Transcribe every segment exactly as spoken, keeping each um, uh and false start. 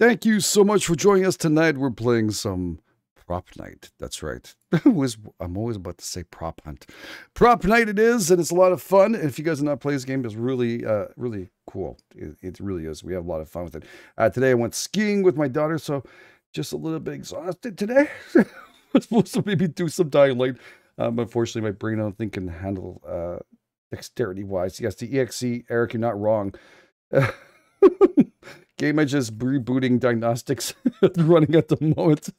Thank you so much for joining us tonight. We're playing some Propnight. That's right. I'm always about to say prop hunt. Propnight it is, and it's a lot of fun. And if you guys have not played this game, it's really, uh, really cool. It, it really is. We have a lot of fun with it. Uh, today I went skiing with my daughter, so just a little bit exhausted today. I'm supposed to maybe do some dying light. Um, unfortunately, my brain I don't think can handle uh, dexterity-wise. Yes, the E X E, Eric, you're not wrong. Uh, GameEdged is rebooting diagnostics running at the moment.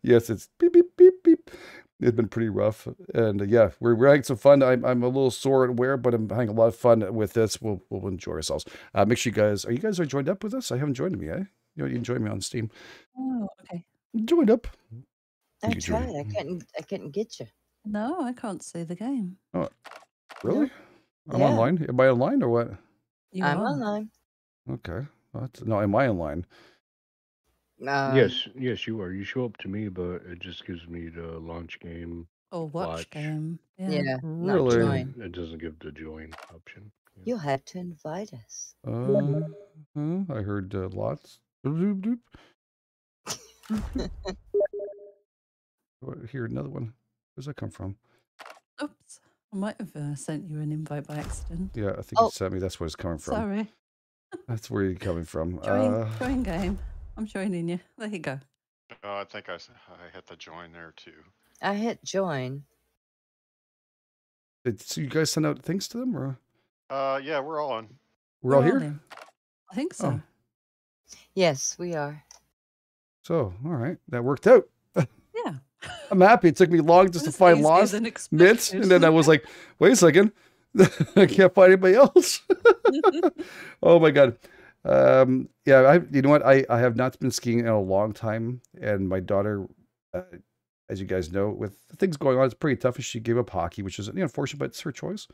Yes, it's beep, beep, beep, beep. It's been pretty rough. And uh, yeah, we're, we're having some fun. I'm, I'm a little sore and wear, but I'm having a lot of fun with this. We'll, we'll enjoy ourselves. Uh, make sure you guys, are you guys are joined up with us? I haven't joined me, eh? You know, you can join me on Steam. Oh, okay. Joined up. I tried. I couldn't, I couldn't get you. No, I can't see the game. Oh, really? No. I'm yeah. online. Am I online or what? You I'm are. online. Okay. What? No, am I online? Um, yes, yes, you are. You show up to me, but it just gives me the launch game. Oh, watch, watch. game. Yeah, yeah really? Not join. It doesn't give the join option. Yeah. You'll have to invite us. Uh, huh? I heard uh, lots. Here, another one. Where's that come from? Oops, I might have uh, sent you an invite by accident. Yeah, I think oh. you sent me. That's where it's coming from. Sorry. That's where you're coming from. Join, uh, join game. I'm joining you. There you go. Oh, I think I, I hit the join there too. I hit join. Did, so you guys send out things to them, or? Uh, yeah, we're all on. We're, we're all here. In. I think so. Oh. Yes, we are. So, all right, that worked out. Yeah. I'm happy. It took me long just this to find Lost Myths, and then I was like, wait a second, I can't find anybody else. Oh my god. Um yeah, I you know what, I I have not been skiing in a long time, and my daughter, uh, as you guys know, with things going on, it's pretty tough. She gave up hockey, which is you know, unfortunate, but it's her choice.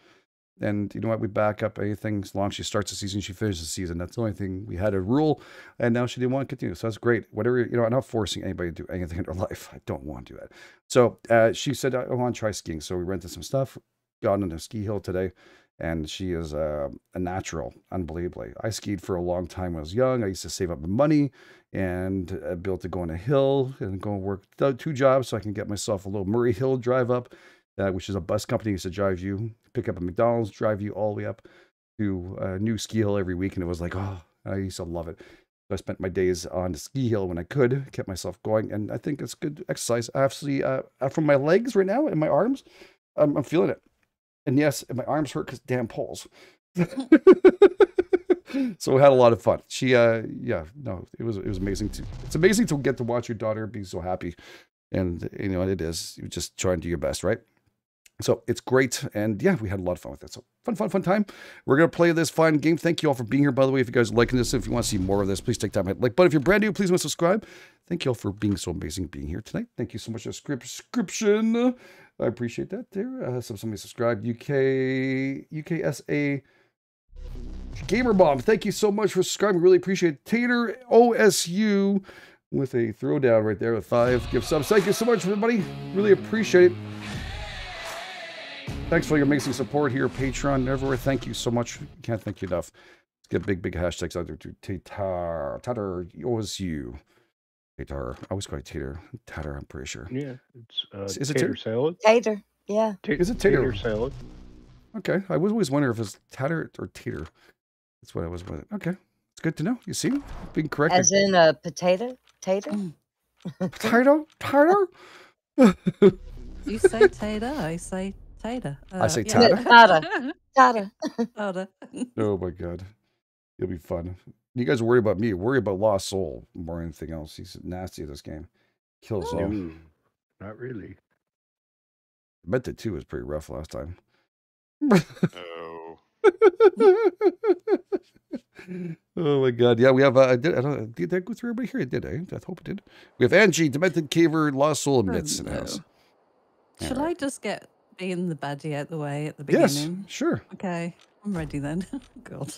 And you know what, we back up anything as long as she starts the season, she finishes the season. That's the only thing. We had a rule, and now she didn't want to continue. So that's great. Whatever, you know, I'm not forcing anybody to do anything in her life. I don't want to do that. So uh, she said, I want to try skiing. So we rented some stuff, got on a ski hill today, and she is uh, a natural, unbelievably. I skied for a long time when I was young. I used to save up my money and uh, built to go on a hill and go and work two jobs so I can get myself a little Murray Hill drive up. Uh, which is a bus company used to drive you, pick up at McDonald's, drive you all the way up to a new ski hill every week. And it was like, oh, I used to love it. So I spent my days on the ski hill when I could, kept myself going. And I think it's good exercise. Actually, uh, from my legs right now and my arms, um, I'm feeling it. And yes, my arms hurt because damn poles. So we had a lot of fun. She, uh, yeah, no, it was, it was amazing. To, it's amazing to get to watch your daughter be so happy. And, you know, it is. You just try and do your best, right? So it's great, and yeah, we had a lot of fun with it. So fun, fun, fun time. We're going to play this fun game. Thank you all for being here, by the way. If you guys are liking this, if you want to see more of this, please take time to hit like button. If you're brand new, please want to subscribe. Thank you all for being so amazing being here tonight. Thank you so much for the subscription. I appreciate that there. Uh, so somebody subscribe. U K, U K S A Gamer Bomb. Thank you so much for subscribing. Really appreciate it. Tater O S U with a throwdown right there with five gift subs. Thank you so much, everybody. Really appreciate it. Thanks for your amazing support here, Patreon, everywhere. Thank you so much. Can't thank you enough. Let's get big, big hashtags out there to Tater. Tater, yours, you. Tater. I always call it Tater. Tater, I'm pretty sure. Yeah. It's, uh, is, is tater it Tater salad? Tater, yeah. T is it Tater? Tater salad. Okay. I was always wondering if it's Tater or Tater. That's what I was wondering. Okay. It's good to know. You see? Being correct. As in a potato? Tater? Potato? Tater? You say Tater, I say Tater. Uh, I say Tater. Tater. Tater. Tater. Oh my god. It'll be fun. You guys worry about me. Worry about Lost Soul more than anything else. He's nasty at this game. Kills all. Mm, not really. I bet the two was pretty rough last time. No. Oh my god. Yeah, we have uh, I did I don't did that go through everybody here? It did, eh? I hope it did. We have Angie, Demented Caver, Lost Soul, and Myths in the house. Should right. I just get being the baddie out the way at the beginning? Yes, sure. Okay, I'm ready then. God.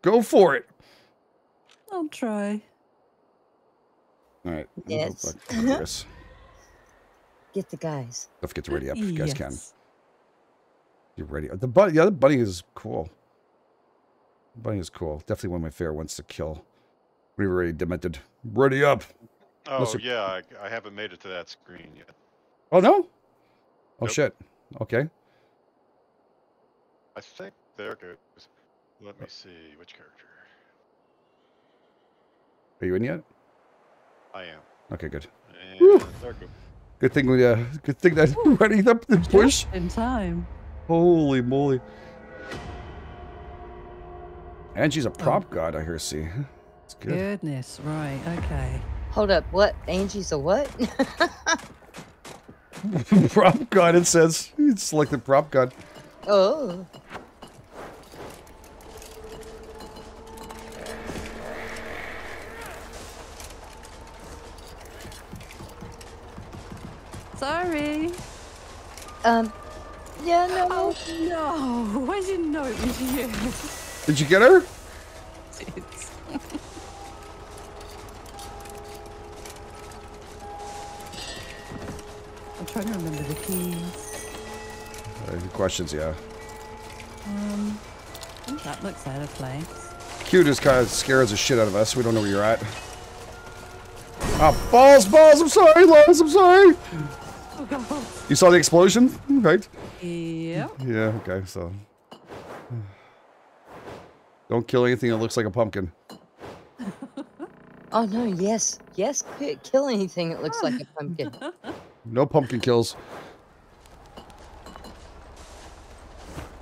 Go for it. I'll try. All right. Yes. Chris. Get the guys. Don't forget to ready up if you guys yes. can. You're ready. The bunny, yeah, the bunny is cool. The bunny is cool. Definitely one of my favorite ones to kill. We were already demented. Ready up. Oh, yeah. I, I haven't made it to that screen yet. Oh, no? Oh, nope. Shit. Okay. I think there it goes. Let me see which character. Are you in yet? I am. Okay, good. And there go. Good thing we, uh, good thing that we're running up the bush. In time. Holy moly. And she's a prop oh. god, I hear see. It's good. Goodness, right, okay. Hold up, what? Angie's a what? Prop god, it says. It's like the prop god. Oh. Sorry. Um. Yeah, no. Oh, no. I didn't know it was you. Did you get her? I'm trying to remember the keys. Uh, questions, yeah. Um, that looks out of place. Q just kind of scares the shit out of us. We don't know where you're at. Oh, balls, balls! I'm sorry, Lois. I'm sorry. Oh, God. You saw the explosion, right? Yeah. Yeah. Okay. So, don't kill anything that looks like a pumpkin. Oh no! Yes, yes. Kill anything that looks like a pumpkin. No pumpkin kills.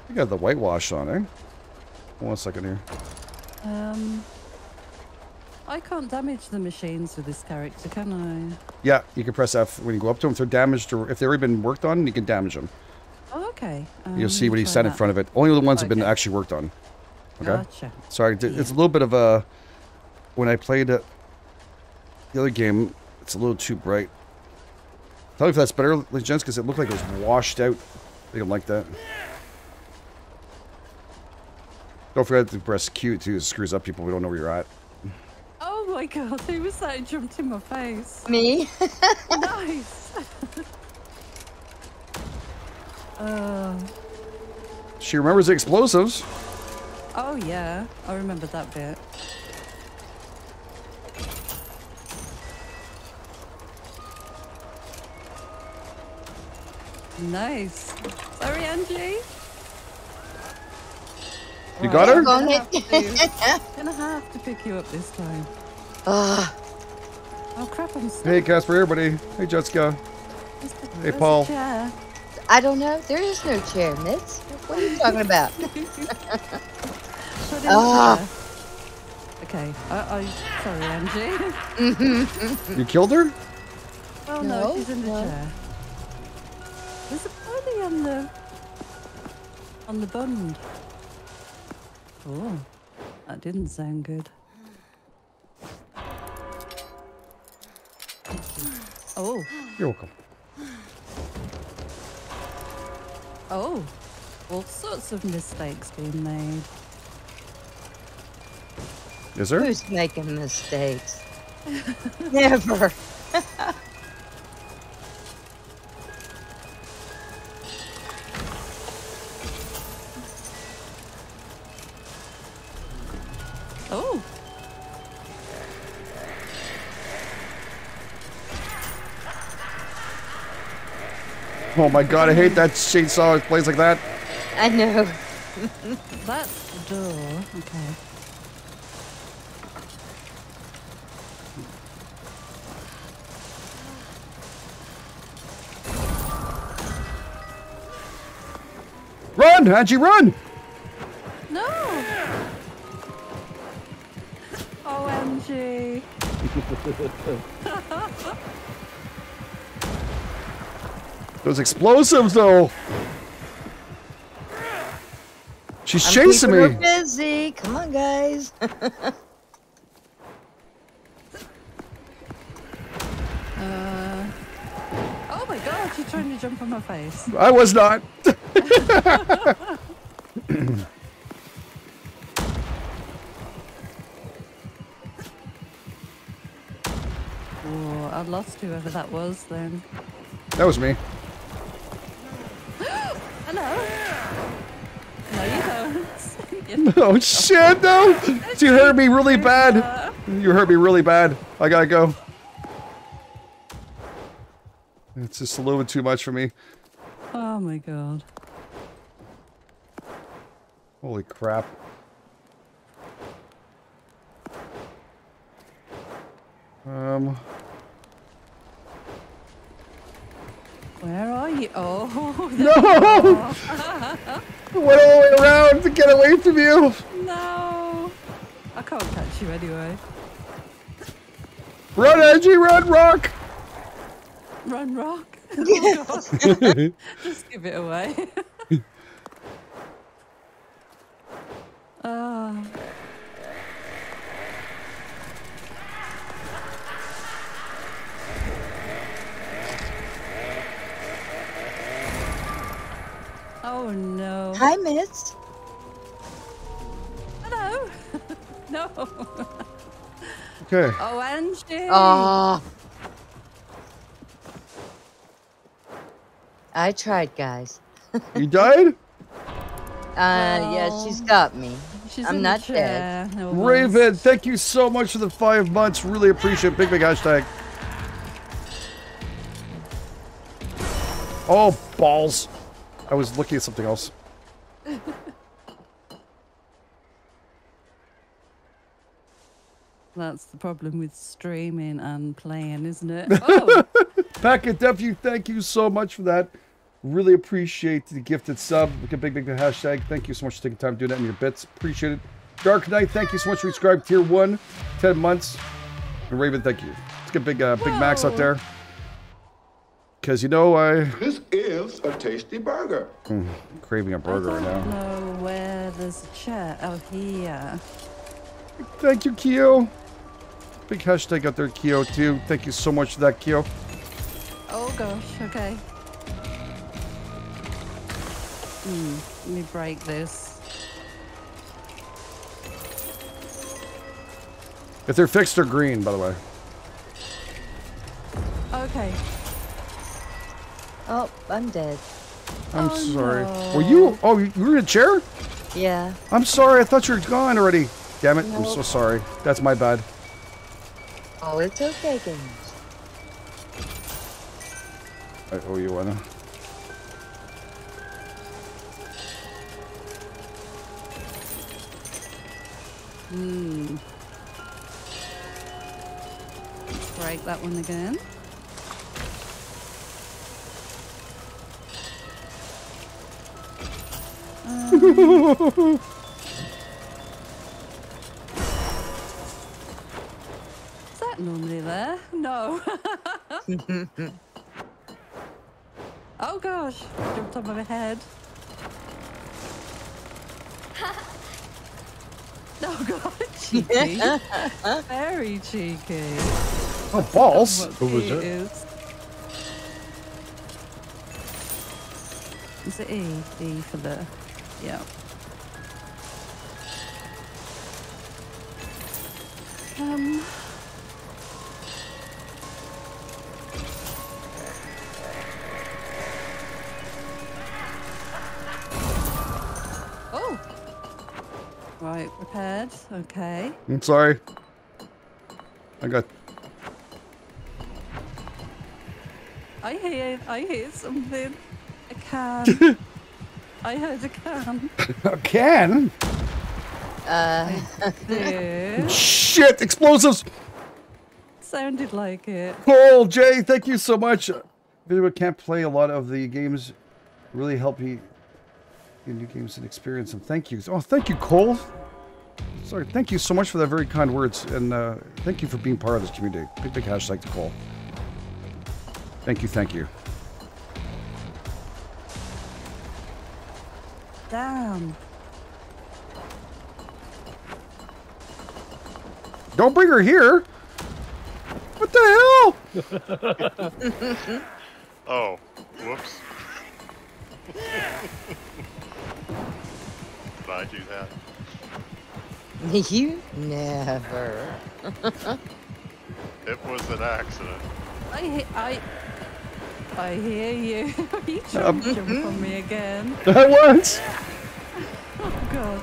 You got the whitewash on, eh? One second here. Um, I can't damage the machines with this character, can I? Yeah, you can press F when you go up to them. If they're damaged or if they've already been worked on, you can damage them. Oh, okay. Um, You'll see what he said in front of it. Only the ones okay. have been actually worked on. Okay. Gotcha. Sorry, it's yeah. a little bit of a. When I played a, the other game, it's a little too bright. Tell me if that's better, gents, because it looked like it was washed out. I think I'm like that. Don't forget to press Q too. It screws up people. We don't know where you're at. Oh my god! Who was that? It jumped in my face. Me. Nice. uh. She remembers the explosives. Oh yeah, I remember that bit. Nice. Sorry, Angie. You right. got her? I'm gonna, I'm gonna have to pick you up this time. Ugh. Oh crap, I'm stuck. Hey Casper, everybody. Hey Jessica. The, hey Paul. I don't know. There is no chair, Mitz. What are you talking about? uh. Okay. I, I, sorry, Angie. You killed her? Oh no, no she's in the no. chair. There's a body on the on the bund. Oh, that didn't sound good. Oh, you're welcome. Oh, all sorts of mistakes being made. Is there? Who's making mistakes? Never. Oh. Oh my god, I hate that chainsaw. It plays like that. I know. That's the door. Okay. Run, Angie, run! No! O M G. Those explosives, though. She's I'm chasing me. We're busy. Come on, guys. uh, oh my God! She's trying to jump on my face. I was not. I lost whoever that was then. That was me. Hello. No, you don't. If oh shit, no! You hurt me really bad. You hurt me really bad. I gotta go. It's just a little bit too much for me. Oh my god. Holy crap. Um. Where are you? Oh. No! I went all the way around to get away from you! No! I can't catch you anyway. Run, Edgy! Run, Rock! Run, Rock? Oh, God. Just give it away. Oh. Oh no. Hi, miss. Hello. No. Okay. Oh, Angie. Oh. I tried, guys. You died? Uh, well, yeah, she's got me. She's I'm in not the chair. Dead. No Raven, thank you so much for the five months. Really appreciate it. Big, big hashtag. Oh, balls. I was looking at something else. That's the problem with streaming and playing, isn't it? Oh. Packet Defu, thank you so much for that. Really appreciate the gifted sub. Look at big, big, big hashtag. Thank you so much for taking time to do that in your bits. Appreciate it. Dark Knight, thank you so much for subscribing. Tier one, ten months. And Raven, thank you. Let's get big, uh, big Max out there. Because, you know, I... This is a tasty burger. Mm, I'm craving a burger right now. I don't know where there's a chair. Oh, here. Thank you, Keo. Big hashtag out there, Keo, too. Thank you so much for that, Keo. Oh, gosh. Okay. Mm, let me break this. If they're fixed, they're green, by the way. Okay. Oh, I'm dead. I'm oh, sorry. No. Were you? Oh, you were in a chair? Yeah. I'm sorry. I thought you were gone already. Damn it. Nope. I'm so sorry. That's my bad. Oh, it's okay, James. I owe you one. Hmm. Break that one again. Um. Is that normally there? No. Oh gosh, jumped on my head. Oh god, cheeky. Very cheeky. Oh, balls. Who was it? Is. Is it E? E for the... Yeah. Um. Oh. Right, repaired. Okay. I'm sorry. I got. I hear. I hear something. A can. I heard a can. A can? Uh. Shit! Explosives! Sounded like it. Cool, Jay, thank you so much. Video can't play a lot of the games. Really help me in new games and experience them. Thank you. Oh, thank you, Cole. Sorry, thank you so much for that very kind words. And uh, thank you for being part of this community. Big, big hashtag to Cole. Thank you, thank you. Damn. Don't bring her here. What the hell? Oh, whoops. Did I do that? You never. It was an accident. I, I, I hear you. You jumped um, jump on me again. I was. Oh, God.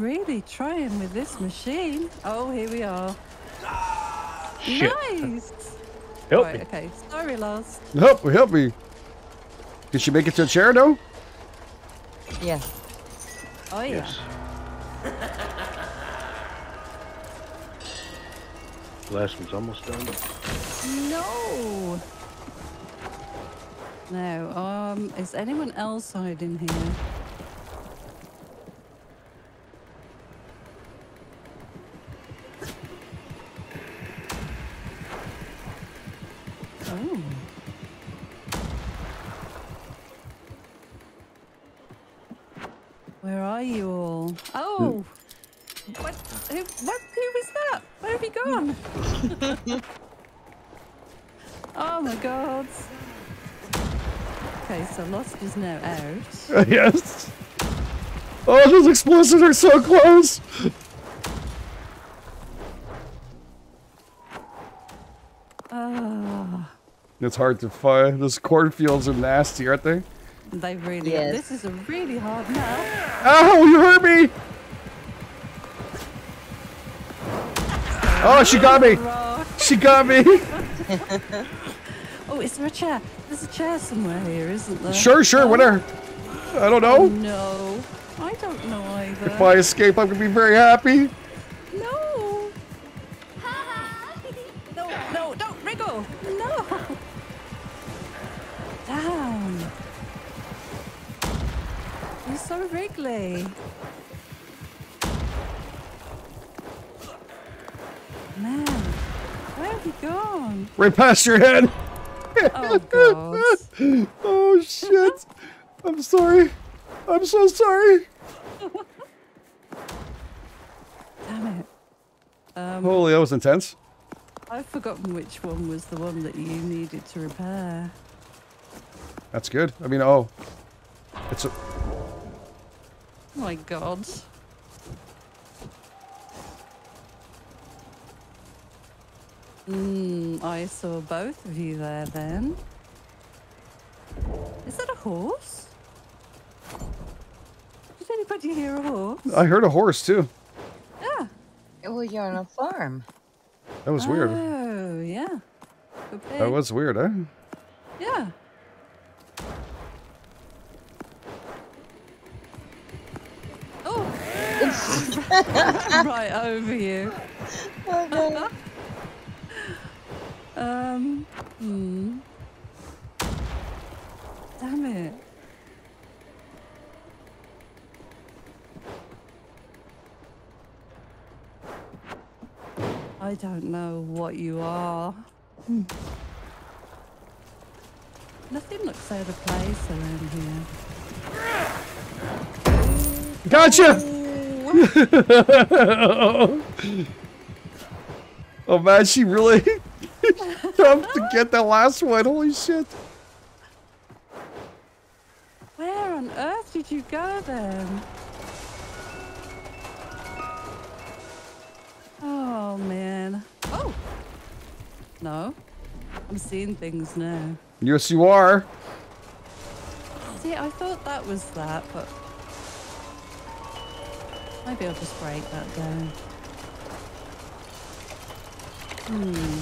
really trying with this machine. Oh, here we are. Shit. Nice. Help right, me. Okay, sorry, Lars. Help me, help me. Did she make it to the chair, though? Yeah. Oh, yeah. Yes. Last one's almost done. No. Now, um, is anyone else hiding here? Oh. Where are you all? Oh! Hmm. What? Who, what? Who was that? Where have you gone? Oh my god. Okay, so Lost is now out. Yes! Oh, those explosives are so close! Oh. It's hard to find. Those cornfields are nasty, aren't they? They really yes. are. This is a really hard map. Ow, you hurt me! Oh, she got me! She got me! Oh, is there a chair? There's a chair somewhere here, isn't there? Sure, sure, oh. whatever. I don't know. Oh, no. I don't know either. If I escape, I'm gonna be very happy. No! No, no, don't wriggle! No! Down! You're so wriggly. Man, where have you gone? Right past your head! Oh, God. Oh, shit. I'm sorry. I'm so sorry. Damn it. Um, Holy, that was intense. I've forgotten which one was the one that you needed to repair. That's good. I mean, oh. It's a... Oh, my God. Mm, I saw both of you there then. Is that a horse? Did anybody hear a horse? I heard a horse too. Yeah. Well, you're on a farm. That was weird. Oh, yeah. Okay. That was weird, eh? Yeah. Oh. Right over you. Okay. Um, hmm. Damn it. I don't know what you are. Hmm. Nothing looks out of place around here. Gotcha! Oh man, she really... Tough to get that last one, holy shit. Where on earth did you go then? Oh man. Oh! No. I'm seeing things now. Yes you are. See, I thought that was that, but... Maybe I'll just break that down. Hmm.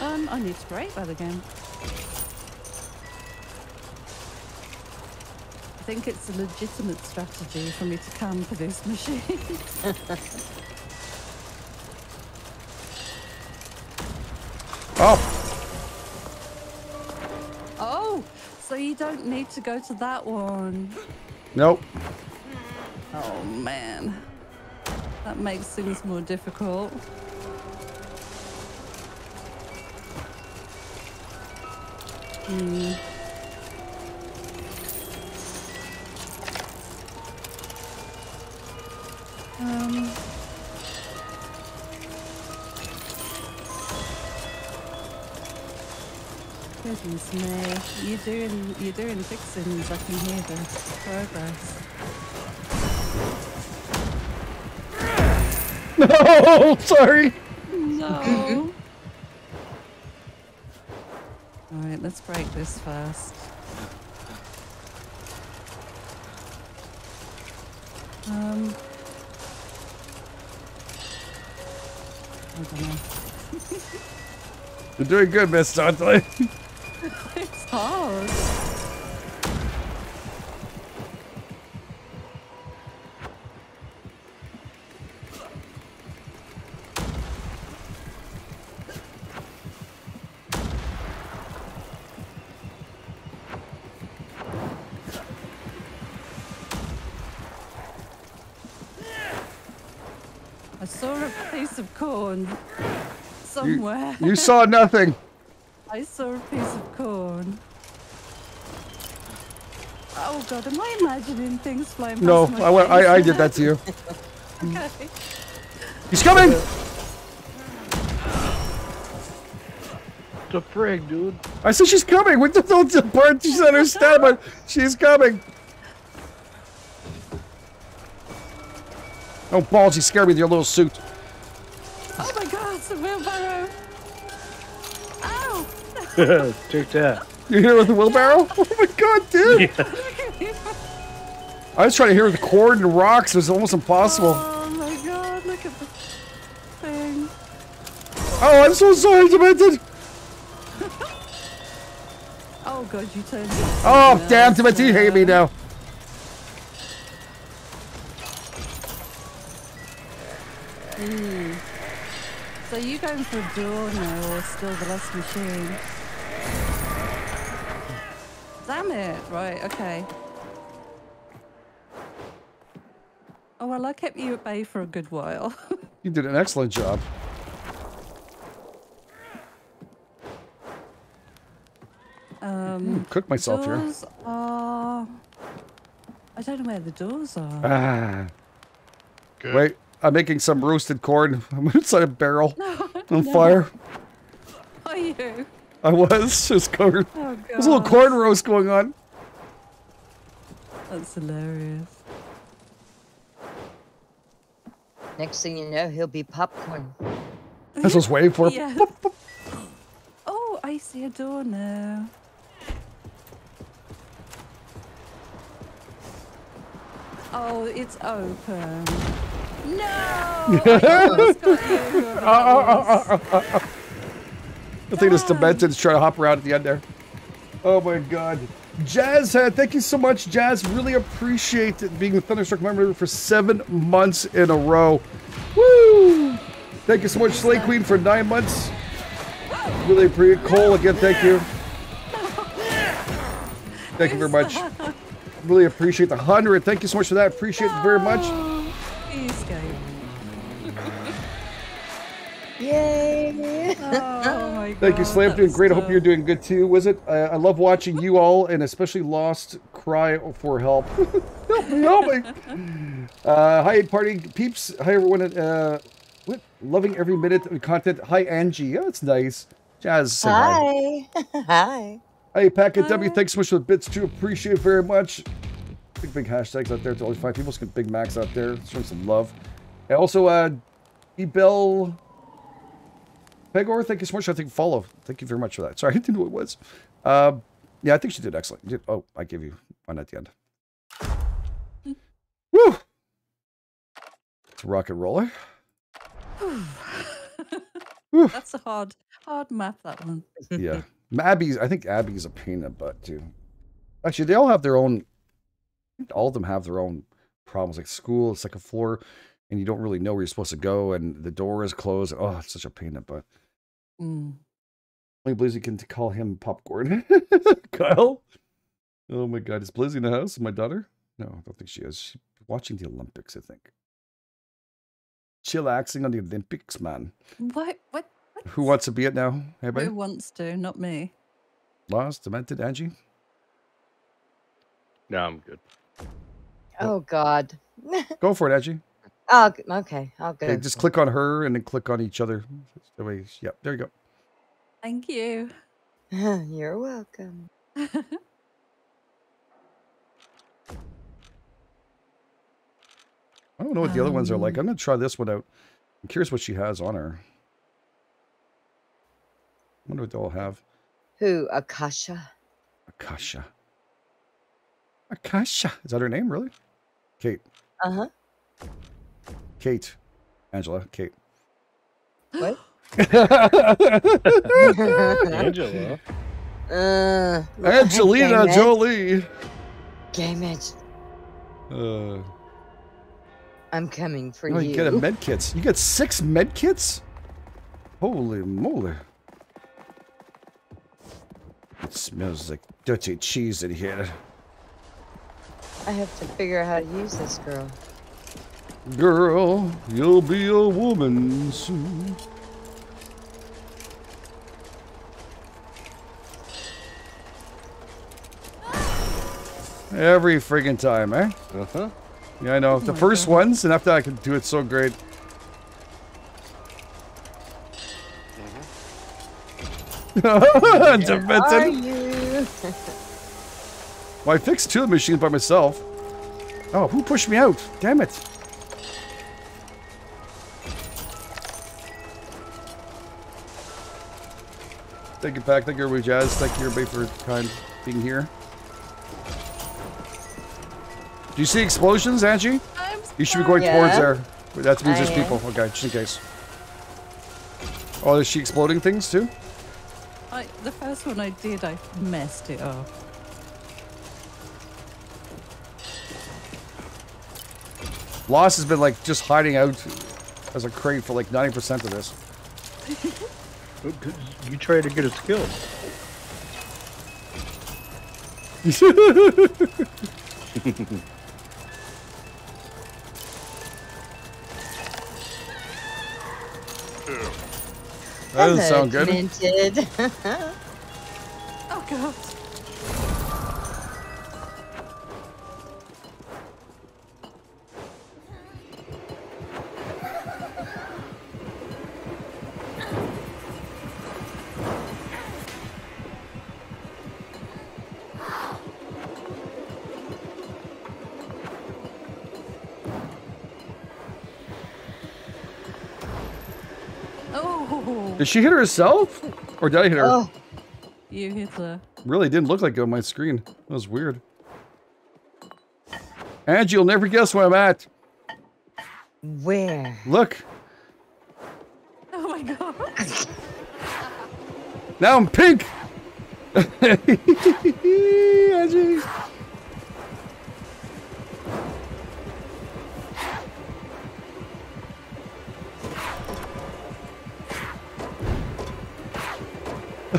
Um, I need to break that again. I think it's a legitimate strategy for me to come for this machine. Oh! Oh! So you don't need to go to that one. Nope. Oh, man. That makes things more difficult. Mm. Um. Goodness me, you're doing you're doing fixings. I can hear the progress. No, sorry. No. Alright, let's break this first. Um. I don't know. You're doing good, Miss Startley. It's hard. I saw a piece of corn somewhere. You, you saw nothing. I saw a piece of corn. Oh God, am I imagining things flying past No, my I, face? I I did that to you. Okay. He's coming! It's a prig, dude. I said she's coming! What the hell the part she said her stab, but she's coming! Oh balls, you scared me with your little suit. Oh my God, it's a wheelbarrow. Ow! Take that. You're here with a wheelbarrow? Oh my God, dude! Yeah. I was trying to hear the cord and rocks, it was almost impossible. Oh my God, look at the thing. Oh, I'm so sorry, Demented! Oh God, you turned me. Oh, now. Damn, Demented, you hate me now. Mm. So are you going for a door now or still the last machine? Damn it! Right, okay. Oh well, I kept you at bay for a good while. You did an excellent job. Um, mm, cook myself here. Are... I don't know where the doors are. Ah. Good. Wait. I'm making some roasted corn. I'm inside a barrel no, on no. fire. Are you? I was just covered. Oh, there's a little corn roast going on. That's hilarious. Next thing you know, he'll be popcorn. That's what's waiting for. Yeah. Pop, pop. Oh, I see a door now. Oh, it's open. No! I, oh, oh, oh, oh, oh. I think this demented is trying to hop around at the end there. Oh my God. Jazzhead, thank you so much, Jazz. Really appreciate it being the Thunderstruck member for seven months in a row. Woo! Thank you so much, Slay Queen, for nine months. Really appreciate Cole again, thank you. Thank you very much. Really appreciate the hundred. Thank you so much for that. Appreciate it very much. Yay! Oh my God. Thank you, Slay. I'm doing great. Tough. I hope you're doing good too. Was it? I, I love watching you all, and especially Lost cry for help. Help me! Help me! Uh, hi, party peeps. Hi, everyone. Uh, what? Loving every minute of content. Hi, Angie. Oh, it's nice. Jazz. Hi. Hi. Hi. Hey, Packet W. Thanks so much for the bits too. Appreciate it very much. Big big hashtags out there to only five people. Let's get Big Macs out there. Let's show some love. And also, uh, Ebel. Pegor, thank you so much. I think follow. Thank you very much for that. Sorry, I didn't know what it was. Um, yeah, I think she did excellent. Did, oh, I gave you one at the end. Mm. Woo! It's a rock and roller. That's a hard, hard map, that one. Yeah. Abby's, I think Abby's a pain in the butt, too. Actually, they all have their own, all of them have their own problems. Like school, it's like a floor, and you don't really know where you're supposed to go, and the door is closed. Oh, it's such a pain in the butt. Mm. Only Blizzy can call him popcorn. Kyle? Oh my God, is Blizzy in the house? My daughter? No, I don't think she is. She's watching the Olympics, I think. Chillaxing on the Olympics, man. What? What? What? Who wants to be it now? Everybody? Who wants to? Not me. Lost, demented, Angie? No, I'm good. Oh, God. Go for it, Angie. Oh, okay. I'll go. Okay, just click on her and then click on each other. Yep, yeah, there you go. Thank you. You're welcome. I don't know what the um, other ones are like. I'm going to try this one out. I'm curious what she has on her. I wonder what they all have. Who? Akasha. Akasha. Akasha. Is that her name, really? Kate. Uh-huh. Kate. Angela. Kate. What? Angela. Uh, Angelina Game Jolie. GameEdged. Uh, I'm coming for oh, you. You get a med kits. You get six med kits? Holy moly. It smells like dirty cheese in here. I have to figure out how to use this girl. Girl, you'll be a woman soon. Every friggin' time, eh? Uh-huh. Yeah, I know. Oh the first God. ones, and after I can do it so great. Mm-hmm. Demented. Well, I fixed two of the machines by myself. Oh, who pushed me out? Damn it. Thank you, Pac. Thank you, everybody, Jazz. Thank you, everybody, for kind being here. Do you see explosions, Angie? You should be going yeah. towards there. That means there's I people. Am. Okay, just in case. Oh, is she exploding things too? I, the first one I did, I messed it up. Loss has been like just hiding out as a crate for like ninety percent of this. You try to get a skill. That doesn't sound good. Oh God. Did she hit herself? Or did I hit her? Oh, you hit her. Really didn't look like it on my screen. That was weird. Angie, you'll never guess where I'm at. Where? Look. Oh my God. Now I'm pink. Angie.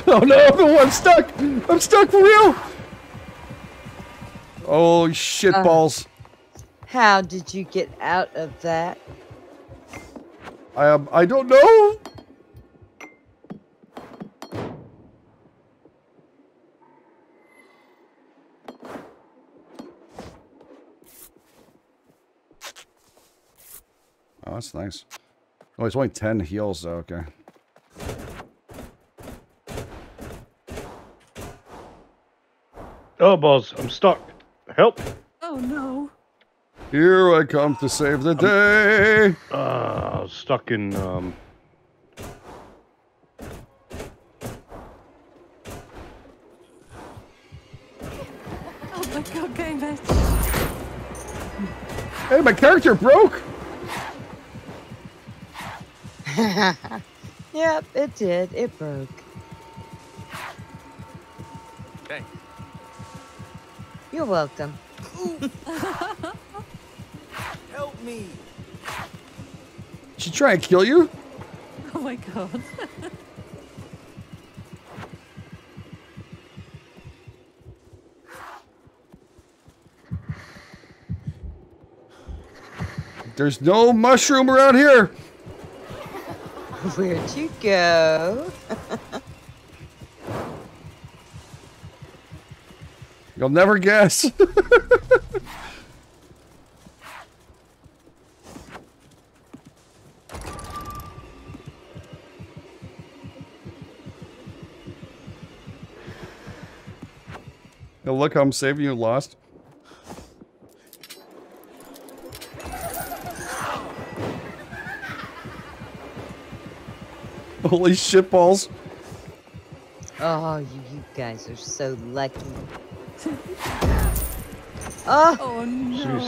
Oh no, no, I'm stuck! I'm stuck for real! Oh, shit uh, balls. How did you get out of that? I um, I don't know! Oh, that's nice. Oh, it's only ten heals, though, okay. Oh, balls, I'm stuck. Help. Oh, no. Here I come to save the day. I'm uh, stuck in, um... Oh, my God, Game Edged. Hey, my character broke. Yep, it did. It broke. Okay. You're welcome. Help me. She try and kill you? Oh my God. There's no mushroom around here. Where'd you go? You'll never guess. Now look, I'm saving you, lost. Holy shitballs. Oh, you, you guys are so lucky. Oh, oh no.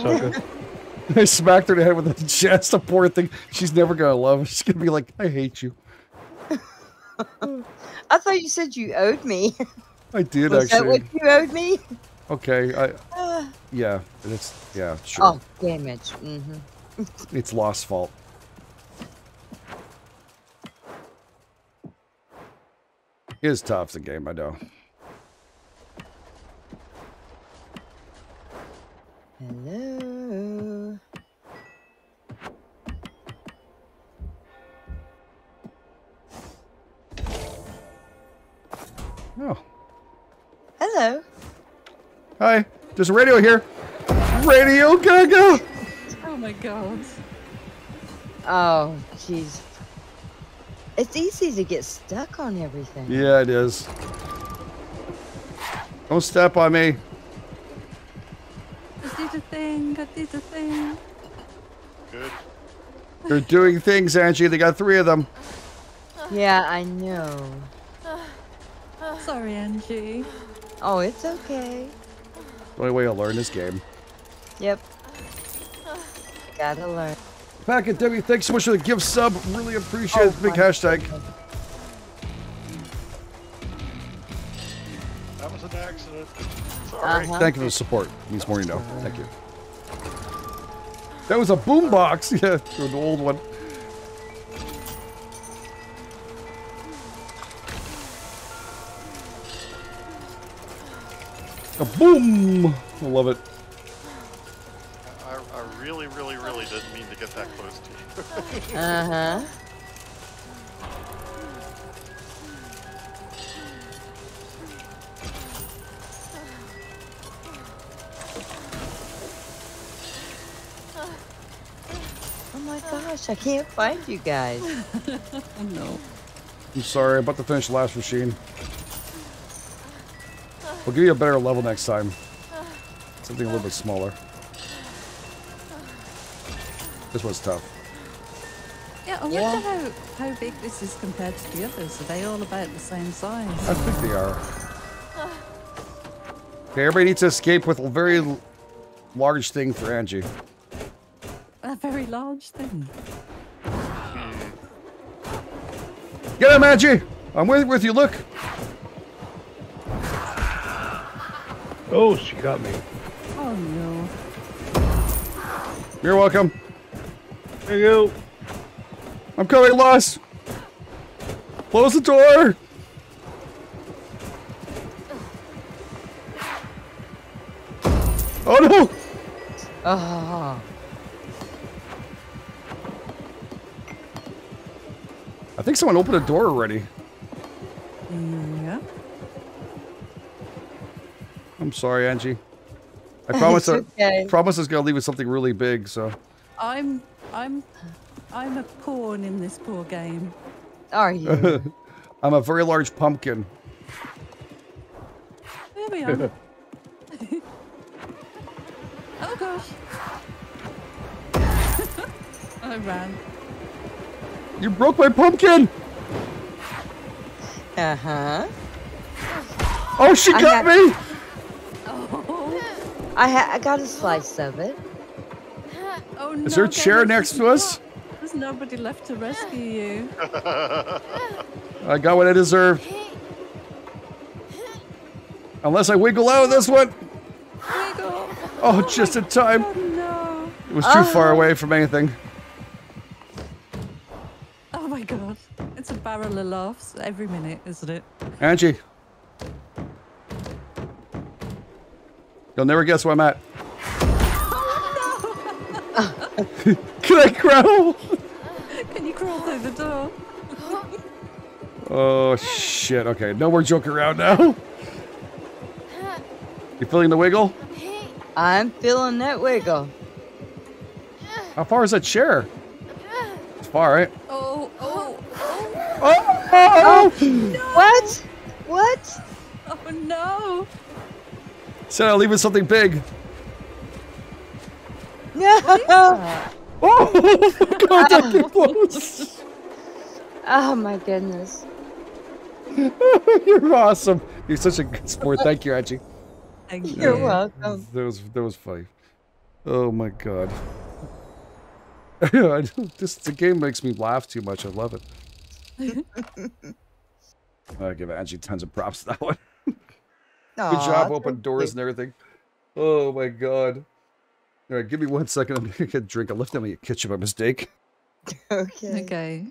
I smacked her in the head with the chest, a poor thing. She's never gonna love. She's gonna be like, I hate you. I thought you said you owed me. I did, was actually. Is that what you owed me? Okay, I... Uh, yeah, it's... Yeah, sure. Oh, damage. Mm-hmm. It's Lost's fault. It is tough, the game, I know. Hello. Oh. Hello. Hi. There's a radio here. Radio Gaga. Oh my god. Oh, jeez. It's easy to get stuck on everything. Yeah, it is. Don't step on me. I did a thing. I did a thing. Good. They're doing things, Angie. They got three of them. Yeah, I know. Sorry, Angie. Oh, it's okay. The only way you'll learn this game. Yep. Gotta learn. Pack and Debbie, thanks so much for the gift sub. Really appreciate oh, it. Big hashtag. Goodness. That was an accident. Sorry. Uh-huh. Thank you for the support. Means more you know. Thank you. That was a boombox. Yeah, an old one. A boom! I love it. I, I really, really, really didn't mean to get that close to you. Uh-huh. Oh my gosh, I can't find you guys. No. I'm sorry, I'm about to finish the last machine. We'll give you a better level next time. Something a little bit smaller. This one's tough. Yeah, I wonder yeah. how, how big this is compared to the others. Are they all about the same size? I think they are. Okay, everybody needs to escape with a very large thing for Angie. A very large thing? Get him, Angie! I'm with, with you, look! Oh, she got me. Oh, no. You're welcome. There you go. I'm coming, Lost. Close the door. Oh, no. Ah. I think someone opened a door already. Yeah. I'm sorry, Angie. I promise. Okay. I promise I was gonna leave with something really big. So. I'm, I'm, I'm a pawn in this poor game. Are you? I'm a very large pumpkin. There we are. Oh gosh! I ran. You broke my pumpkin. Uh huh. Oh, she got me. I, ha I got a slice of it. Oh, no, is there a chair next to us? There's nobody left to rescue you. I got what I deserved. Unless I wiggle out of this one. Wiggle. Oh, oh just in time. God, no. It was too oh. far away from anything. Oh my god. It's a barrel of laughs every minute, isn't it? Angie. You'll never guess where I'm at. Oh, no. Can I crawl? Can you crawl through the door? Oh, shit. Okay, no more joking around now. You feeling the wiggle? I'm feeling that wiggle. How far is that chair? It's far, right? Oh, oh, oh. Oh, oh, oh. No. What? What? Oh, no. So I'll leave with something big. No! Oh, God, that came close. Oh, my goodness. You're awesome. You're such a good sport. Thank you, Angie. Thank you. You're welcome. That was, that was funny. Oh, my God. this the game makes me laugh too much. I love it. I give Angie tons of props that one. Aww, good job, open doors you. And everything. Oh my god! All right, give me one second. I'm gonna get a drink. I left them in your kitchen by mistake. Okay. Okay.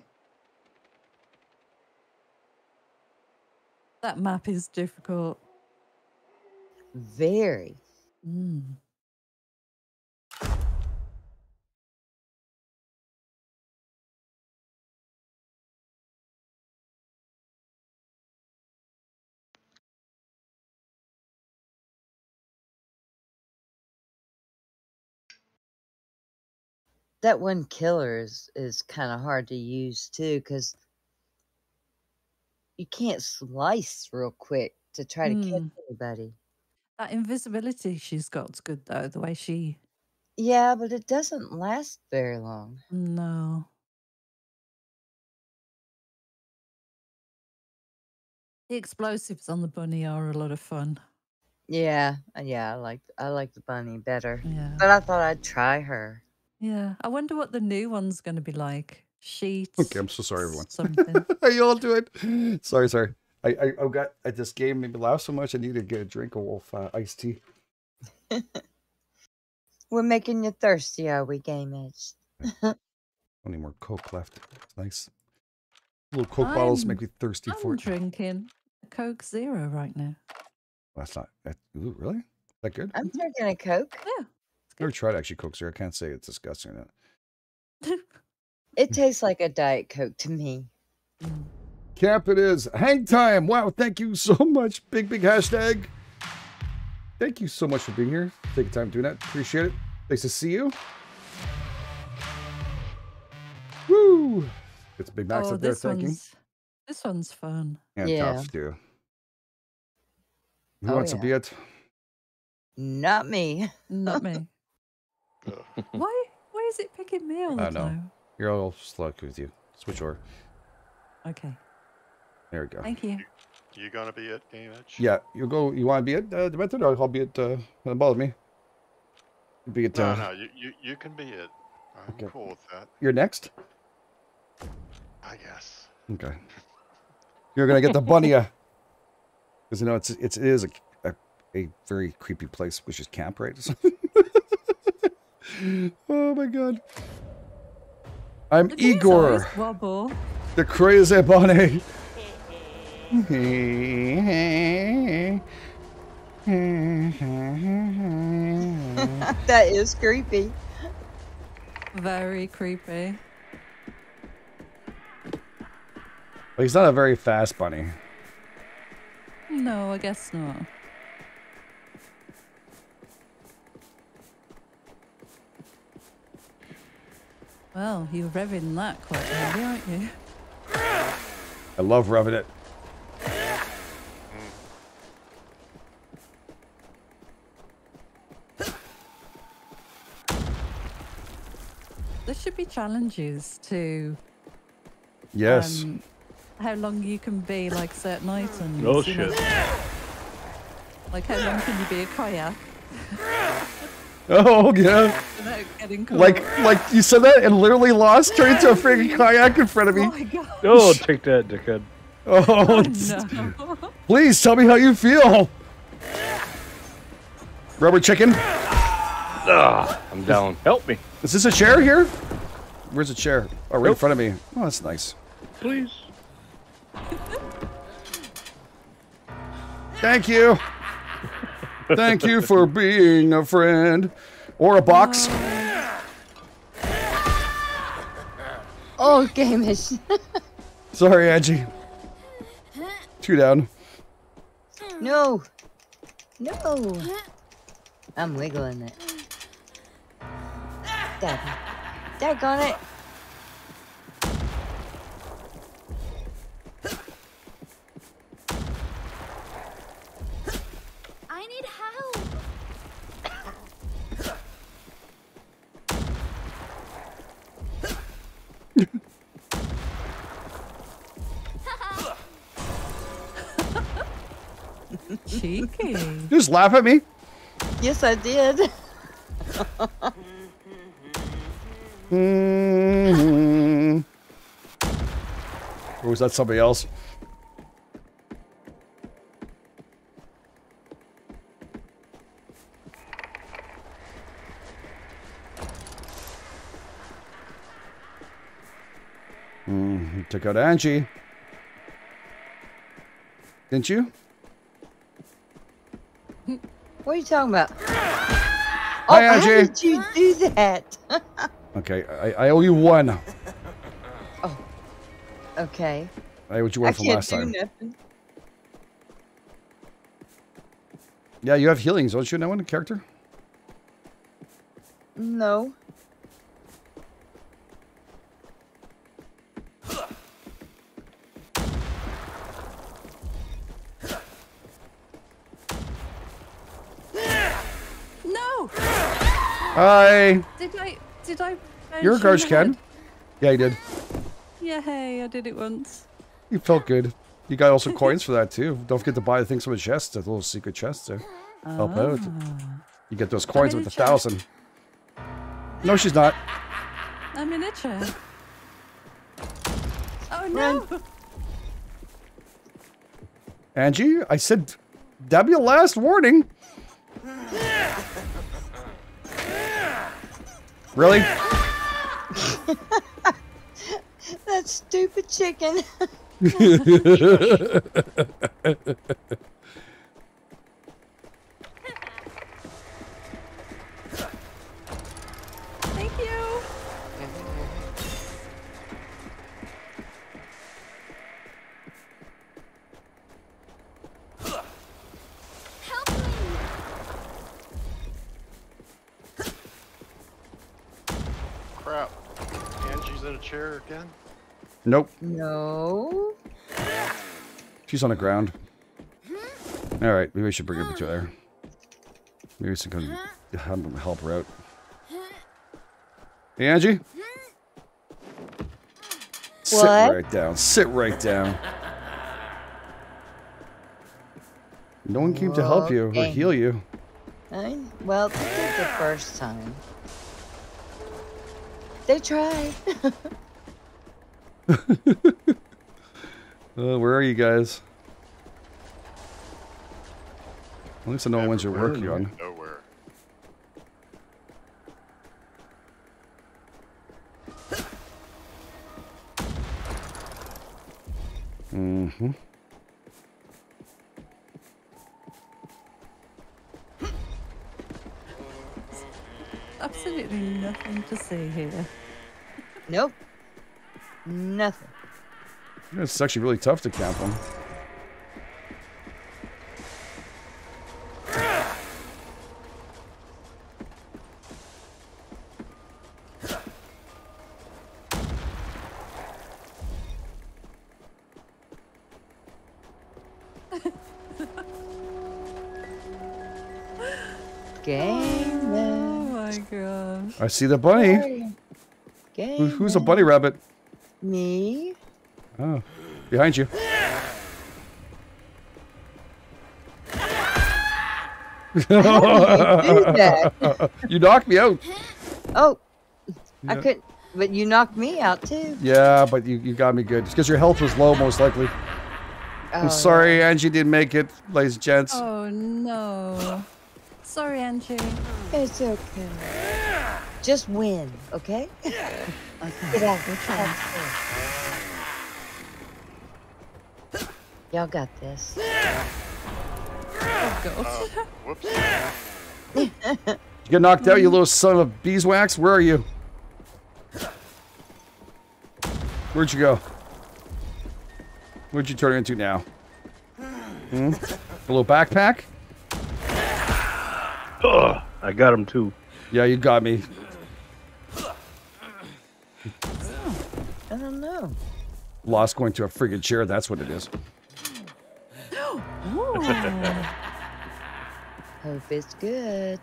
That map is difficult. Very. Mm. That one killer is, is kind of hard to use, too, because you can't slice real quick to try to mm. kill anybody. That invisibility she's got's good, though, the way she... Yeah, but it doesn't last very long. No. The explosives on the bunny are a lot of fun. Yeah, yeah, I like, I like the bunny better. Yeah. But I thought I'd try her. Yeah, I wonder what the new one's going to be like. Sheets. Okay, I'm so sorry, everyone. Something. Are you all doing? Sorry, sorry. I, I, I got. I just game made me laugh so much. I need to get a drink of Wolf uh, iced tea. We're making you thirsty, are we, GameEdged? Only more Coke left. It's nice. Little Coke I'm, bottles make me thirsty I'm for it. I'm drinking a Coke Zero right now. That's not. That, ooh, really? Is that good? I'm drinking a Coke. Yeah. I've never tried actually Coke Zero. I can't say it's disgusting or not. It tastes like a Diet Coke to me. Cap it is. Hang time. Wow, thank you so much. Big, big hashtag. Thank you so much for being here. Take your time doing that. Appreciate it. Nice to see you. Woo! It's Big Max oh, up there thinking. This one's fun. And yeah. Tough, too. Who oh, wants yeah. to be it? Not me. Not me. Why? Why is it picking me all the I know. Time? You're all slug with you. Switch over. Okay. There we go. Thank you. You, you gonna be it, GameEdged? Yeah. You go. You want to be it, uh, Demented? Or I'll be it. Uh, above me. Be it. Uh, no, no. You, you, you can be it. I'm okay. cool with that. You're next. I guess. Okay. You're gonna get the bunny, because uh, you know it's it's it is a. A very creepy place, which is camp, right? Oh my god! I'm the Igor. Wobble. The crazy bunny. That is creepy. Very creepy. Well, he's not a very fast bunny. No, I guess not. Well, you're revving that quite heavy, aren't you? I love revving it. There should be challenges to... Yes. Um, how long you can be, like, certain items. Oh, shit. You know? Like, how long can you be a kayak? Oh, yeah. Like, like you said that and literally lost, turned into a freaking kayak in front of me. Oh, my God. Oh, take that, dickhead. Oh, oh no. Please tell me how you feel. Rubber chicken. Ah, I'm down. Help me. Is this a chair here? Where's the chair? Oh, right nope. in front of me. Oh, that's nice. Please. Thank you. Thank you for being a friend. Or a box. Uh, oh, GameEdged. Sorry, Angie. Two down. No. No. I'm wiggling it. Dag Daggone it. Cheeky. You just laugh at me? Yes, I did. Mm-hmm. Or was that somebody else? Mm, took out Angie. Didn't you? What are you talking about? Hi, oh, Angie. How did you do that? Okay, I, I owe you one. Oh, okay. I owe you one from last time. Nothing. Yeah, you have healings, don't you, in that one, character? No. Hi. Did I? Did I? You're a garbage can. Yeah, you did. Yeah, hey, I did it once. You felt good. You got also coins for that too. Don't forget to buy the things from the chest, that little secret chest there. Oh. Help out. You get those coins with a thousand. No, she's not. I'm in a chair. Oh no. Run. Angie, I said, that'd be a last warning. Really? That stupid chicken. Thank you. Crap. Angie's in a chair again? Nope. No. She's on the ground. Alright, maybe we should bring her to there. Maybe we should go help her out. Hey, Angie? What? Sit right down. Sit right down. No one came to help you or heal you. I, well, this is the first time. They tried. uh, where are you guys? At least I know what you're working on. Nowhere. Mm-hmm. Absolutely nothing to see here. Nope. Nothing. It's actually really tough to camp on. I see the bunny. Who, who's a bunny rabbit? Me. Oh, behind you. That? You knocked me out. Oh, yeah. I couldn't. But you knocked me out too. Yeah, but you, you got me good. It's because your health was low, most likely. Oh, I'm sorry, no. Angie didn't make it, ladies and gents. Oh, no. Sorry, Angie. It's okay. Just win, okay? Okay. Get out. Y'all got this. Oh, God. Uh, whoops. You get knocked out, you little son of a beeswax? Where are you? Where'd you go? What'd you turn her into now? Hmm? A little backpack? Ugh, I got him too. Yeah, you got me. I don't know. Lost going to a friggin' chair, that's what it is. Hope it's good.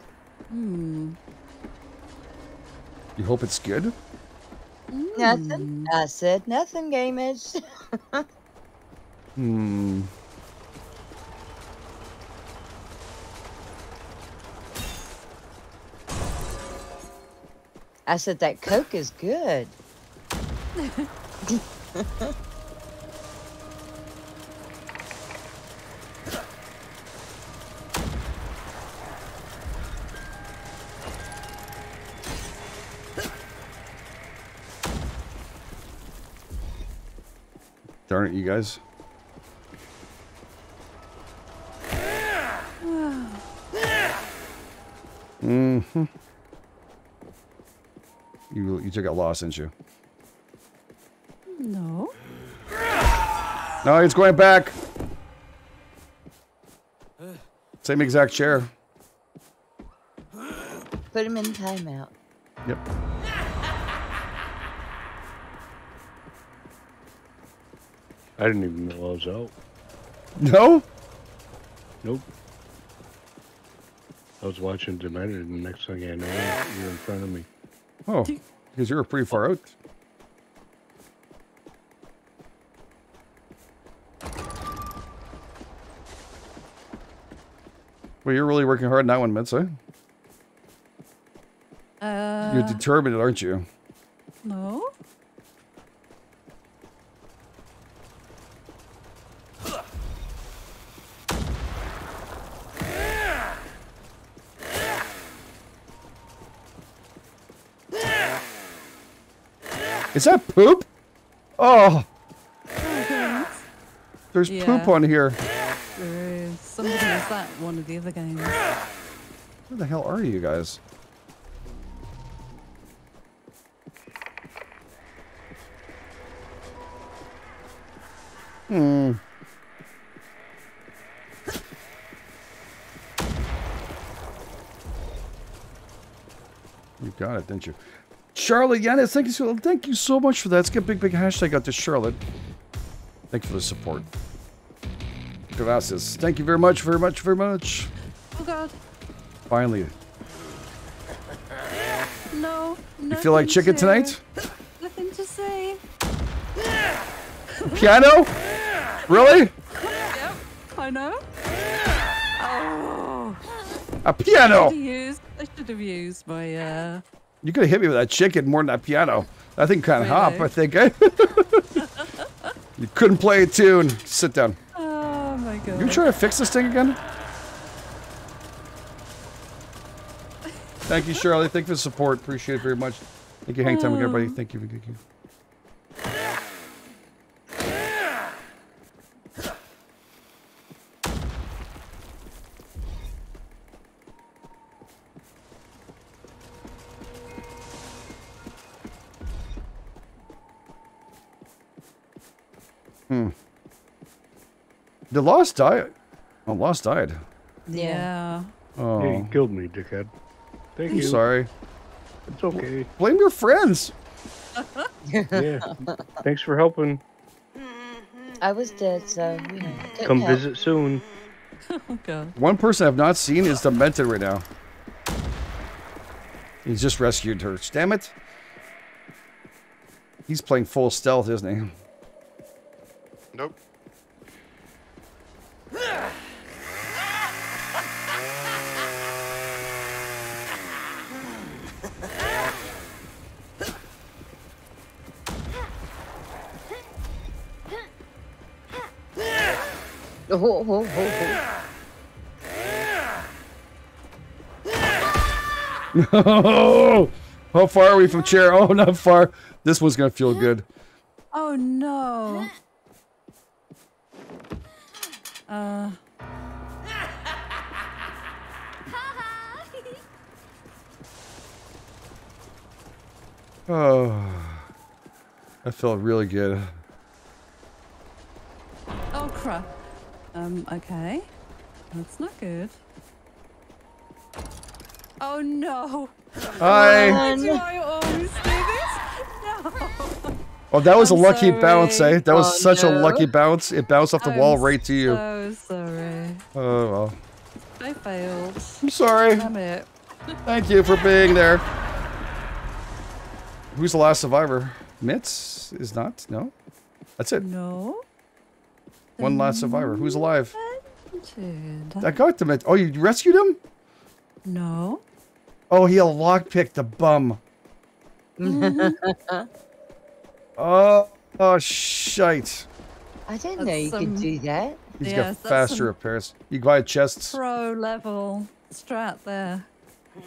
Hmm. You hope it's good? Mm. Nothing. I said nothing, GameEdged. Hmm. I said, that Coke is good. Darn it, you guys. Mm-hmm. You, you took a loss, didn't you? No. No, it's going back. Same exact chair. Put him in timeout. Yep. I didn't even know I was out. No? Nope. I was watching Demented, and the next thing I know, you're in front of me. Oh, because you were pretty far out. Well, you're really working hard on that one, Mitsa. Uh, you're determined, aren't you? No. Is that poop? Oh. Okay. There's yeah. poop on here. There is. Something like that in one of the other games. Where the hell are you guys? Hmm. You got it, didn't you? Charlotte Yannis, thank you so thank you so much for that. Let's get a big big hashtag out to Charlotte. Thank you for the support. Gracias. Thank you very much, very much, very much. Oh god. Finally. No, no. You feel like chicken to, tonight? Nothing to say. Piano? Really? Yep, I know. Oh. A piano! I should have used, I should have used my uh You could have hit me with that chicken more than that piano. That thing can't hop, I think. You couldn't play a tune. Sit down. Oh my god. You trying to fix this thing again? Thank you, Shirley. Thank you for the support. Appreciate it very much. Thank you, hang time with everybody. Thank you. Thank you. Hmm. The lost died. Oh, lost died. Yeah. Oh. Yeah, you killed me, dickhead. Thank I'm you. Sorry. It's okay. Blame your friends. Yeah. Thanks for helping. I was dead, so you know. Come help. Visit soon. Oh, God. One person I've not seen is demented right now. He's just rescued her. Damn it. He's playing full stealth, isn't he? Nope. Oh, oh, oh, oh. No! How far are we from chair? Oh, not far. This one's gonna feel good. Oh no. Uh. Oh, that felt really good. Oh crap. Um, okay. That's not good. Oh no. Hi. Why do I always do this? No. Oh, that was I'm a lucky sorry. bounce, eh? That was oh, such no. a lucky bounce. It bounced off the I'm wall right to you. Oh, so sorry. Oh, well. I failed. I'm sorry. Damn it. Thank you for being there. Who's the last survivor? Mitz is not? No? That's it. No. One last survivor. Who's alive? I got the Mitz. Oh, you rescued him? No. Oh, he lockpicked the bum. Mm-hmm. oh, oh, shite. I didn't that's know you some... could do that. He's yes, got faster repairs. You can buy chests. Pro level strat there.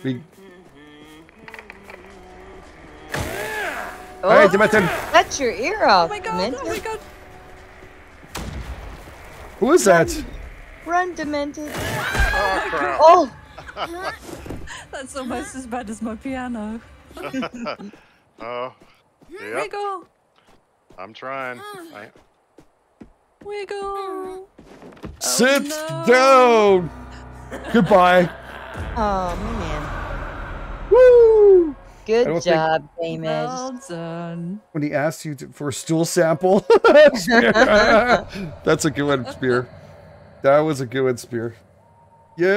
Be oh, right, that's your ear off. Oh my god, Demented. Oh my god. Who is Run. that? Run, Demented. Oh, oh. That's almost as bad as my piano. Oh. uh, yep. Wiggle. I'm trying. I... Wiggle. Sit oh, no. down. Goodbye. Oh, man. Woo. Good job, Game Edged. Well when he asks you to, for a stool sample, that's a good one, Spear. That was a good one, Spear. Yay!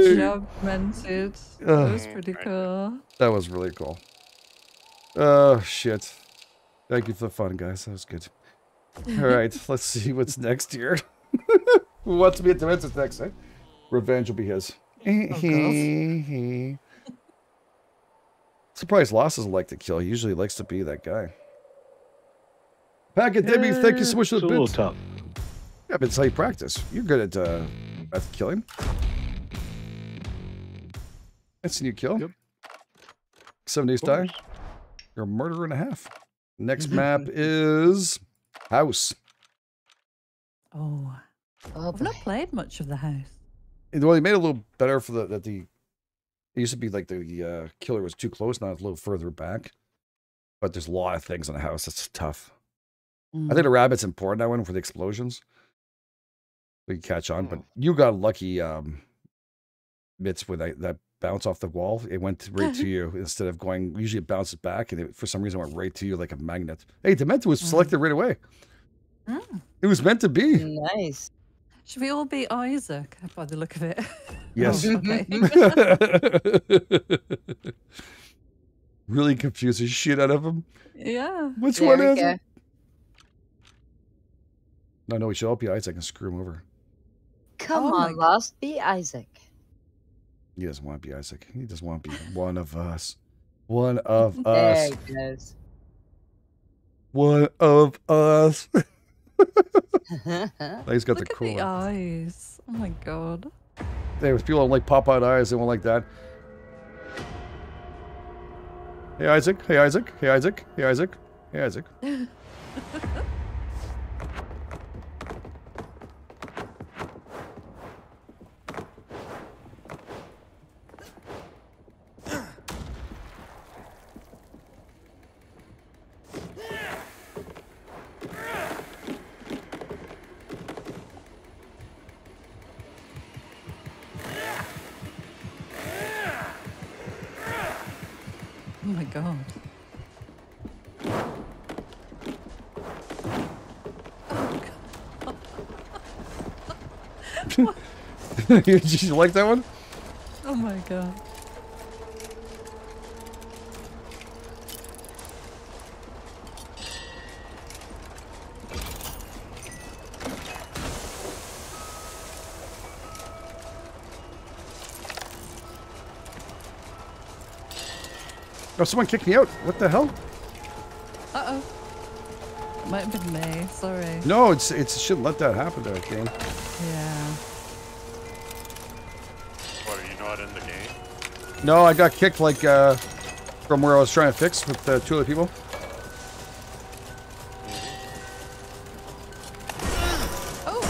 Good job, Mented. Uh, that was pretty cool. That was really cool. Oh, shit. Thank you for the fun, guys. That was good. All right, let's see what's next here. Who wants to be at Demented next, eh? Revenge will be his. Oh, surprised Loss doesn't like to kill. He usually likes to be that guy. Packet Debbie, uh, thank you so much for the bits. Tough. Yeah, but it's how you practice. You're good at uh, at killing. That's a new kill. Yep. Seven days die. You're a murderer and a half. Next map is House. Oh, oh I've not played much of the House. Well, he made it a little better for the that the. It used to be like the uh, killer was too close, now it's a little further back. But there's a lot of things in the house. That's tough. Mm. I think the rabbit's important, that one, for the explosions. We can catch on, but you got lucky um, bits with that, that bounce off the wall. It went right to you instead of going, usually it bounces back, and it, for some reason went right to you like a magnet. Hey, Demented was selected right away. Mm. It was meant to be. Nice. Should we all be Isaac by the look of it? Yes. Oh, really confused the shit out of him. Yeah. Which there one is go. it? No, no, we should all be Isaac and screw him over. Come oh, on, Lost, be Isaac. He doesn't want to be Isaac. He just want to be one of us. One of us. There he goes. One of us. He's got Look the cool at the eyes. Oh my god. There was people that like pop out eyes, they won't like that. Hey Isaac, hey Isaac, hey Isaac, hey Isaac, hey Isaac. Did you like that one? Oh my god. Oh, someone kicked me out. What the hell? Uh oh. Might have been me. Sorry. No, it's it's it shouldn't let that happen to our game. Yeah. No, I got kicked like uh, from where I was trying to fix with uh, two other people. Oh,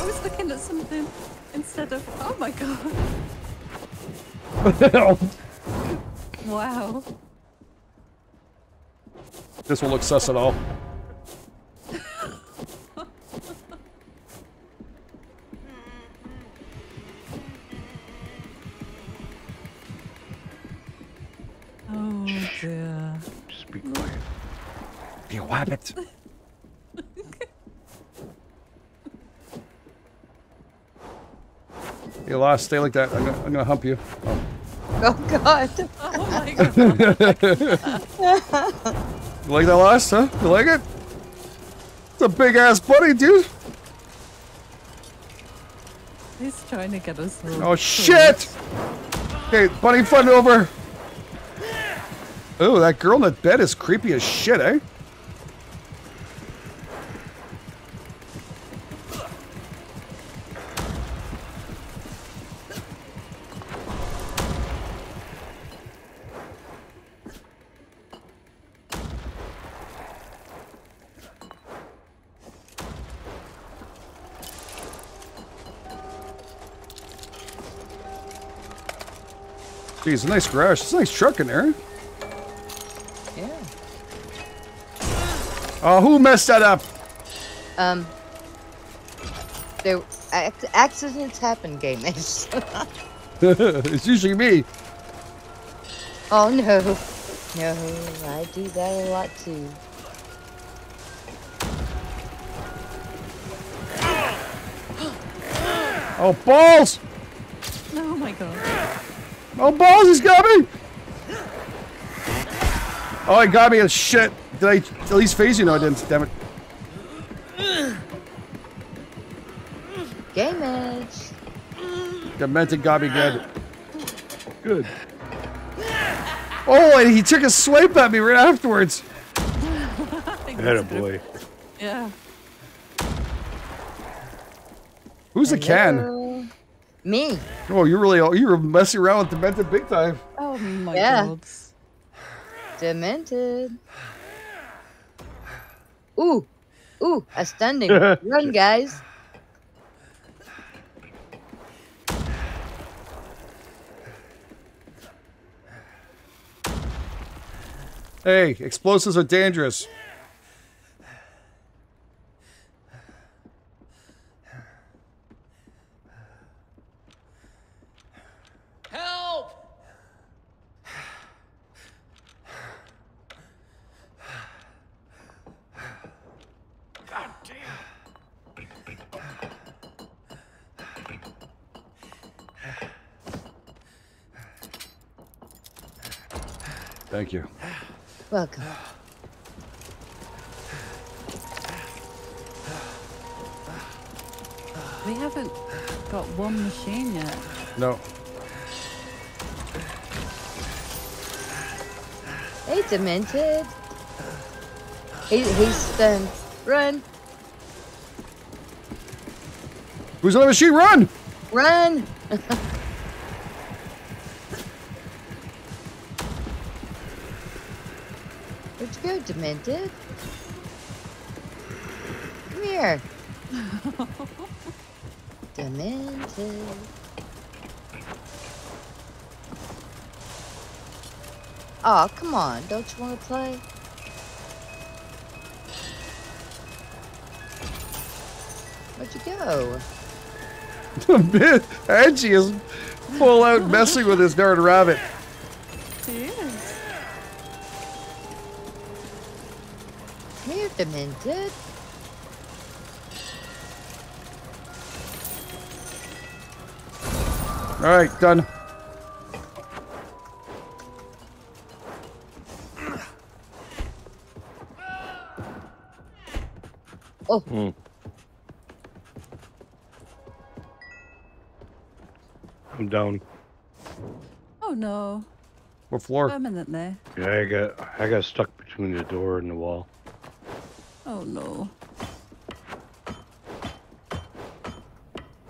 I was looking at something instead of. Oh my god! Wow. This won't look sus at all. You lost. Stay like that. I'm gonna, I'm gonna hump you. Oh, oh god. Oh my god. You like that, Lost? Huh? You like it? It's a big ass buddy, dude. He's trying to get us. Oh shit! Okay, buddy, fun over. Oh, that girl in that bed is creepy as shit, eh? Geez, a nice garage. It's a nice truck in there. Yeah. Oh, who messed that up? Um. There, accidents happen, gamers. It's usually me. Oh no, no, I do that a lot too. Oh balls! Oh my god. Oh, balls, he's got me! Oh, he got me as shit. Did I at least phase you? No, I didn't, damn it. Game edge. Demented got me good. Good. Oh, and he took a swipe at me right afterwards. Attaboy. Yeah. Who's the can? Me. Oh, you really you were messing around with Demented big time. Oh my yeah. god. Demented. Ooh. Ooh, a stunning. Run, guys. Hey, explosives are dangerous. Thank you. Welcome. We haven't got one machine yet. No. Hey, Demented. He, he's stunned. Run. Who's on the machine? Run! Run! You're demented. Come here. Demented. Oh, come on. Don't you want to play? Where'd you go? Angie is full out messing with this darn rabbit. Demented. All right, done. Oh. Mm. I'm down. Oh no. What floor? Permanently. Yeah, I got I got stuck between the door and the wall. Oh no.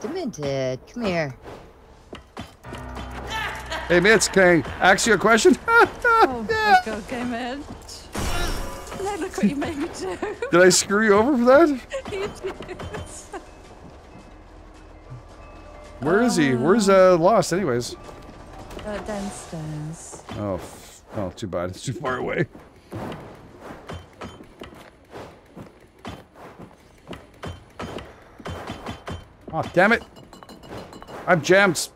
Demented, come here. Hey Mitch, can I ask you a question? Oh yeah. My god, game edge. Now look what you made me do. Did I screw you over for that? You did. Where uh, is he? Where's uh, Lost anyways? Uh, downstairs. Oh, oh, too bad. It's too far away. Oh, damn it. I'm jammed.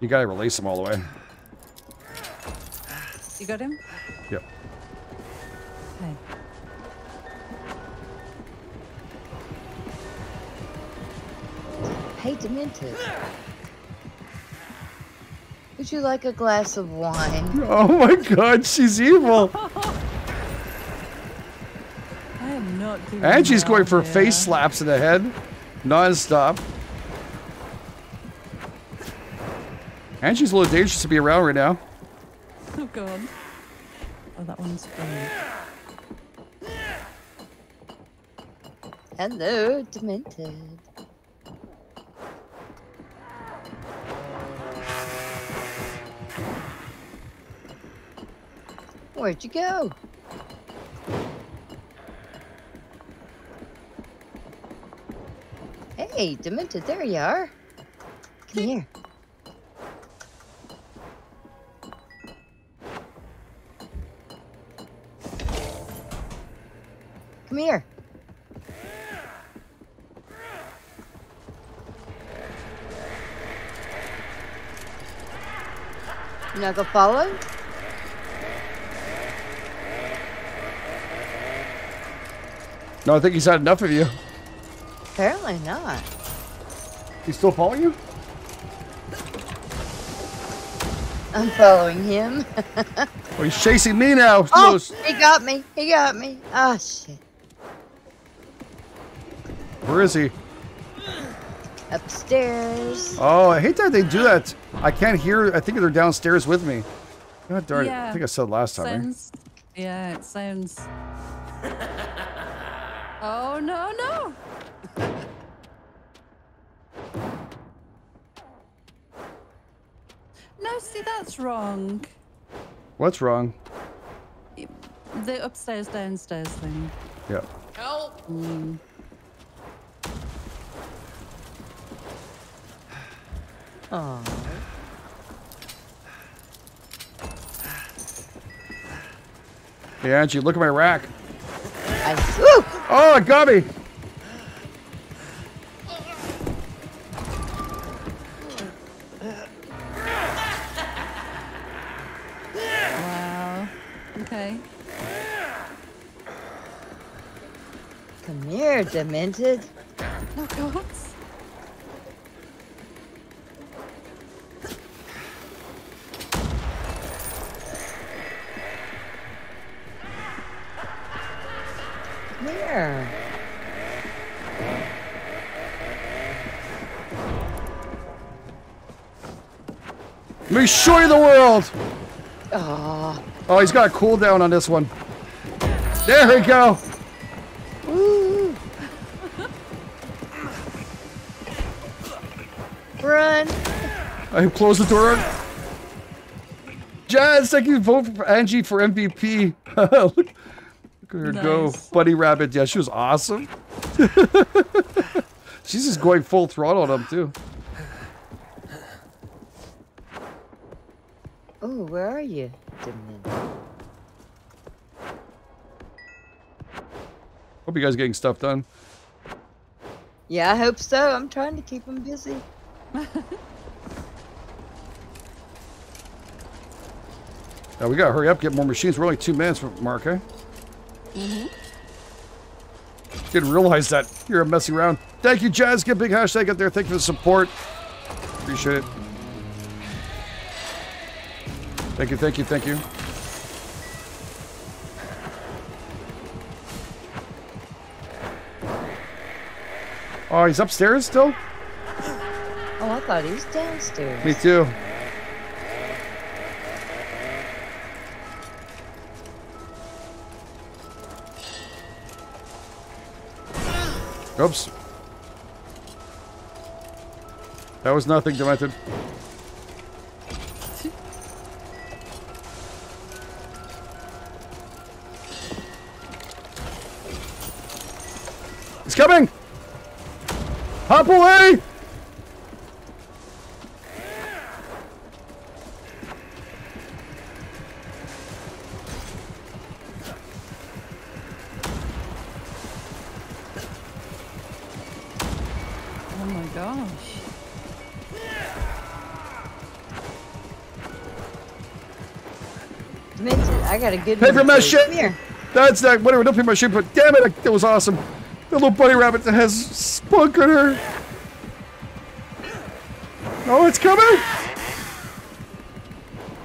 You gotta release him all the way. You got him? Yep. Okay. Hey, Demented. Would you like a glass of wine? Oh my god, she's evil! I am not doing Angie's going for here. Face slaps in the head. non-stop. And she's a little dangerous to be around right now. Oh god. Oh, that one's funny. Hello, demented. Where'd you go? Hey, demented, there you are. Come here. Come here. You not gonna follow him? No, I think he's had enough of you. Apparently not. He's still following you? I'm following him. Well, he's chasing me now. Oh, Most. He got me. He got me. Oh, shit. Where is he? Upstairs. Oh, I hate that they do that. I can't hear. I think they're downstairs with me. God darn it. Yeah, I think I said last time. Sounds, right? Yeah, it sounds. Oh, no, no. No, see, that's wrong. What's wrong? The upstairs, downstairs thing. Yeah. Help! Mm. Oh. Hey, Angie, look at my rack. I, oh, it got me. Wow. Okay. Come here, demented. Oh, God. Where? Let me show you the world! Oh, oh, he's got a cooldown on this one. There we go! Woo. Run! I close the door. Jazz, thank you vote for Angie for M V P. Look. Look at her nice. Go, Bunny Rabbit. Yeah, she was awesome. She's just going full throttle on him, too. Oh, where are you? Hope you guys are getting stuff done. Yeah, I hope so. I'm trying to keep them busy. Now, we gotta hurry up, get more machines. We're only two minutes from Mark, eh? Mm-hmm. Didn't realize that you're messing around. Thank you, Jazz. Get a big hashtag up there. Thank you for the support. Appreciate it. Thank you, thank you, thank you. Oh, he's upstairs still? Oh, I thought he was downstairs. Me too. Oops. That was nothing, demented. It's coming! Hop away! I got a good paper mache. That's not whatever. Don't pay my shit, but damn it, that was awesome. The little bunny rabbit that has spunk on her. Oh, it's coming.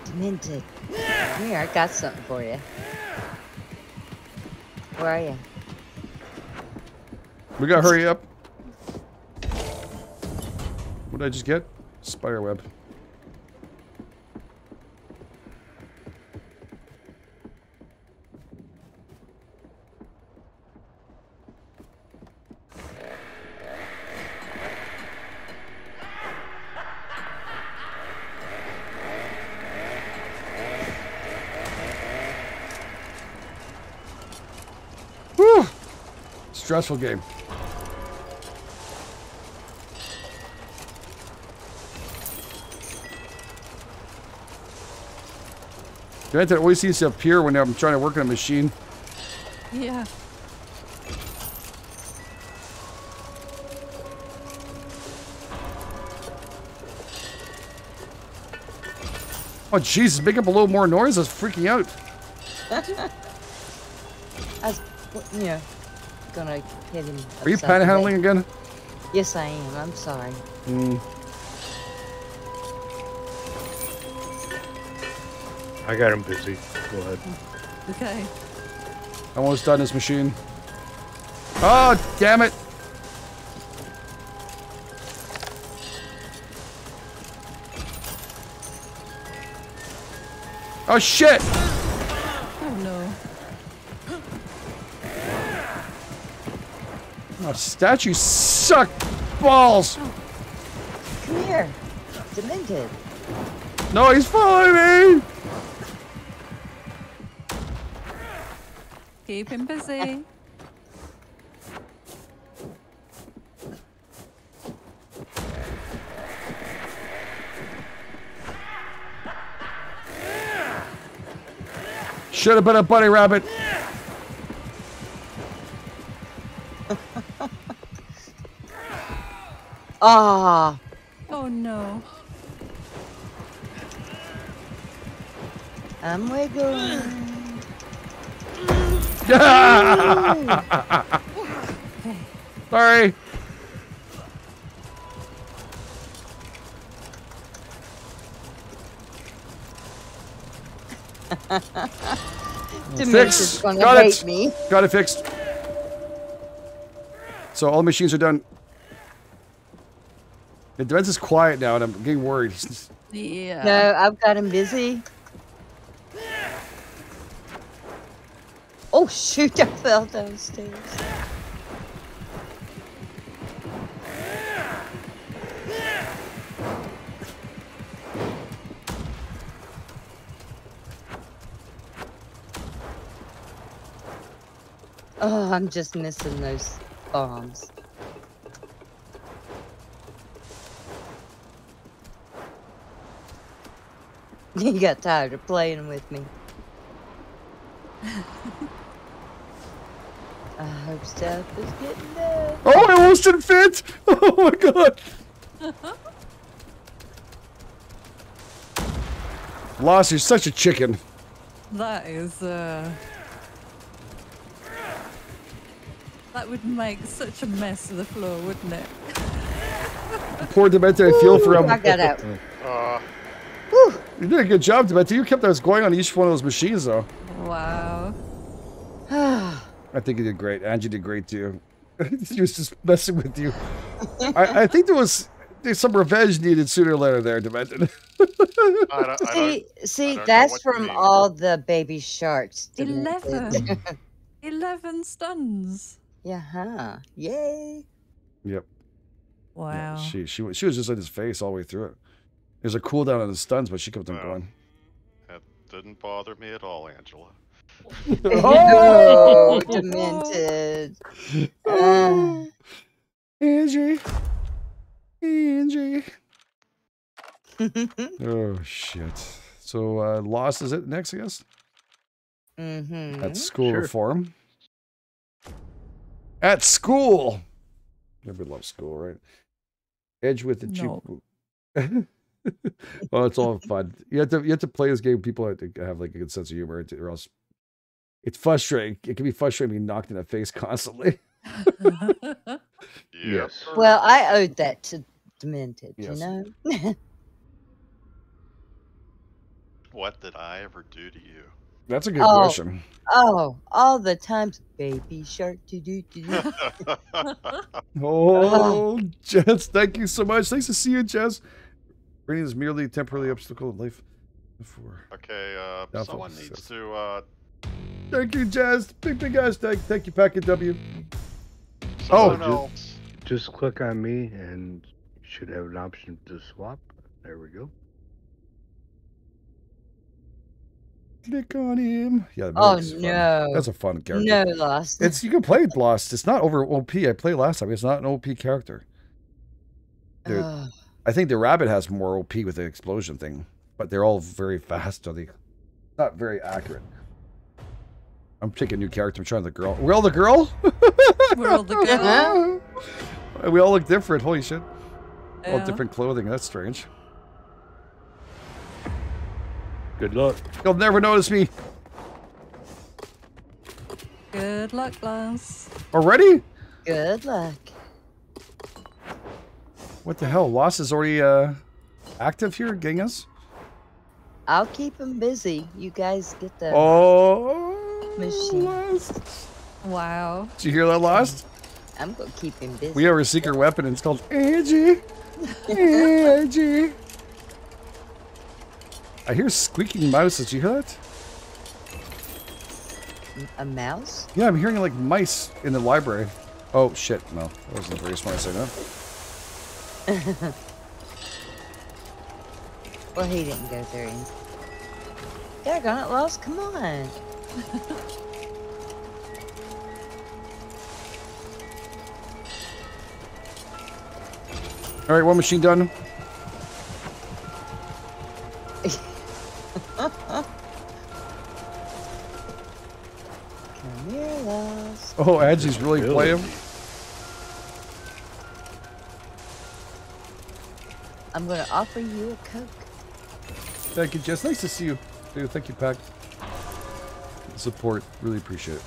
Demented. Come here, I got something for you. Where are you? We gotta hurry up. did I just get? Spiderweb. Whew! Stressful game. Granted, it always seems to appear when I'm trying to work on a machine. Yeah. Oh, Jesus, make up a little more noise. I was freaking out. I was, you know, gonna hit him. Are you panhandling again? Yes, I am. I'm sorry. Mm. I got him busy. Go ahead. Okay. I'm almost done this machine. Oh, damn it! Oh, shit! Oh, no. Oh, statues suck balls! Come here. Demented. No, he's following me! Keep him busy. Should have been a bunny rabbit. Ah. Oh no. I'm wiggling. Sorry. Fixed. Got it. Me. Got it fixed. So all the machines are done. The defense is quiet now, and I'm getting worried. Yeah. No, I've got him busy. Oh shoot, I fell downstairs. Oh, I'm just missing those bombs. You got tired of playing with me. I hope stuff is getting there. Oh, I almost didn't fit! Oh my god! Loss, you're such a chicken. That is, uh... that would make such a mess of the floor, wouldn't it? Poor Dementor, I feel for him. I got out. Uh. You did a good job, Dementor. You kept us going on each one of those machines, though. Wow. I think you did great. Angie did great too. She was just messing with you. I, I think there was there's some revenge needed sooner or later there, Demented. see, see that's from all the baby sharks. Eleven. Eleven stuns. Yeah. Huh. Yay. Yep. Wow. Yeah, she she she was just in his face all the way through it. There's a cooldown on the stuns, but she kept them going. That didn't bother me at all, Angela. Oh, Demented. Oh. Angie. Angie. Oh, shit. So, uh, Lost is it next, I guess? Mm-hmm. At school sure. Reform. At school! Everybody loves school, right? Edge with the no. cheap... Oh, it's all fun. You have to you have to play this game with people that have like a good sense of humor, or else it's frustrating. It can be frustrating being knocked in the face constantly. Yes. Well, I owed that to Demented, yes. You know. What did I ever do to you? That's a good oh. question. Oh, all the times, baby shark. Doo -doo -doo -doo. Oh, Jess, thank you so much. Thanks to see you, Jess. Rain is merely a temporary obstacle in life. Before. Okay, uh, Downfall someone needs six. to. Uh... Thank you, Jess. Big, big guys. Thank, thank you, Packet W. Someone oh, just, just click on me and you should have an option to swap. There we go. Click on him. Yeah. Oh no, that's a fun character. No Lost. It's you can play Lost. It's not over O P. I played last time. It's not an O P character. Uh, I think the rabbit has more O P with the explosion thing, but they're all very fast. Are they? Not very accurate. I'm picking a new character. I'm trying the girl. We're all the girl. We're all the girl. We all look different. Holy shit! Yeah. All different clothing. That's strange. Good luck. You'll never notice me. Good luck, Lance. Already? Good luck. What the hell? Loss is already uh, active here, Genghis? I'll keep him busy. You guys get the oh, machine. Lost. Wow. Did you hear that, Lost? I'm going to keep him busy. We have a secret weapon, and it's called Angie. Angie. I hear squeaking mouse. Did you hear that? A mouse? Yeah, I'm hearing like mice in the library. Oh shit! No, that wasn't very smart. Say no. Well, he didn't go through. Daggone it, Lost. Come on. All right, one machine done. Oh, Adji's really playing. I'm gonna offer you a Coke. Thank you, Jess. Nice to see you. Dude, thank you, Pac. Support. Really appreciate it.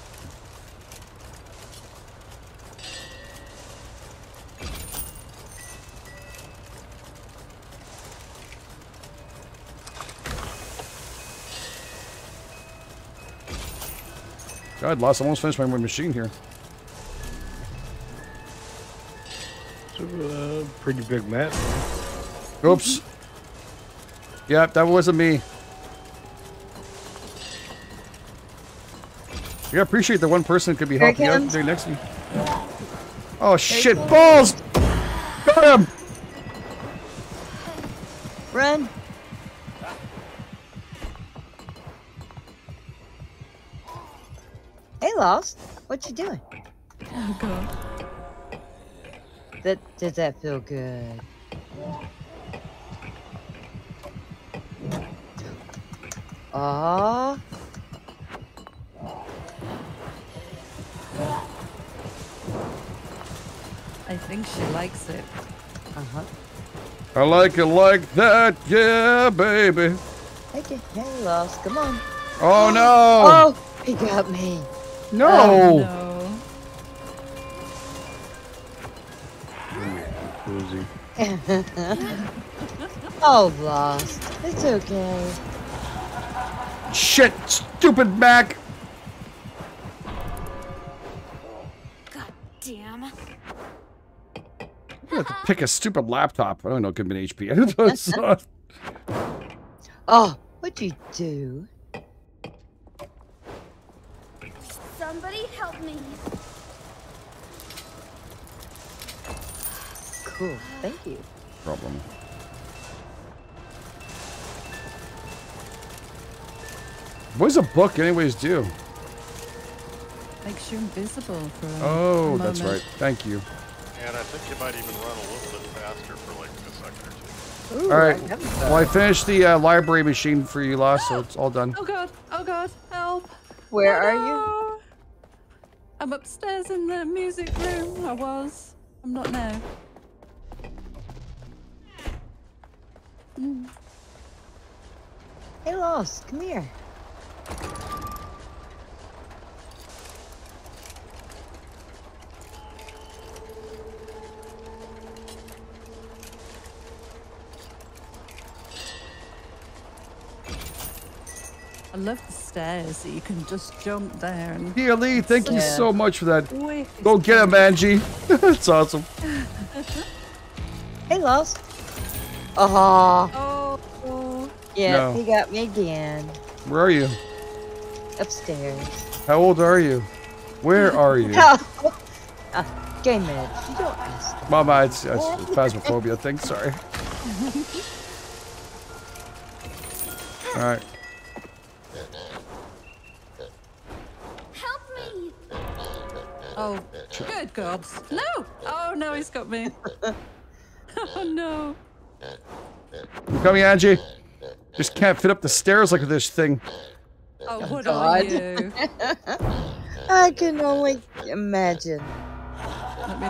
God, Lost. I almost finished my machine here. It's a uh, pretty big map. Oops. Yeah, that wasn't me. Yeah, I appreciate the one person could be there helping out there next to me. Oh, there shit. Balls! Got him! Run. Lost? What you doing? Oh god. That does that feel good? Ah. I think she likes it. Uh huh. I like it like that, yeah, baby. Okay, hey, Lost, come on. Oh no! Oh, he got me. No. Oh, no. Oh, Lost. It's okay. Shit, stupid Mac. God damn. I have to pick a stupid laptop. I don't know. It could be an H P. Oh, what'd you do? Somebody help me. Cool, thank you. Problem. What does a book anyways do? Makes you invisible for a Oh, moment. That's right. Thank you. And I think you might even run a little bit faster for like a second or two. Ooh, all right. I well, I finished the uh, library machine for you, Lost, so it's all done. Oh, God. Oh, God. Help. Where oh, are no. you? I'm upstairs in the music room. I was. I'm not now. Mm. Hey, Lost, come here. I love the stairs that you can just jump there. And yeah, Lee, thank you so much for that. Wait, go get him, Angie. That's awesome. Hey, Lost. Uh-huh. Oh. oh. Yeah, no. He got me again. Where are you? Upstairs. How old are you? Where are you? uh, Game Edge. You don't ask that. Mama, it's, it's Phasmophobia thing. Sorry. All right. Help me! Oh, good gods! No! Oh no, he's got me. Oh no! I'm coming, Angie. Just can't fit up the stairs like this thing. Oh, oh what God. Are you? I can only imagine. Let me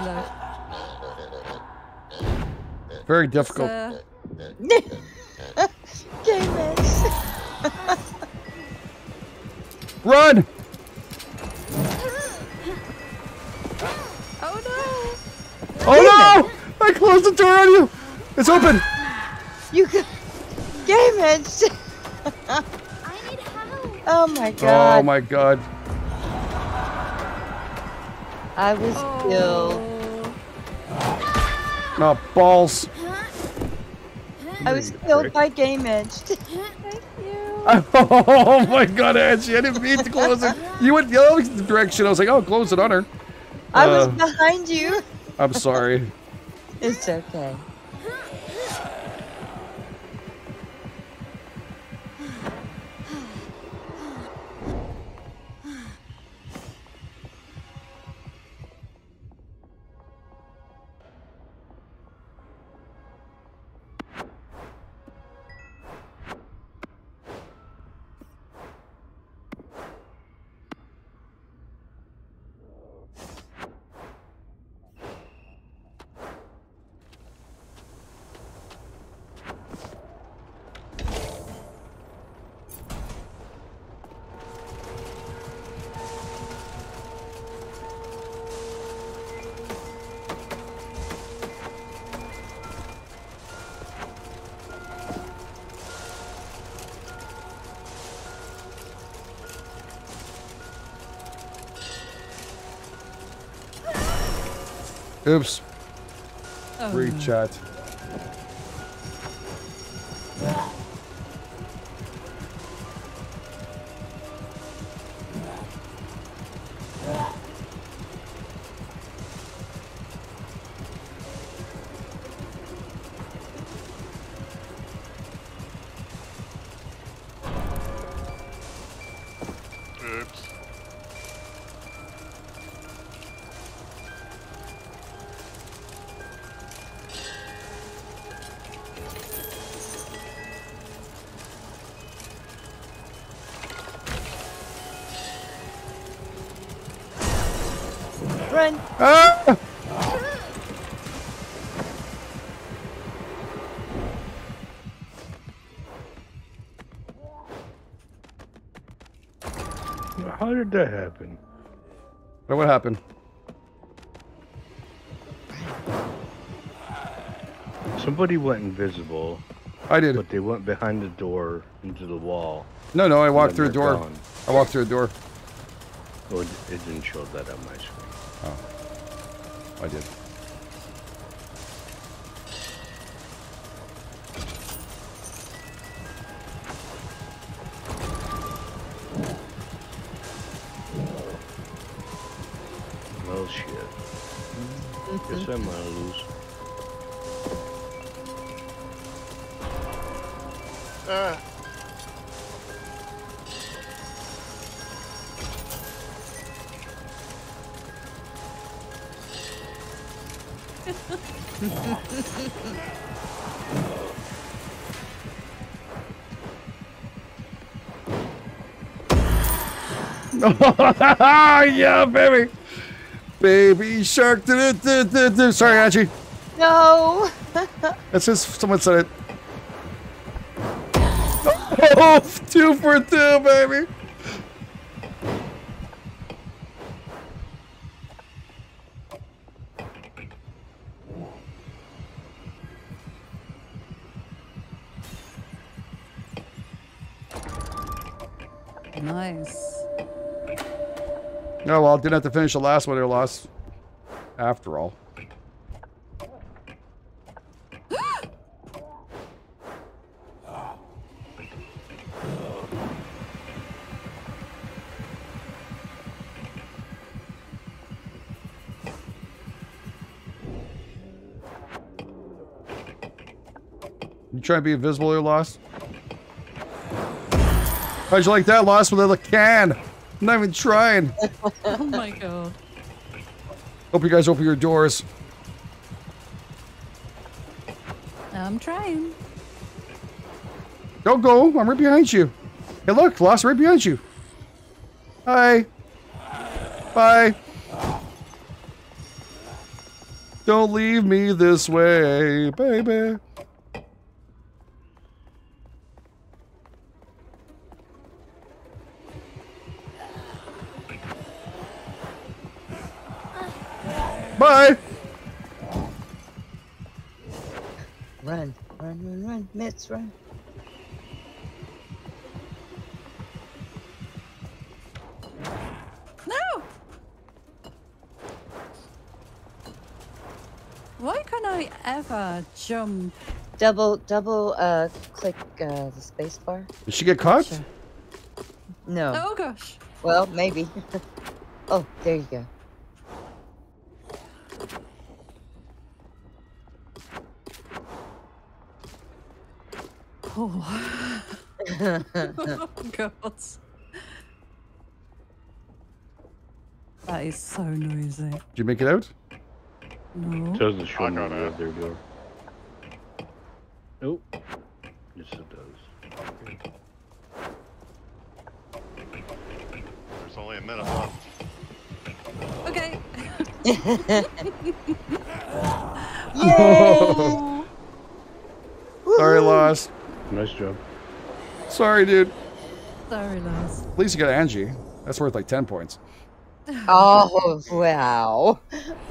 look. Very difficult. Uh... Run! Oh no! Oh no! I closed the door on you. It's open. You got GameEdged. I need help. Oh my God. Oh my God. I was oh. killed. Oh, balls. I was killed by GameEdged. Thank you. Oh my God, Angie, I didn't mean to close it. You went the other direction. I was like, oh, close it on her. I uh, was behind you. I'm sorry. It's okay. Oops. Oh. Free chat. Ah! How did that happen? What happened? Somebody went invisible. I did. But they went behind the door into the wall. No, no, I walked through a door. Gone. I walked through a door. Oh, it didn't show that on my screen. Oh, I did. Well, shit. Guess I'm gonna lose. Ah. Yeah, baby, baby shark. Do, do, do, do. Sorry, Angie. No. That's just someone said it. Oh, two for two, baby. Nice. No, well, I didn't have to finish the last one or lost. After all. You trying to be invisible or lost? How'd you like that? Lost with a can. I'm not even trying. Oh my god. Hope you guys open your doors. I'm trying. Don't go. I'm right behind you. Hey, look, Lost right behind you. Hi. Bye. Don't leave me this way, baby. Bye. Run, run, run, run, Mitz, run. No. Why can't I ever jump? Double, double, uh, click uh, the space bar. Did she get caught? Sure. No. Oh gosh. Well, maybe. Oh, there you go. Oh. Oh god. That is so noisy. Did you make it out? No. It doesn't show me out there, though. Nope. Yes, it does. There's only a minute left. Okay. Oh. Sorry, Lost. Nice job. Sorry, dude. Sorry, Lost. At least you got Angie. That's worth like ten points. Oh, wow. Wow.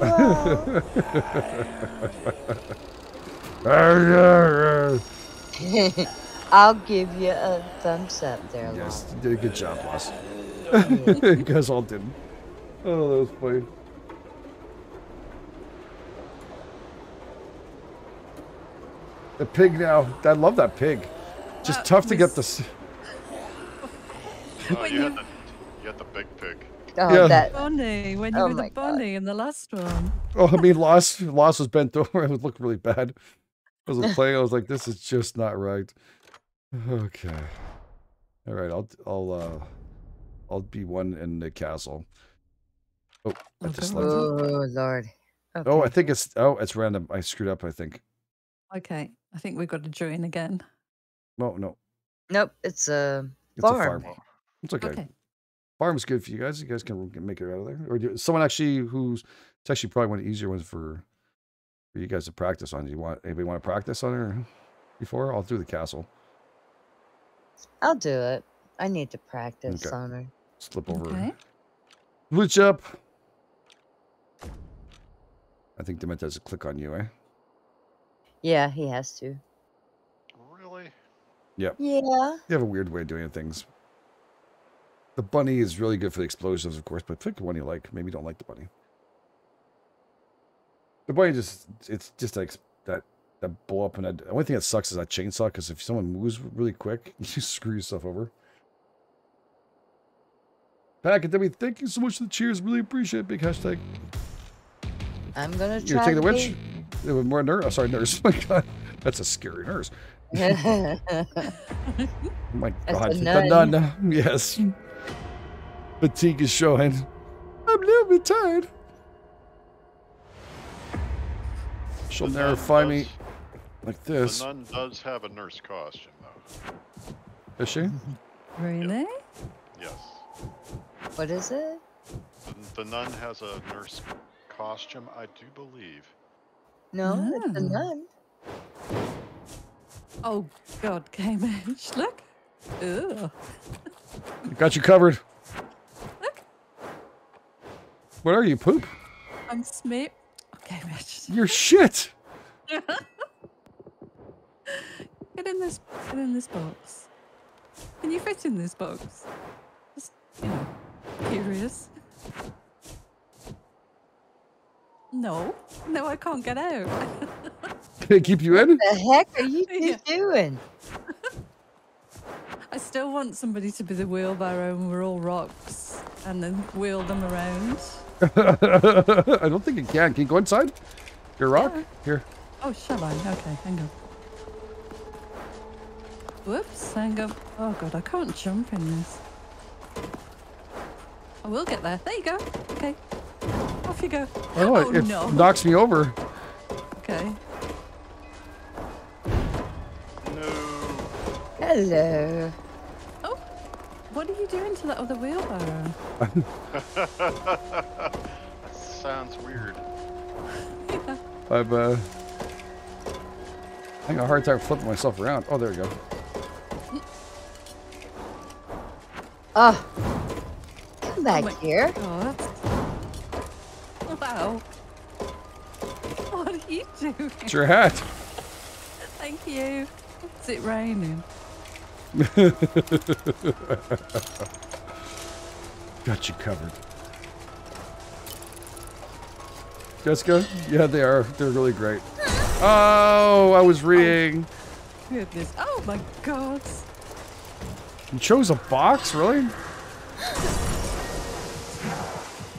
I'll give you a thumbs up there, Lost. Yes, you did a good job, Lost. You guys all did. Oh, that was funny. The pig now. I love that pig. Just uh, tough to get this. Oh, you, you... Had the, you had the big pig. Oh, yeah. That bunny. When you oh were the bunny God. In the last one. Oh, I mean, Lost, Lost was bent over. It would look really bad. I was playing. I was like, this is just not right. Okay. All right. I'll. I'll. Uh, I'll be one in the castle. Oh, I okay. just left. Oh Lord. Okay. Oh, I think it's. Oh, it's random. I screwed up. I think. Okay, I think we've got to join again. No, no. Nope, it's a farm. It's, a farm. It's okay. okay. Farm's good for you guys. You guys can make it out of there. Or do, someone actually who's... It's actually probably one of the easier ones for, for you guys to practice on. Do you want... Anybody want to practice on her before? I'll do the castle. I'll do it. I need to practice okay. on her. Slip over. Okay. Glitch up. I think Demet has a click on you, eh? Yeah, he has to. Really? Yep. Yeah. You have a weird way of doing things. The bunny is really good for the explosives, of course, but pick the one you like. Maybe you don't like the bunny. The bunny just, it's just like that, that blow up. And that, the only thing that sucks is that chainsaw, because if someone moves really quick, you screw yourself over. Pack it, Debbie. Thank you so much for the cheers. Really appreciate it. Big hashtag. I'm going to try. You take the witch? Be It was more nurse. Oh, sorry, nurse. Oh, my God, that's a scary nurse. Oh my God, the nun. the nun. Yes, fatigue is showing. I'm a little bit tired. She'll the never find does, me like this. The nun does have a nurse costume, though. Does she? Really? Yes. What is it? The, the nun has a nurse costume, I do believe. No, no, it's a nun. Oh God, GameEdged, look. Ew. Got you covered. Look. What are you, poop? I'm Smee. Okay, GameEdged. You're shit. Get in this. Get in this box. Can you fit in this box? you know, curious. No, no, I can't get out. Can it keep you in? What the heck are you two yeah. doing? I still want somebody to be the wheelbarrow and we're all rocks and then wheel them around. I don't think it can. Can you go inside? Your rock? Yeah. Here. Oh, shall I? Okay, hang on. Whoops, hang on. Oh, God, I can't jump in this. I will get there. There you go. Okay. Off you go. Oh, oh it no. knocks me over. Okay. No. Hello. Oh, what are you doing to that other wheelbarrow? That sounds weird. Yeah. I've, uh... I got a hard time flipping myself around. Oh, there we go. Ah, oh, come back oh here. God. Wow. What are you doing? It's your hat. Thank you. Is it raining? Got you covered. Jessica? Yeah, they are. They're really great. Oh, I was reading. Oh, goodness. Oh, my God. You chose a box? Really?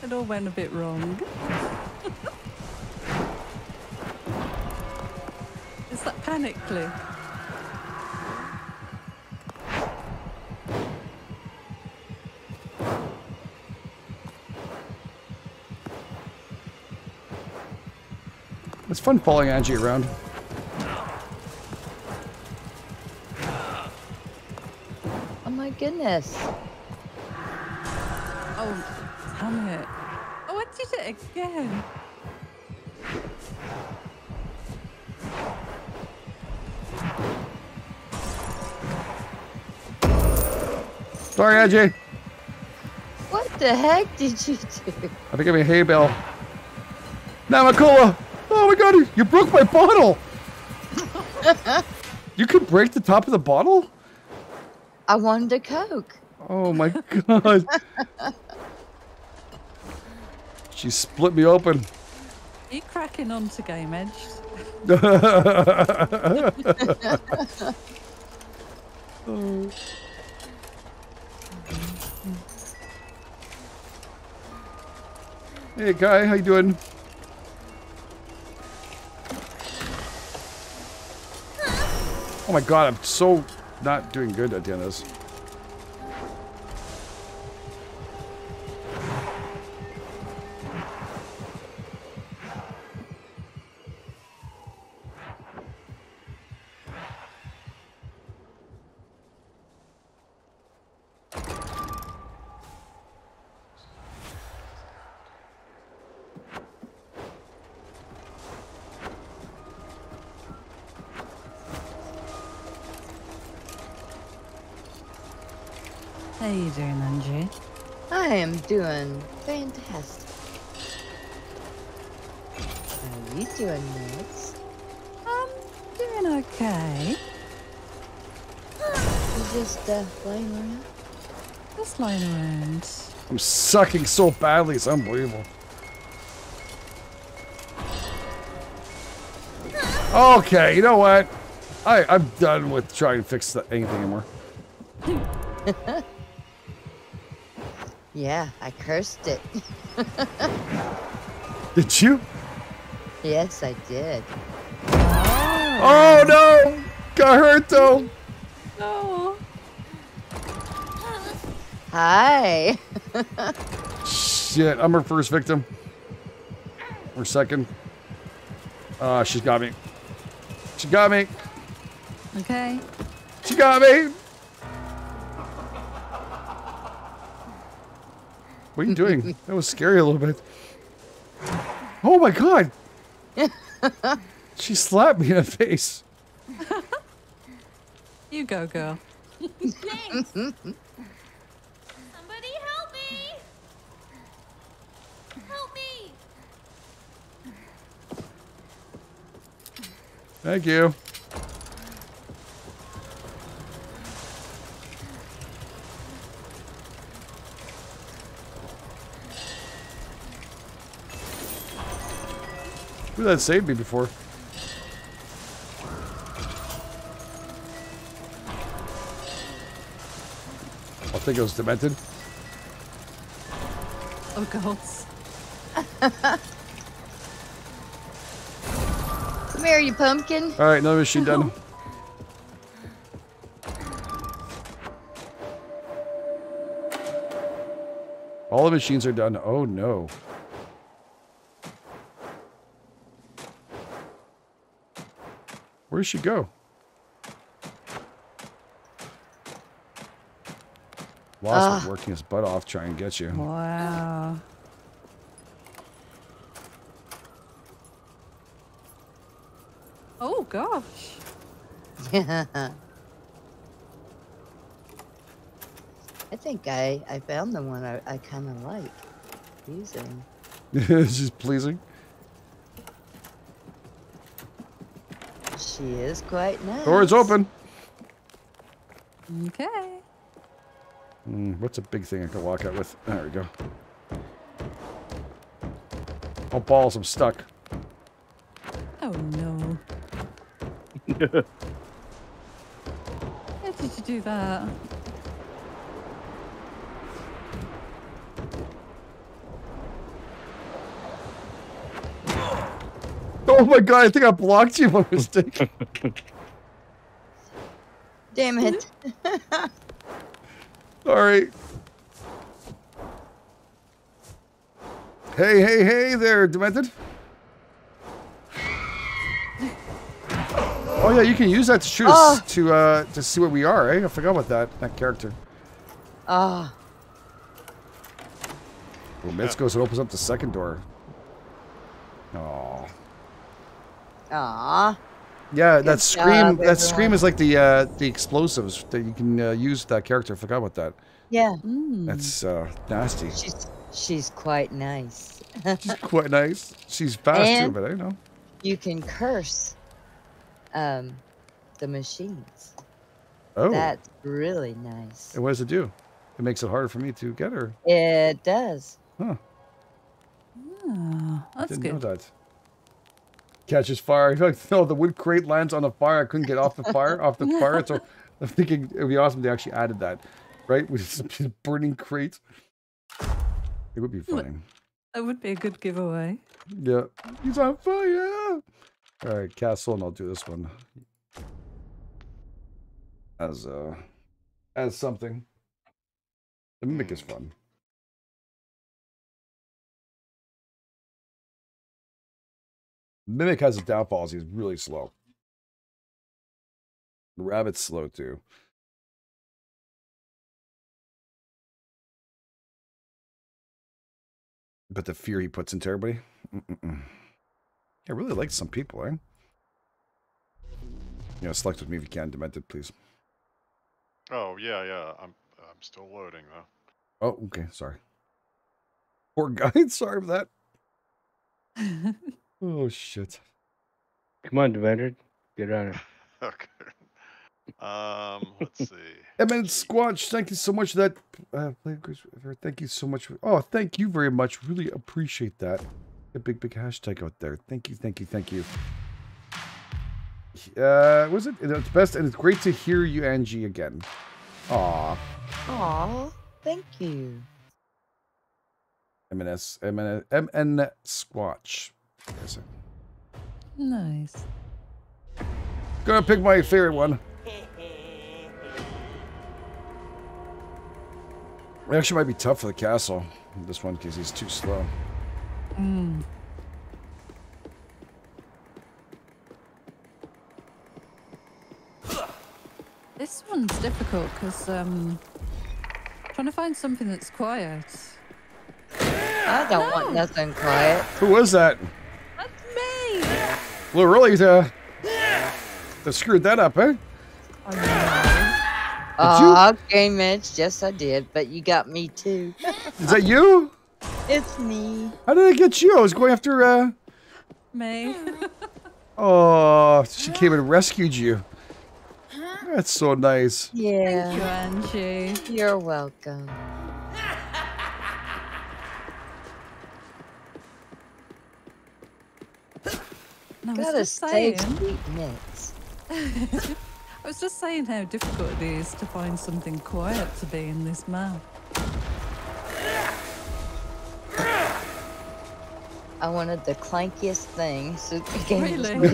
It all went a bit wrong. Is that panic clip? It's fun following Angie around. Oh my goodness. Oh, damn it. Oh, I did it again. Sorry, Angie. What the heck did you do? I think I'm a hay bale. Namakula! Oh my God, you broke my bottle! You could break the top of the bottle? I wanted a Coke. Oh my God. She split me open. Are you cracking on to GameEdged? Oh. Hey guy, how you doing? Oh my God, I'm so not doing good at doing this. How you doing, Angie? I am doing fantastic. How are you doing, Liz? I'm doing okay. You just uh, lying around? Just lying around. I'm sucking so badly, it's unbelievable. Okay, you know what? I, I'm done with trying to fix the, anything anymore. Yeah, I cursed it. Did you? Yes, I did. Oh, oh no! Got hurt though. No. Hi. Shit, I'm her first victim. Or second. Uh, she's got me. She got me. Okay. She got me. What are you doing? That was scary a little bit. Oh my God! She slapped me in the face. You go, girl. Thanks. Somebody help me! Help me! Thank you. Ooh, that saved me before. I think it was demented. Oh, goats. Come here, you pumpkin. All right, another machine done. All the machines are done. Oh, no. Where did she go? Lost was working his butt off trying to get you. Wow. Oh, gosh. Yeah. I think I, I found the one I, I kind of like using. It's just pleasing. She is quite nice. Door's open. Okay. Mm, what's a big thing I can walk out with? There we go. Oh, balls, I'm stuck. Oh, no. How did you do that? Oh my god, I think I blocked you by mistake. Damn it. Sorry. Hey, hey, hey there, demented. Oh yeah, you can use that to shoot us, oh. to, uh, to see where we are, eh? I forgot about that, that character. Ah. Oh. Oh, Mitz goes and opens up the second door. Aww. Aww. Yeah, Good that scream. Job, that scream is like the uh, the explosives that you can uh, use with that character. I forgot about that. Yeah. Mm. That's uh, nasty. She's she's quite nice. She's quite nice. She's fast and too, but I know. You can curse, um, the machines. Oh. That's really nice. And what does it do? It makes it harder for me to get her. It does. Huh. Oh, that's Didn't good. Didn't know that. Catches fire. No, the wood crate lands on the fire. I couldn't get off the fire, off the fire. So I'm thinking it would be awesome if they actually added that, right? With this burning crate. It would be funny. That would be a good giveaway. Yeah. He's on fire. All right, castle, and I'll do this one as uh, as something. The mimic is fun. Mimic has a downfall. He's really slow. The rabbit's slow too. But the fear he puts into everybody. Mm-mm-mm. I really like some people, eh? You know, select with me if you can, demented, please. Oh yeah, yeah. I'm I'm still loading though. Oh, okay, sorry. Poor guy, sorry for that. Oh shit! Come on, Demented, get on it. Okay. Um, let's see. And then Squatch, thank you so much for that. Uh, thank you so much. For, oh, thank you very much. Really appreciate that. A big, big hashtag out there. Thank you, thank you, thank you. Uh, was it? It's best, and it's great to hear you, Angie, again. Aw. Aw. Thank you. M N S, M N S, M N Squatch. Yes, nice. Gonna pick my favorite one. It actually might be tough for the castle, this one, because he's too slow. Mm. This one's difficult because um, trying to find something that's quiet. I don't no. want nothing quiet. Who was that? Well, really, uh, they screwed that up, eh? Oh, no. Oh GameEdged, yes, I did, but you got me too. Is that you? It's me. How did I get you? I was going after, uh... May. Oh, she came and rescued you. That's so nice. Yeah. Thank you, Angie. You're welcome. I gotta stay sweet nits. I was just saying how difficult it is to find something quiet to be in this map. I wanted the clankiest thing so the game really? was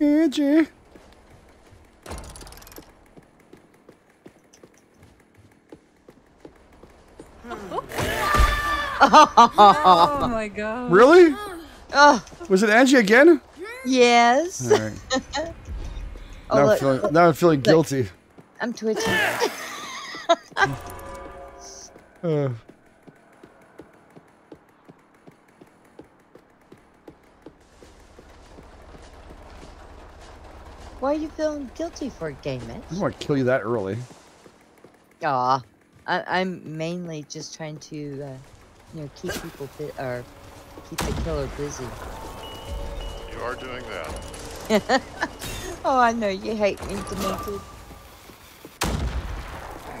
weird. G G. Oh my god. Really? Oh. Was it Angie again? Yes. All right. Oh, now, look, I'm feeling, look, now I'm feeling look. guilty. I'm twitching. uh. Why are you feeling guilty for, Game Edged? I didn't want to kill you that early. Aw. I, I'm mainly just trying to... Uh, You know, keep people fit, or keep the killer busy. You are doing that. Oh, I know you hate me, demented.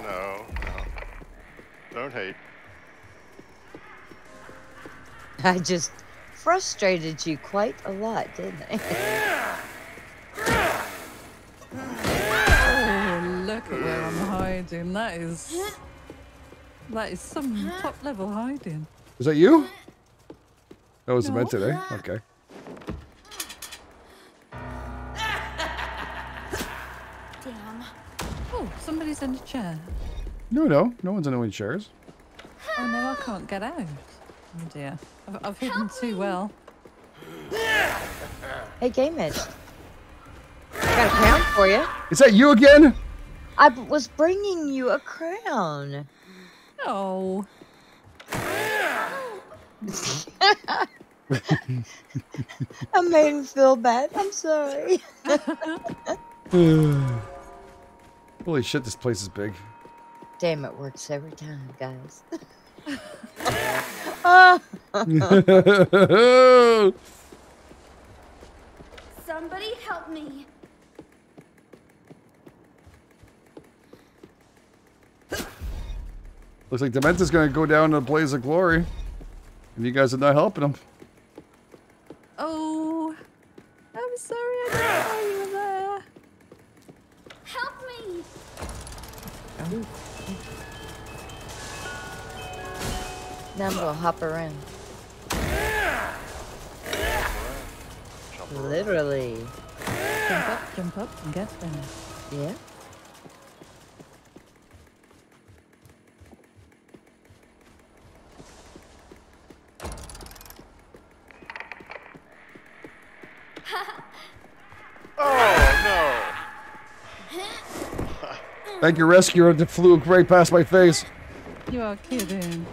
No, no, don't hate. I just frustrated you quite a lot, didn't I? Oh, look at where I'm hiding. That is. That is some top-level hiding. Is that you? That was no. meant today. Okay. Damn. Oh, somebody's in a chair. No, no. No one's in any chairs. Oh, no, I can't get out. Oh, dear. I've, I've hidden too well. Hey, GameEdged. Got a crown for you. Is that you again? I was bringing you a crown. Oh. I made him feel bad. I'm sorry. Holy shit, this place is big. Damn, it works every time, guys. Somebody help me. Looks like Dementor's gonna go down to a blaze of glory. And you guys are not helping him. Oh. I'm sorry, I didn't know you were there. Help me! Oh. Now I'm gonna hop around. Literally. Jump up, jump up, and get them. Yeah. Thank you, rescuer, that flew right past my face. You are kidding.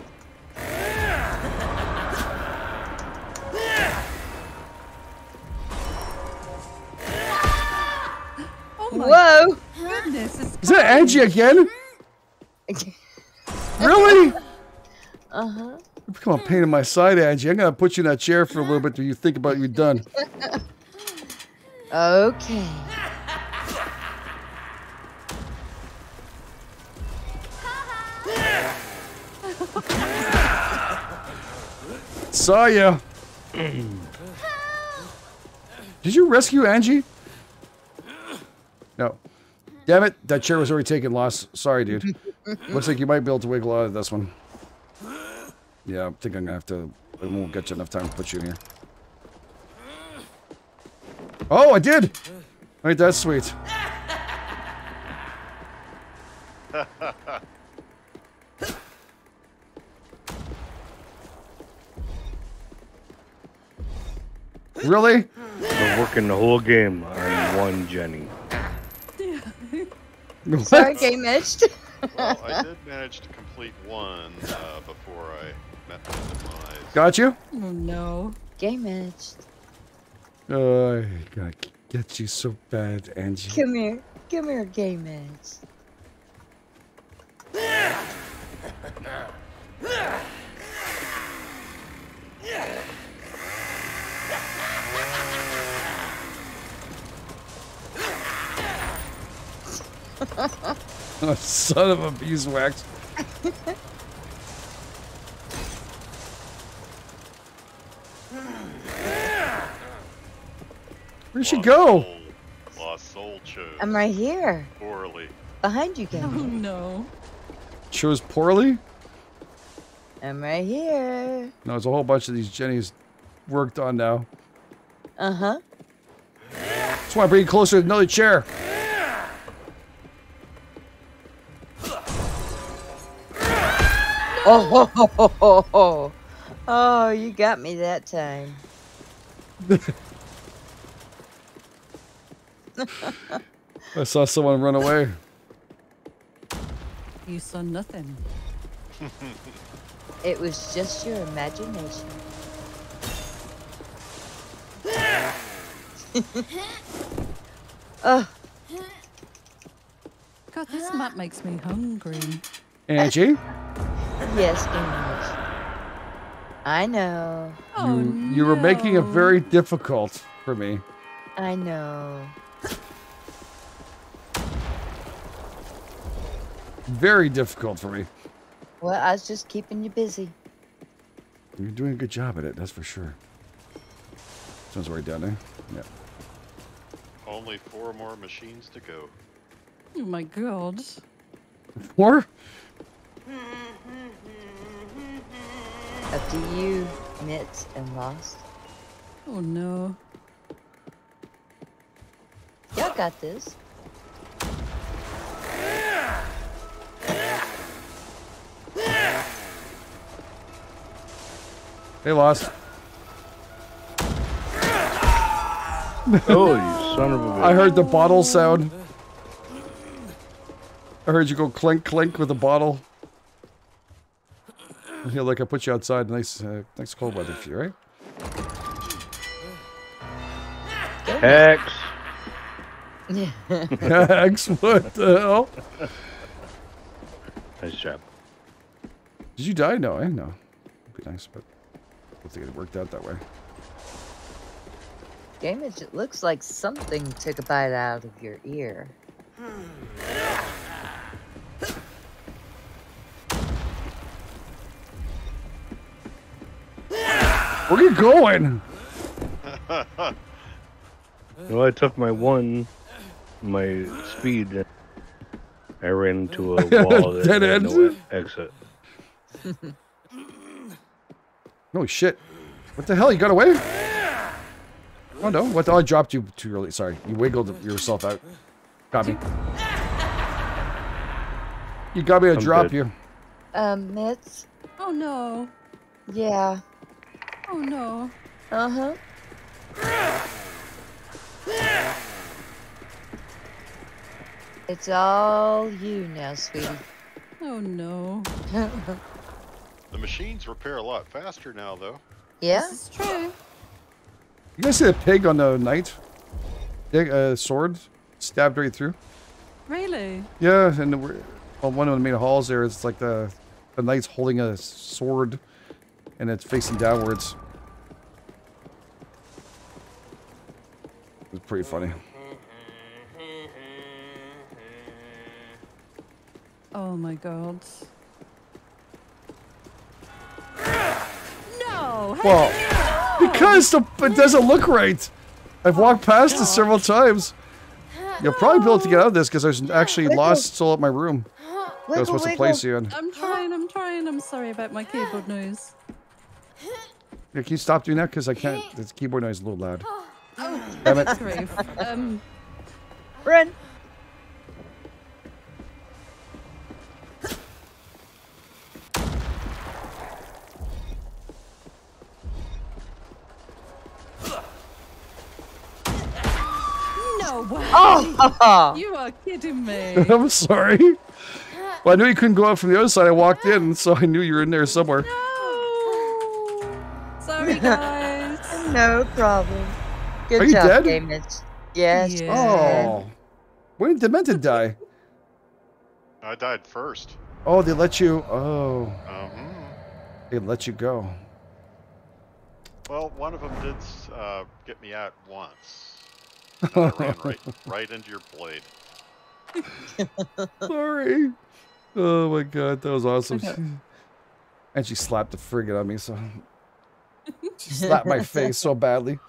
Oh my Whoa! Goodness, it's Is that Angie again? Really? Uh-huh. You become a pain in my side, Angie. I'm gonna put you in that chair for a little bit till you think about it, you're done. Okay. Saw ya. Did you rescue Angie? No. Damn it, that chair was already taken, Loss. Sorry, dude. Looks like you might be able to wiggle out of this one. Yeah, I think I'm gonna have to. I won't get you enough time to put you in here. Oh, I did! Alright, that's sweet. Really? We're working the whole game on one Jenny. Sorry, GameEdged. Well, I did manage to complete one uh, before I met my demise. Got you? Oh, no. GameEdged. Oh, I gotta get you so bad, Angie. Come here. Come here, GameEdged. Oh, son of a beeswax. Where'd you go? Soul. Lost soul chose. I'm right here. Poorly. Behind you, Gabby. Oh no. Chose poorly? I'm right here. No, there's a whole bunch of these Jennies worked on now. Uh-huh. That's why I bring you closer to another chair. Oh, ho, ho, ho, ho, ho. Oh, you got me that time. I saw someone run away. You saw nothing. It was just your imagination. Oh. God, this map makes me hungry. Angie? Yes, English. I know. Oh, you, no. You were making it very difficult for me. I know. Very difficult for me. Well, I was just keeping you busy. You're doing a good job at it, that's for sure. Sounds right down there. Yeah. Only four more machines to go. Oh my god. Four? Up to you, Mitts and Lost. Oh no. Y'all got this. Hey, Lost. Oh, you son of a bitch. I heard the bottle sound. I heard you go clink, clink with the bottle. Here, look, I put you outside. Nice, uh, nice cold weather for you, right? Hex. Hex, what the hell? Nice job. Did you die? No, eh? No. It'd be nice, but I don't think it worked out that way. Damage, it looks like something took a bite out of your ear. Where are you going? Well, I took my one, my speed. I ran into a wall that dead had end. No exit. Holy shit! What the hell? You got away? Oh no! What? The, oh, I dropped you too early. Sorry, you wiggled yourself out. Got me. You got me to drop you. Um, Mitts. Oh no. Yeah. Oh no. Uh huh. It's all you now, sweetie. Oh no. The machines repair a lot faster now, though. Yeah, this is true. You guys see the pig on the knight? Pig, uh, sword stabbed right through. Really? Yeah, and we're, on one of the main halls there, it's like the the knight's holding a sword. And it's facing downwards. It's pretty funny. Oh my god. No! Well, no! Because the, it doesn't look right. I've walked past oh it several times. You'll probably be able to get out of this because I was actually wiggle. Lost still at my room. Wiggle, I was supposed wiggle. To place you in. I'm trying, I'm trying. I'm sorry about my keyboard noise. Yeah, can you stop doing that? Because I can't. The keyboard noise is a little loud. Oh, damn it. um, Run. No way. Oh. You are kidding me. I'm sorry. Well, I knew you couldn't go out from the other side. I walked in, so I knew you were in there somewhere. No. Sorry, guys. No problem. Good Are you job, Damage. Yes. Yeah. Oh. When did Demented die? I died first. Oh, they let you. Oh. Um, they let you go. Well, one of them did uh, get me out once. I ran right, right into your blade. Sorry. Oh my god, that was awesome. And she slapped the frigate on me, so. She slapped my face so badly.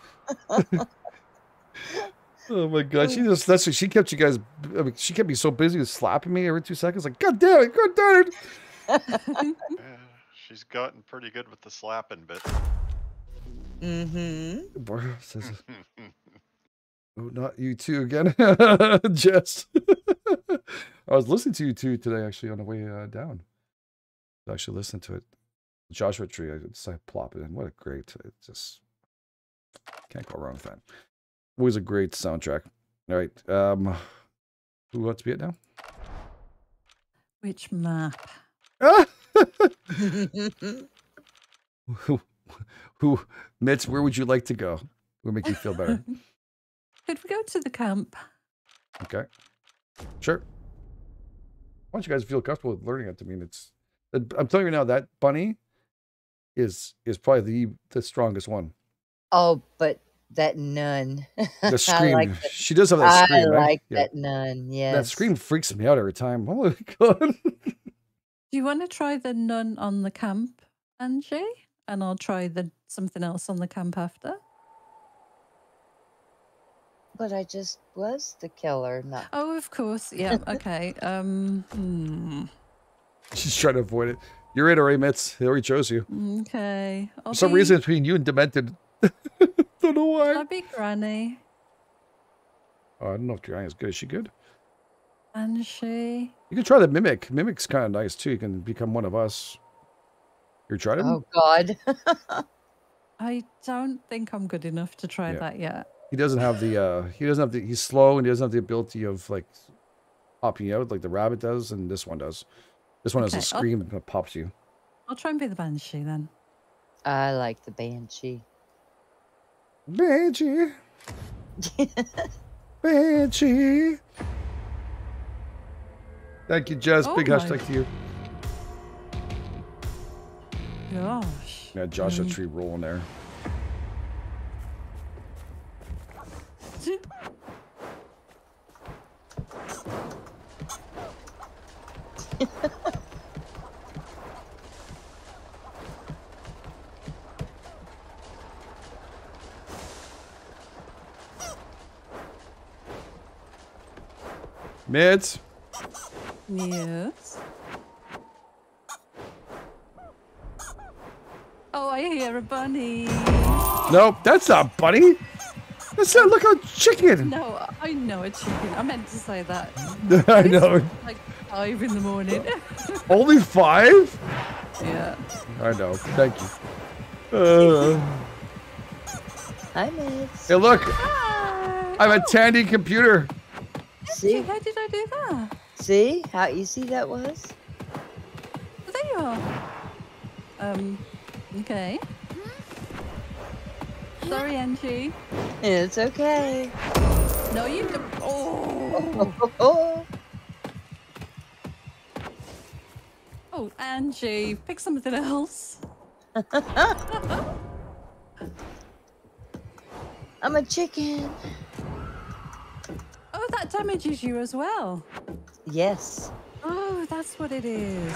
Oh my god, she just that's she kept you guys. I mean, she kept me so busy with slapping me every two seconds. Like, god damn it, god darn it. Yeah, she's gotten pretty good with the slapping bit. Mm-hmm. Says, oh, not you two again, Jess. I was listening to you two today actually on the way uh, down. I actually listened to it. Joshua Tree. I just I plop it in. What a great! It just can't go wrong with that. Always a great soundtrack. All right. Um, who wants to be it now? Which map? Ah! who, who, Mitch? Where would you like to go? We'll make you feel better. Could we go to the camp? Okay. Sure. Why don't you guys feel comfortable with learning it? I mean, it's. I'm telling you now that bunny is is probably the the strongest one. Oh, but that nun. The scream. Like that. She does have that scream. I right? like yeah. that nun. Yeah. That scream freaks me out every time. Oh my god. Do you want to try the nun on the camp, Angie? And I'll try the something else on the camp after. But I just was the killer. Not. Oh, of course. Yeah. Okay. Um. Hmm. She's trying to avoid it. You're in already, Mitz. They already chose you. Okay. I'll For some be... reason, between you and Demented. Don't know why. I'll be Granny. Oh, I don't know if Granny's good. Is she good? And she. You can try the Mimic. Mimic's kind of nice, too. You can become one of us. You tried it? Oh, God. I don't think I'm good enough to try yeah. that yet. He doesn't have the, uh, he doesn't have the, he's slow and he doesn't have the ability of, like, popping out like the rabbit does and this one does. This one okay, has a scream that pops you. I'll try and be the banshee then. I like the banshee. Banshee. Banshee. Thank you, Jess. Oh Big hashtag to you. Gosh. Yeah, Joshua mm. Tree rolling there. Mids. Yes. Oh, I hear a bunny. Nope, that's not a bunny. That's not, look how chicken. No, I know a chicken. I meant to say that. I know. Like five in the morning. Only five? Yeah. I know. Thank you. Uh... Hi, Mids. Hey, look. Hi. I have oh. a Tandy computer. See? How did I do that? See how easy that was? There you are. Um, okay. Sorry, Angie. It's okay. No, you can. Oh. Oh, oh, oh. oh, Angie, pick something else. I'm a chicken. Oh, that damages you as well. Yes. Oh, that's what it is.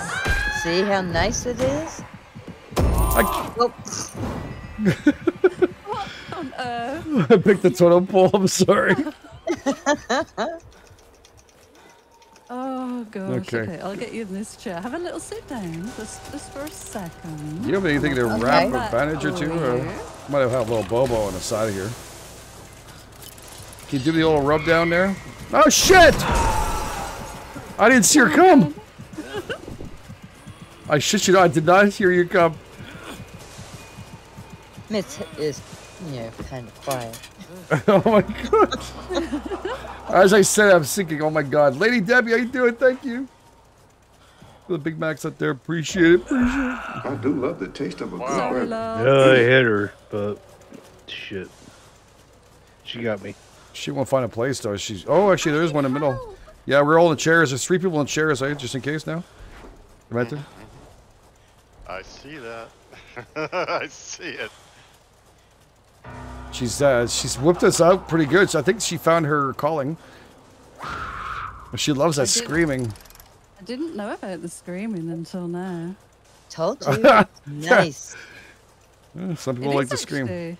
See how nice it is? I oh. What on earth? I picked the totem pole. I'm sorry. Oh, gosh. Okay. okay, I'll get you in this chair. Have a little sit down just, just for a second. You have anything to okay. wrap a bandage or two? Or might have had a little Bobo on the side of here. Can you do the old rub down there? Oh shit! I didn't see her come! I shit you not, I did not hear you come. Mitch is, you know, kind of quiet. Oh my god! As I said, I'm thinking, oh my god. Lady Debbie, how you doing? Thank you. The Big Macs out there, appreciate it, appreciate it. I do love the taste of a wow. good rub. Yeah, I hit her, but shit. She got me. She won't find a place though. She's oh, actually there is one in the middle. Yeah, we're all in the chairs. There's three people in chairs. Right? Just in case now. Right there. I see that. I see it. She's uh, she's whipped us out pretty good. So I think she found her calling. She loves that screaming. I didn't know about the screaming until now. Told you. Nice. Yeah, some people it like to actually. Scream.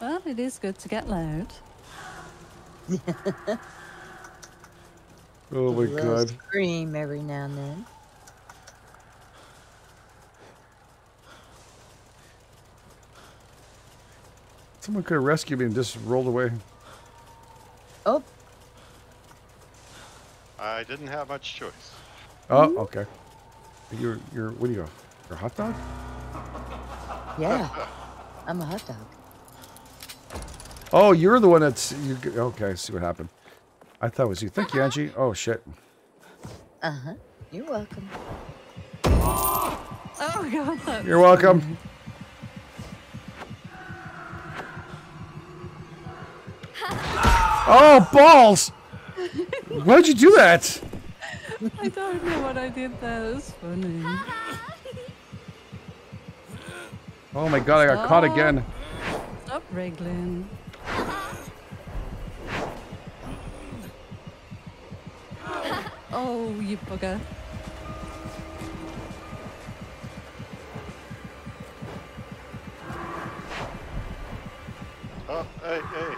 Well, it is good to get loud. Oh my god. Scream every now and then. Someone could have rescued me and just rolled away. Oh. I didn't have much choice. Oh, mm-hmm. Okay. You're, you're, what do you go? You're a hot dog? Yeah. I'm a hot dog. Oh, you're the one that's, you, okay, I see what happened. I thought it was you. Thank you, Angie. Oh, shit. Uh-huh. You're welcome. Oh, God. You're welcome. Oh, balls! Why'd you do that? I don't know what I did there. It was funny. Oh, my God. I got Stop. caught again. Stop wriggling. Oh, you bugger. Oh, hey, hey.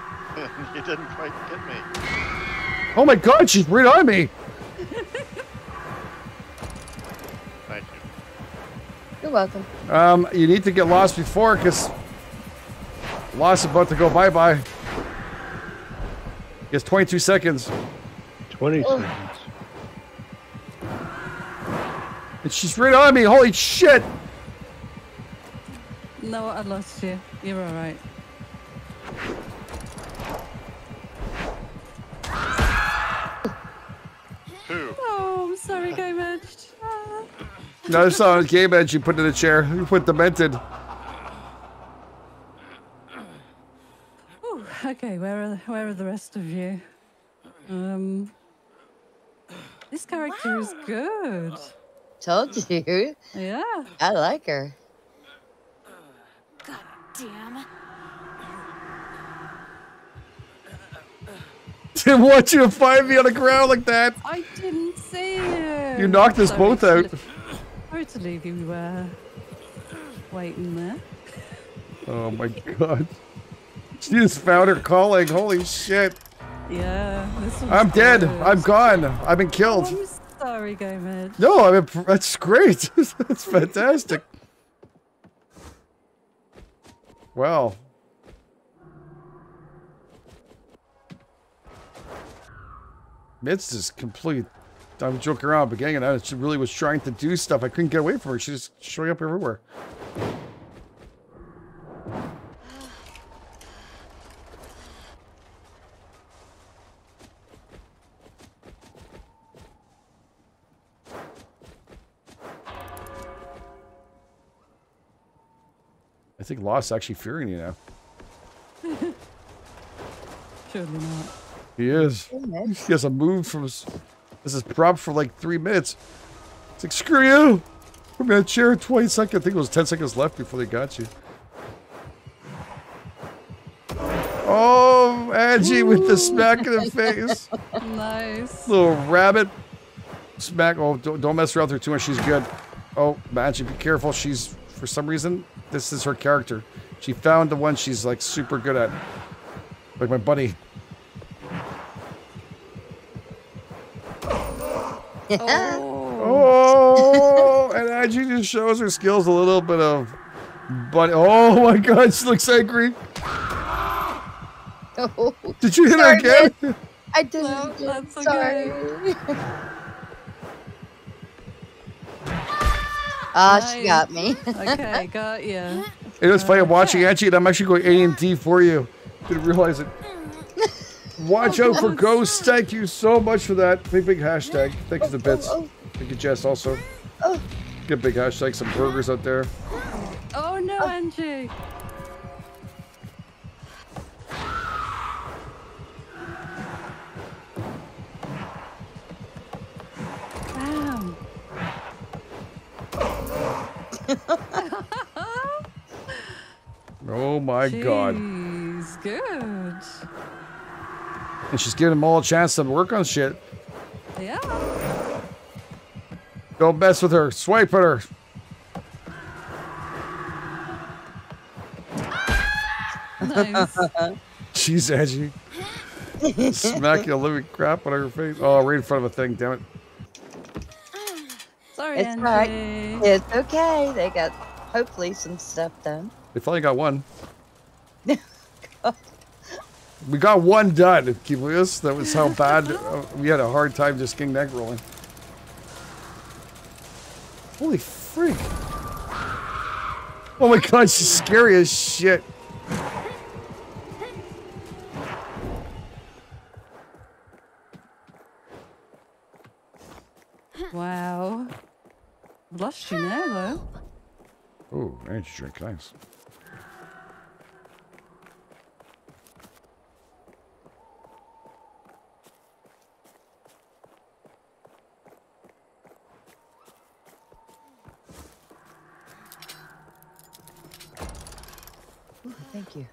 You didn't quite get me. Oh my god, she's right on me! Thank you. You're welcome. Um, you need to get lost before, because lost is about to go bye-bye. It's twenty-two seconds. twenty oh. seconds. And she's right on me, holy shit! No, I lost you. You're alright. Who? Oh, I'm sorry, GameEdged. Ah. No, I saw GameEdged you put in a chair. You put demented. Ooh, okay, where are where are the rest of you? Um This character wow. is good. Told you. Yeah. I like her. God damn. Didn't want you to find me on the ground like that. I didn't see you. You knocked us both out. Sorry to leave you uh, waiting there. Oh my god. She just found her calling. Holy shit. Yeah. This I'm dead. Gross. I'm gone. I've been killed. Oh, sorry, GameEdged. No, I mean, that's great. That's fantastic. Wow. Midst is complete. I'm joking around, but gang, and I really was trying to do stuff. I couldn't get away from her. She just showing up everywhere. I think Lost's actually fearing you now. Surely not. He is. He has a move from his. This is prop for like three minutes. It's like, screw you! We're gonna chair twenty seconds. I think it was ten seconds left before they got you. Oh, Angie Ooh. with the smack in the face. Nice. Little rabbit. Smack. Oh, don't, don't mess her out there too much. She's good. Oh, Angie, be careful. She's, for some reason, this is her character. She found the one she's like super good at. Like my buddy. Oh. Oh, and Angie just shows her skills a little bit of, but oh my god, she looks angry. Oh, did you hit her again? It. I didn't. No, that's okay. Sorry. Ah, oh, she got me. Okay, got you. It was funny watching Angie, and I'm actually going A and D for you. Didn't realize it. Watch oh, out for ghosts. Thank you so much for that. Big, big hashtag. Thank you to the bits. Oh, oh. Thank you, Jess, also. Oh. Get big hashtag, some burgers out there. Oh, no, oh. Angie. Wow. Oh, my Jeez, God. She's good. And she's giving them all a chance to work on shit. Yeah. Don't mess with her. Swipe at her. Nice. She's edgy. Smack you a living crap out of your face. Oh, right in front of a thing, damn it. Sorry, it's Andrew. Right. It's okay. They got hopefully some stuff done. They finally got one. We got one done. Can you believe this? That was how bad uh, we had a hard time just getting neck rolling. Holy freak! Oh my god, she's scary as shit. Wow. I've lost you now, though. Oh, I need to drink ice. Ooh, thank you.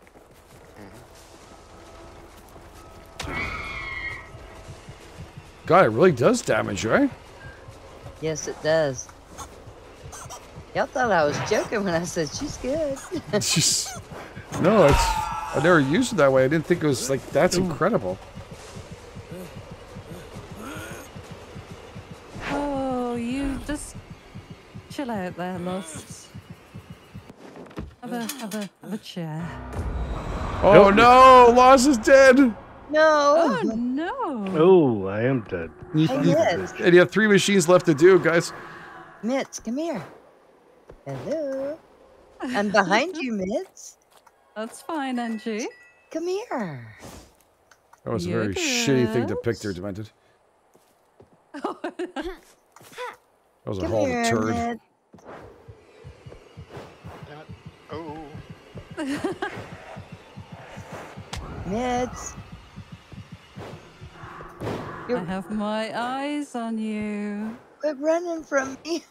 God, it really does damage, right? Yes, it does. Y'all thought I was joking when I said she's good. She's, no, it's, I never used it that way. I didn't think it was like, that's incredible. Oh, you just chill out there, Lost. Have a, have a, have a chair. Oh, no, Lost is dead. No. Oh, no. Oh, I am dead. You, hey, you, and you have three machines left to do, guys. Mitz, come here. Hello. I'm behind you, Mitz. That's fine, Angie. Come here. That was you a very good. shitty thing to pick there, Demented. Oh. That was come a whole here, turd. Mitz. Oh. Mitz. You're... I have my eyes on you. Quit running from me.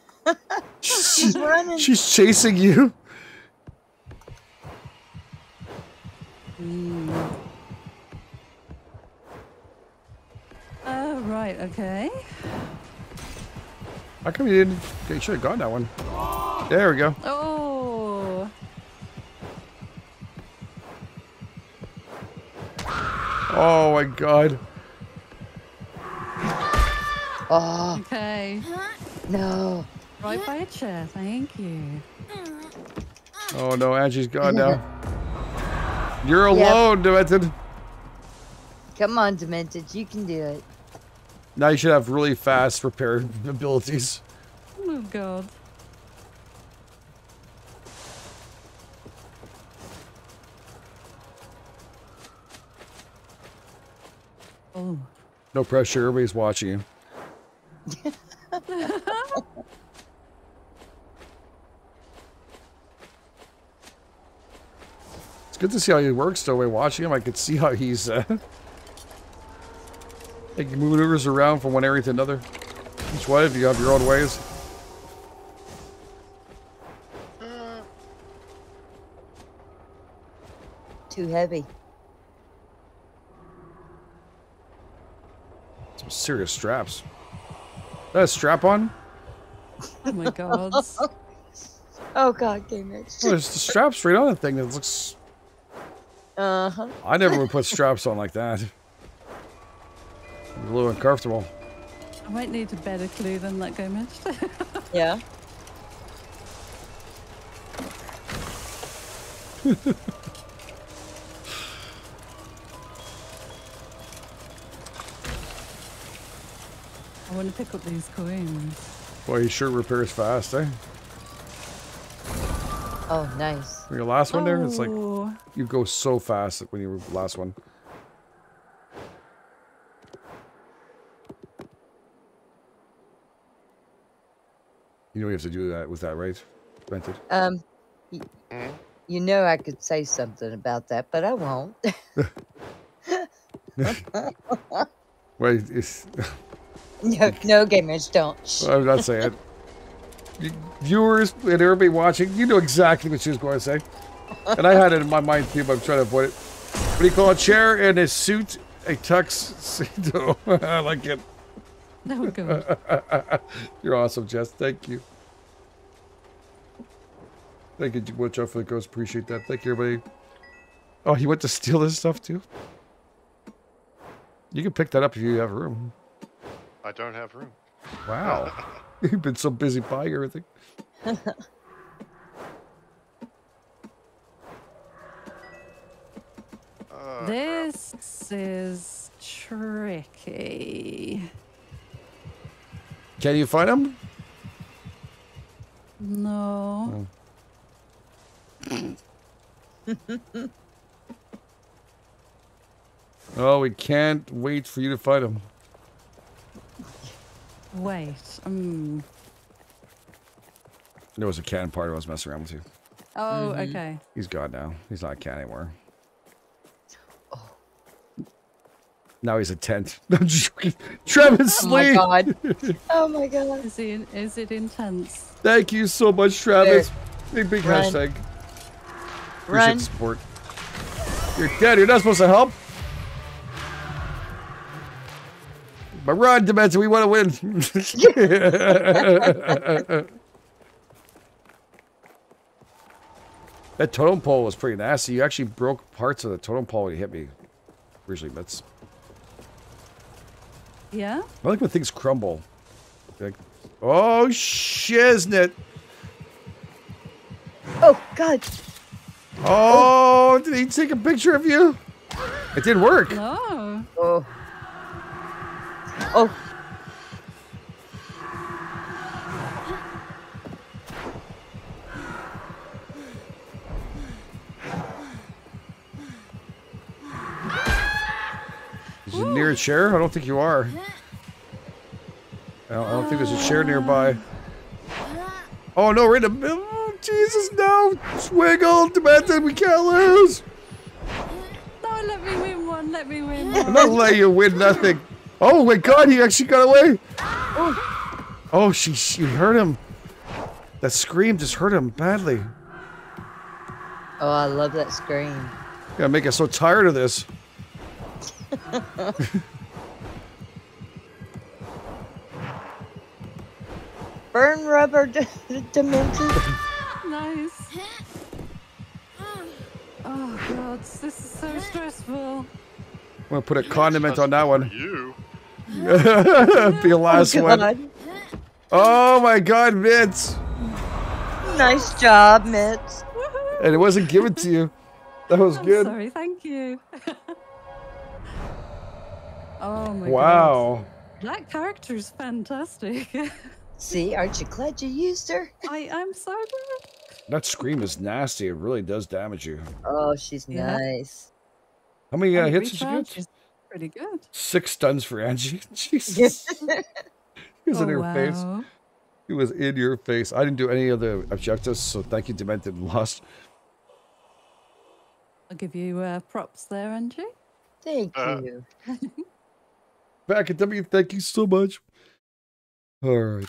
She's running. She's chasing you. Mm. Uh, right, okay. How come you didn't? You should have gotten that one. There we go. Oh. Oh my god. Oh. Okay. No. Right by a chair, thank you. Oh no, Angie's gone now. You're alone, yep. Demented. Come on, Demented, you can do it. Now you should have really fast repair abilities. Oh god. Oh. No pressure, everybody's watching you. It's good to see how he works though. By watching him, I could see how he's uh, like maneuvers around from one area to another. Each way, if you have your own ways. Too heavy. Some serious straps. Is that a strap on? Oh my god. Oh god, game it. Well, there's the straps straight on the thing that looks. Uh huh. I never would put straps on like that. It's a little uncomfortable. I might need a better clue than that, game it. Yeah. I want to pick up these coins. Boy, he sure repairs fast, eh? Oh, nice. When your last one oh. there, it's like you go so fast when you were the last one. You know you have to do that with that, right? Rented. Um, you know I could say something about that, but I won't. Wait, it's... No, no gamers, don't. Well, I'm not saying it. Viewers and everybody watching, you know exactly what she was going to say. And I had it in my mind too, but I'm trying to avoid it. What do you call a chair and a suit? A tuxedo. I like it. Oh, God. You're awesome, Jess. Thank you. Thank you, Woodchuck, for the ghost. Appreciate that. Thank you, everybody. Oh, he went to steal this stuff too? You can pick that up if you have room. I don't have room. Wow. You've been so busy buying everything. Oh, this crap. Is tricky. Can you find him? No. Oh. Oh, we can't wait for you to find him. Wait. Um. There was a cat in part I was messing around with you. Oh, mm-hmm. Okay. He's gone now. He's not a cat anymore. Now he's a tent. I'm just joking. Trevin's sleep. Oh my god. Oh my god. Is it, is it intense? Thank you so much, Travis. Big, big Run. hashtag. Run. Appreciate the support. You're dead. You're not supposed to help. But Rod Dementia, we want to win. That totem pole was pretty nasty. You actually broke parts of the totem pole when you hit me. Originally, that's... Yeah. I like when things crumble. Like, oh shiznit! Oh god! Oh, did he take a picture of you? It didn't work. No. Oh. Oh. Is it near a chair? I don't think you are. I don't, I don't think there's a chair nearby. Oh no, we're in the middle. Oh, Jesus, no! Swiggle, Demented, we can't lose! No, let me win one, let me win one. I'm not letting you win nothing. Oh my god, he actually got away! Oh, oh she, she hurt him. That scream just hurt him badly. Oh, I love that scream. Gotta make us so tired of this. Burn rubber Demented. Nice. Oh god, this is so stressful. I'm gonna put a condiment on that one. You. Be a last oh, one. Oh my god, Mitz. Nice job, Mitz. And it wasn't given to you. That was I'm good. Sorry, thank you. Oh my wow. God. That character is fantastic. See, aren't you glad you used her? I, I'm so glad. That scream is nasty. It really does damage you. Oh, she's yeah. nice. How many uh, hits did you get? Pretty good. Six stuns for Angie. Jesus. He was oh, in your wow. face. He was in your face. I didn't do any of the objectives, so thank you, Demented and Lost. I'll give you uh, props there, Angie. Thank uh. you. Back at W, thank you so much. All right.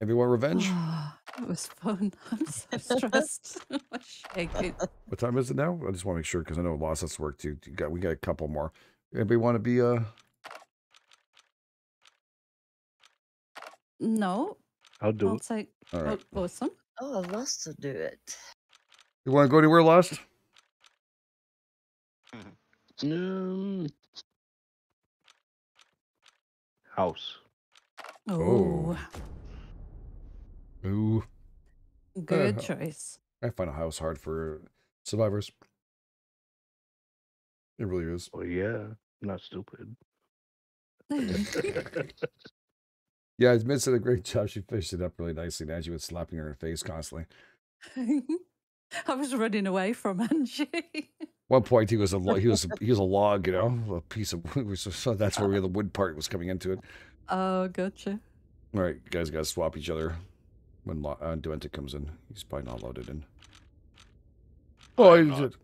Everyone, revenge? Oh, it was fun. I'm so stressed. I'm shaking. What time is it now? I just want to make sure because I know Lost has to work too. We got, we got a couple more. Anybody want to be uh? No. I'll do I'll it. Take... All right. Oh, awesome. Oh, Lost will do it. You want to go anywhere, Lost? No. House. Oh. Ooh. Good uh, choice. I find a house hard for survivors. It really is. Oh yeah, not stupid. Yeah, Mitz did a great job. She fished it up really nicely. And Angie was slapping her in the face constantly. I was running away from Angie. One point he was a he was he was a log, you know, a piece of wood. So that's where we the wood part was coming into it. Oh, gotcha. All right, you guys, gotta swap each other when uh, Demented comes in. He's probably not loaded in. Oh, he doesn't,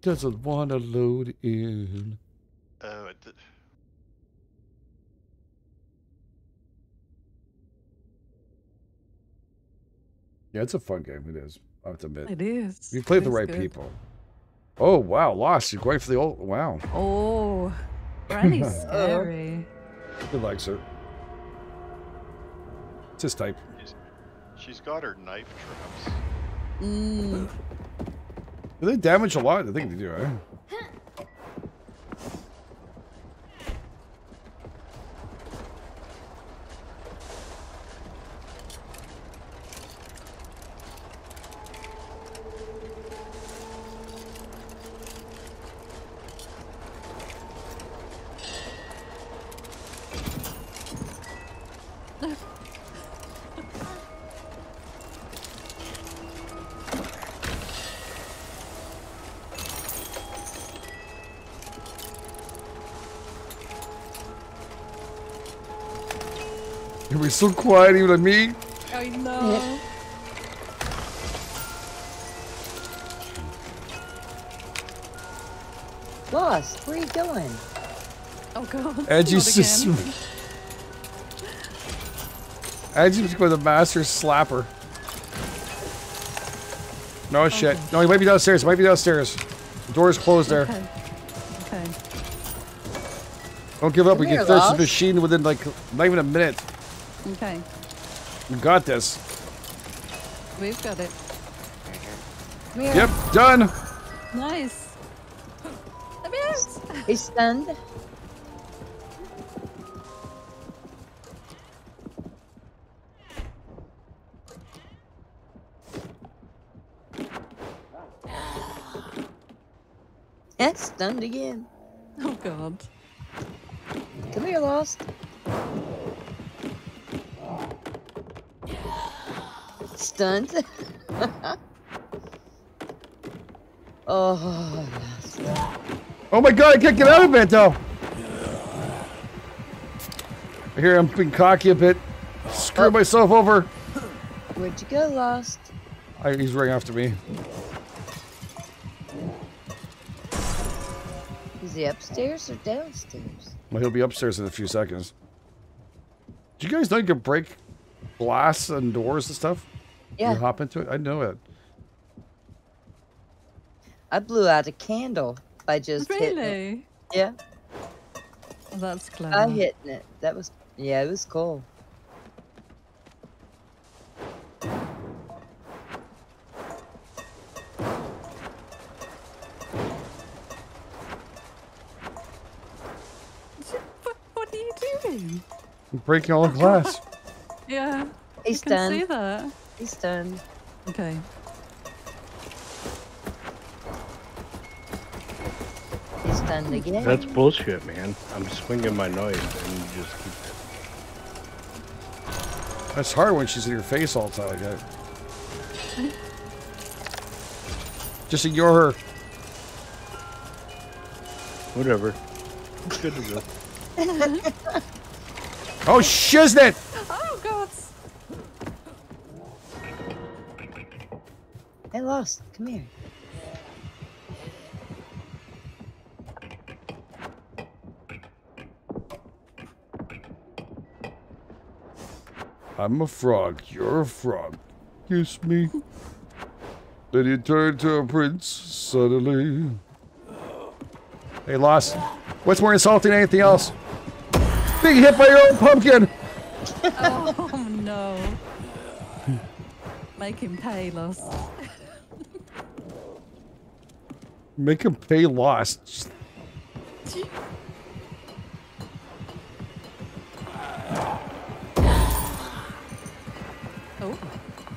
doesn't want to load in. Oh, it did. Yeah, it's a fun game. It is. I have to admit. It is. You play with the right good. people. Oh wow, Lost! You're going for the old wow. Oh, pretty scary. He likes her. It's his type. She's got her knife traps. Mm. Do they damage a lot? I think they do, right? It's so quiet, even at me. I know. Boss, what are you doing? Oh god. Edgy's just. Edgy's become the master slapper. No okay. shit. No, he might be downstairs. He might be downstairs. The door's closed there. Okay. Okay. Don't give up. Come we here, can thirst the machine within like not even a minute. Okay. You got this. We've got it. Weird. Yep, done. Nice. Let me out. He's stunned. And stunned again. Oh god. Come here, Lost. Stunned. Oh, oh my god, I can't get out of it though. I hear I'm being cocky a bit. Screw oh. myself over. Where'd you go, Lost? I, he's running after me. Is he upstairs or downstairs? Well, he'll be upstairs in a few seconds. Do you guys know you can break glass and doors and stuff? Yeah. You hop into it? I know it. I blew out a candle by just really? hitting it. Yeah. Well, that's clever. I hitting it. That was, yeah, it was cool. What are you doing? I'm breaking all the glass. Yeah. He's done. I can see that. He's done. Okay. He's done again. That's bullshit, man. I'm swinging my knife and you just keep it. That's hard when she's in your face all the time like that. Just ignore her. Whatever. It's good to go. Oh, shiznit! Oh, God. Hey, Lost, come here. I'm a frog, you're a frog. Kiss me. Then you turn to a prince suddenly. Hey, Lost, what's more insulting than anything else? Being hit by your own pumpkin! Oh, no. Make him pay, Lost. Make him pay Lost. Oh.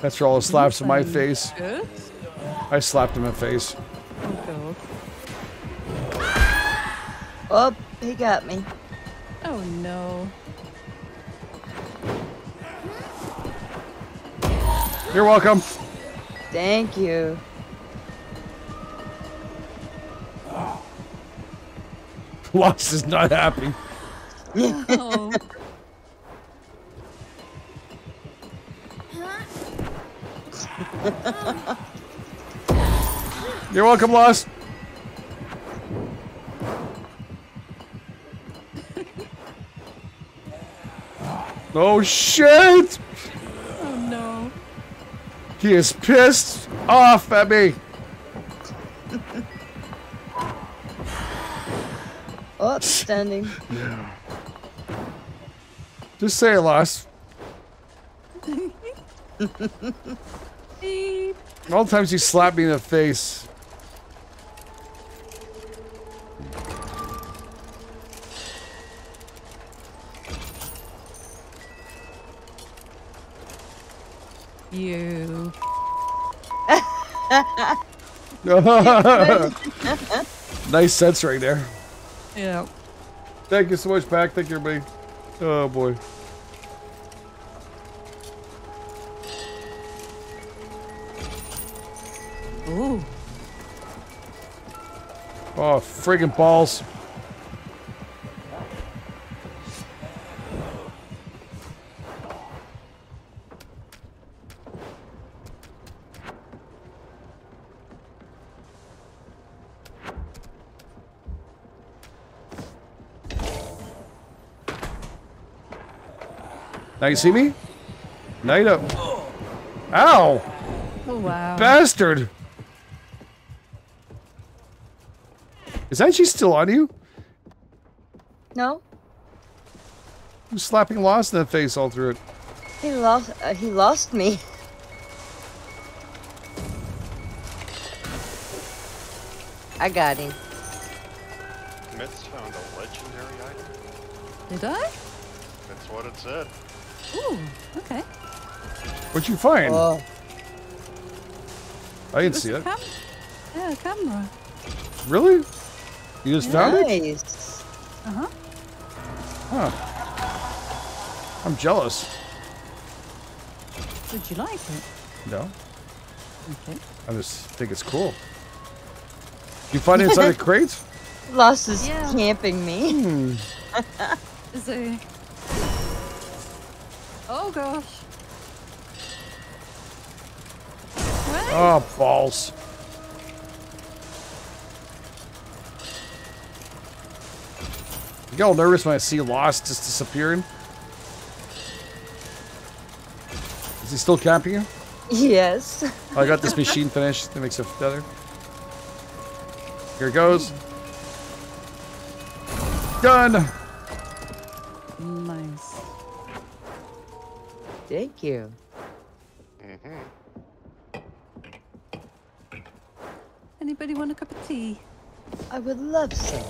That's for all the slaps in my face. Good? I slapped him in the face. Oh, God. Oh, he got me. Oh, no. You're welcome. Thank you. Lost is not happy. Oh. You're welcome, Lost. Oh shit! Oh no. He is pissed off at me. Oh, standing. Yeah. Just say it, Lost. All the times you slap me in the face. You. Nice censoring there. Yeah. Thank you so much, Pac. Thank you, everybody. Oh, boy. Ooh. Oh, friggin' balls. Now you see me? Night up. Ow! Oh, wow. Bastard! Is that she still on you? No. Who's slapping Lost in that face all through it? He lost. Uh, he lost me. I got him. Mitz found a legendary item. Did I? That's what it said. Ooh. Okay. What'd you find? Oh. I didn't see it. Cam yeah, camera. Really? You just found it? Uh-huh. Huh. I'm jealous. Would you like it? No. Okay. I just think it's cool. You find it inside the crate? Lost is yeah. camping me. Hmm. So, oh gosh. Right. Oh balls. I get all nervous when I see Lost just disappearing. Is he still camping you? Yes. I got this machine finished. That makes it better. Here it goes. Done. Nice. Thank you. Mm-hmm. Anybody want a cup of tea? I would love some.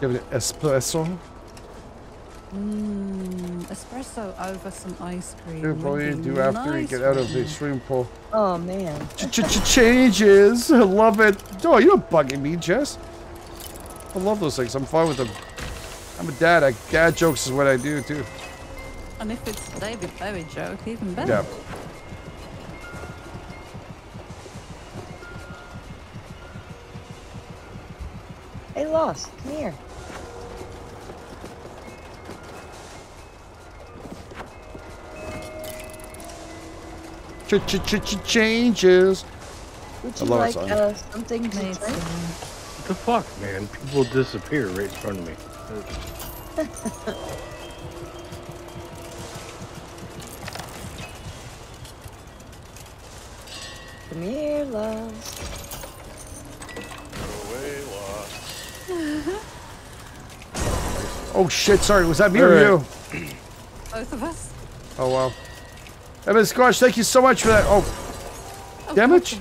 You have an espresso? Mmm, espresso over some ice cream. You'll probably do after nice you get out of the swimming pool. Oh, man. Ch-ch-ch-changes! I love it! Oh, you're bugging me, Jess. I love those things. I'm fine with them. I'm a dad. I, dad jokes is what I do, too. And if it's David Bowie joke, even better. Yeah. Hey, Lost, come here. Ch-ch-ch-ch-changes. Would you like uh, something to drink? What the fuck, man? People disappear right in front of me. Come here, Lost. Go away, Lost. Oh shit, sorry, was that me All or right. you? Both of us. Oh wow. Evan Squash, thank you so much for that. Oh. oh Damage?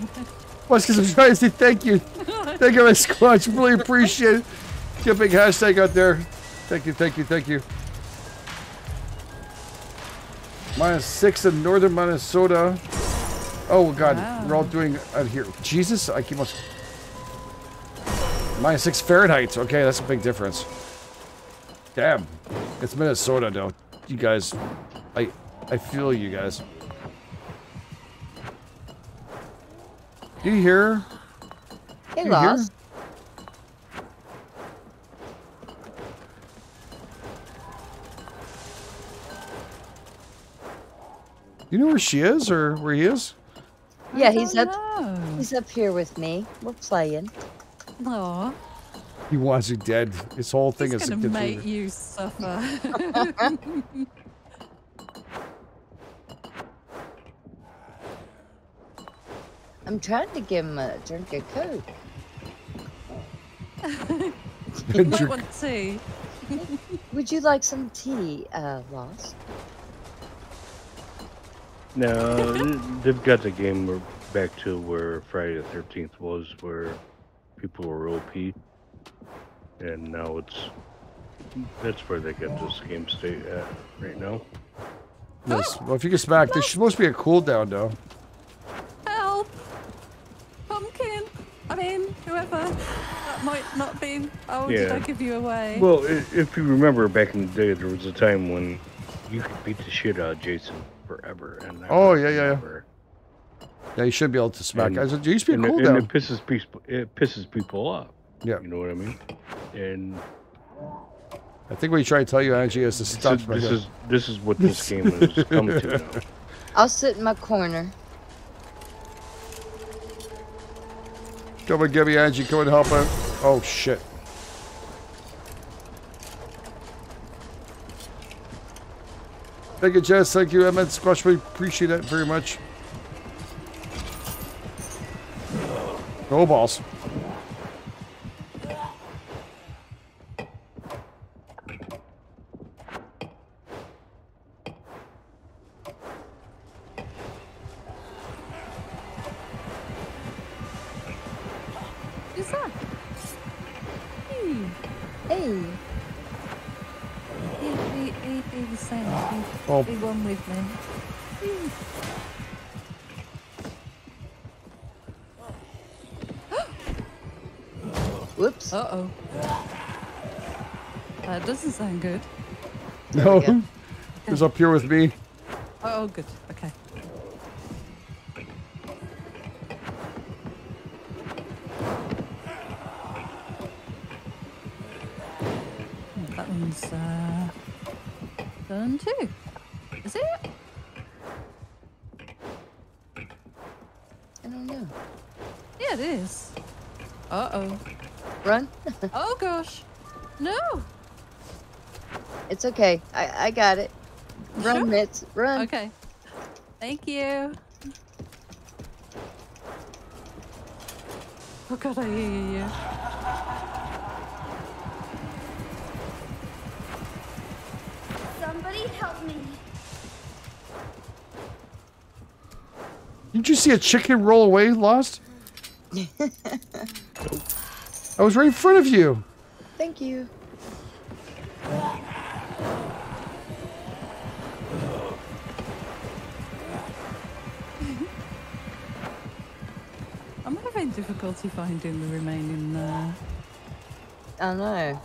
What's because I'm trying to say thank you. Thank you, Evan Squash. Really appreciate it. Get a big hashtag out there. Thank you, thank you, thank you. Minus six in northern Minnesota. Oh god, wow. We're all doing out here. Jesus, I keep on. Minus six Fahrenheit. Okay, that's a big difference. Damn. It's Minnesota, though. You guys. I I feel you guys. Do you hear? Hey, Lost. You know where she is or where he is? Yeah, he's up know. he's up here with me. We're playing. Aww. He wants you dead. This whole thing He's is gonna make theater. you suffer. I'm trying to give him a drink of Coke. You might want tea. Would you like some tea, uh, Lost? No, they've got the game where back to where Friday the thirteenth was, where people were O P, and now it's that's where they got this game state at right now. Yes. Well, if you get smacked, there's supposed to be a cooldown though. Help! Pumpkin! I mean, whoever. That might not be. Oh, yeah. Did I give you away? Well, if you remember back in the day, there was a time when you could beat the shit out of Jason forever. And oh, yeah, yeah, forever. yeah. Yeah, you should be able to smack. And, I said, there used to be a and cooldown. It, and it pisses, people, it pisses people off. Yeah. You know what I mean? And... I think what he tried to tell you, Angie, is to stop. This, this is this is what this game is coming to now. I'll sit in my corner. Come and get me, Angie. Come and help out. Oh shit! Thank you, Jess. Thank you, Emmett. Squash. We appreciate that very much. Go balls. Whoops. Uh-oh. That doesn't sound good. There no. Go. It was up here with me. Oh, good. Okay. That one's uh, done too. Is it? I don't know. Yeah, it is. Uh-oh. Run? Oh gosh. No. It's okay. I, I got it. Run, sure. Mitz. Run. Okay. Thank you. Oh god, I hear you. Somebody help me. Did you see a chicken roll away, Lost? I was right in front of you. Thank you. I'm having difficulty finding the remaining there. Uh... I know.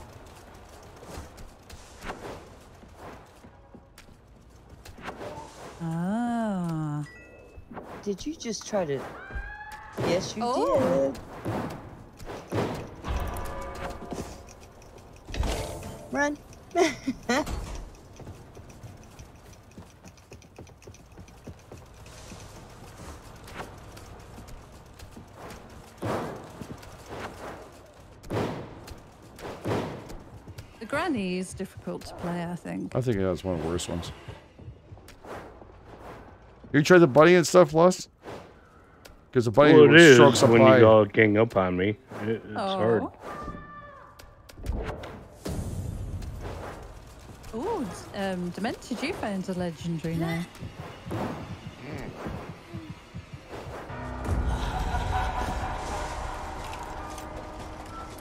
Ah. Did you just try to... Yes, you oh. did. Run. The granny is difficult to play, I think. I think that's one of the worst ones. You tried the bunny and stuff, Lost? Because the bunny well, it strokes is up when by. You all gang up on me. It, it's oh. hard. Oh, um, Demented, you found a legendary now.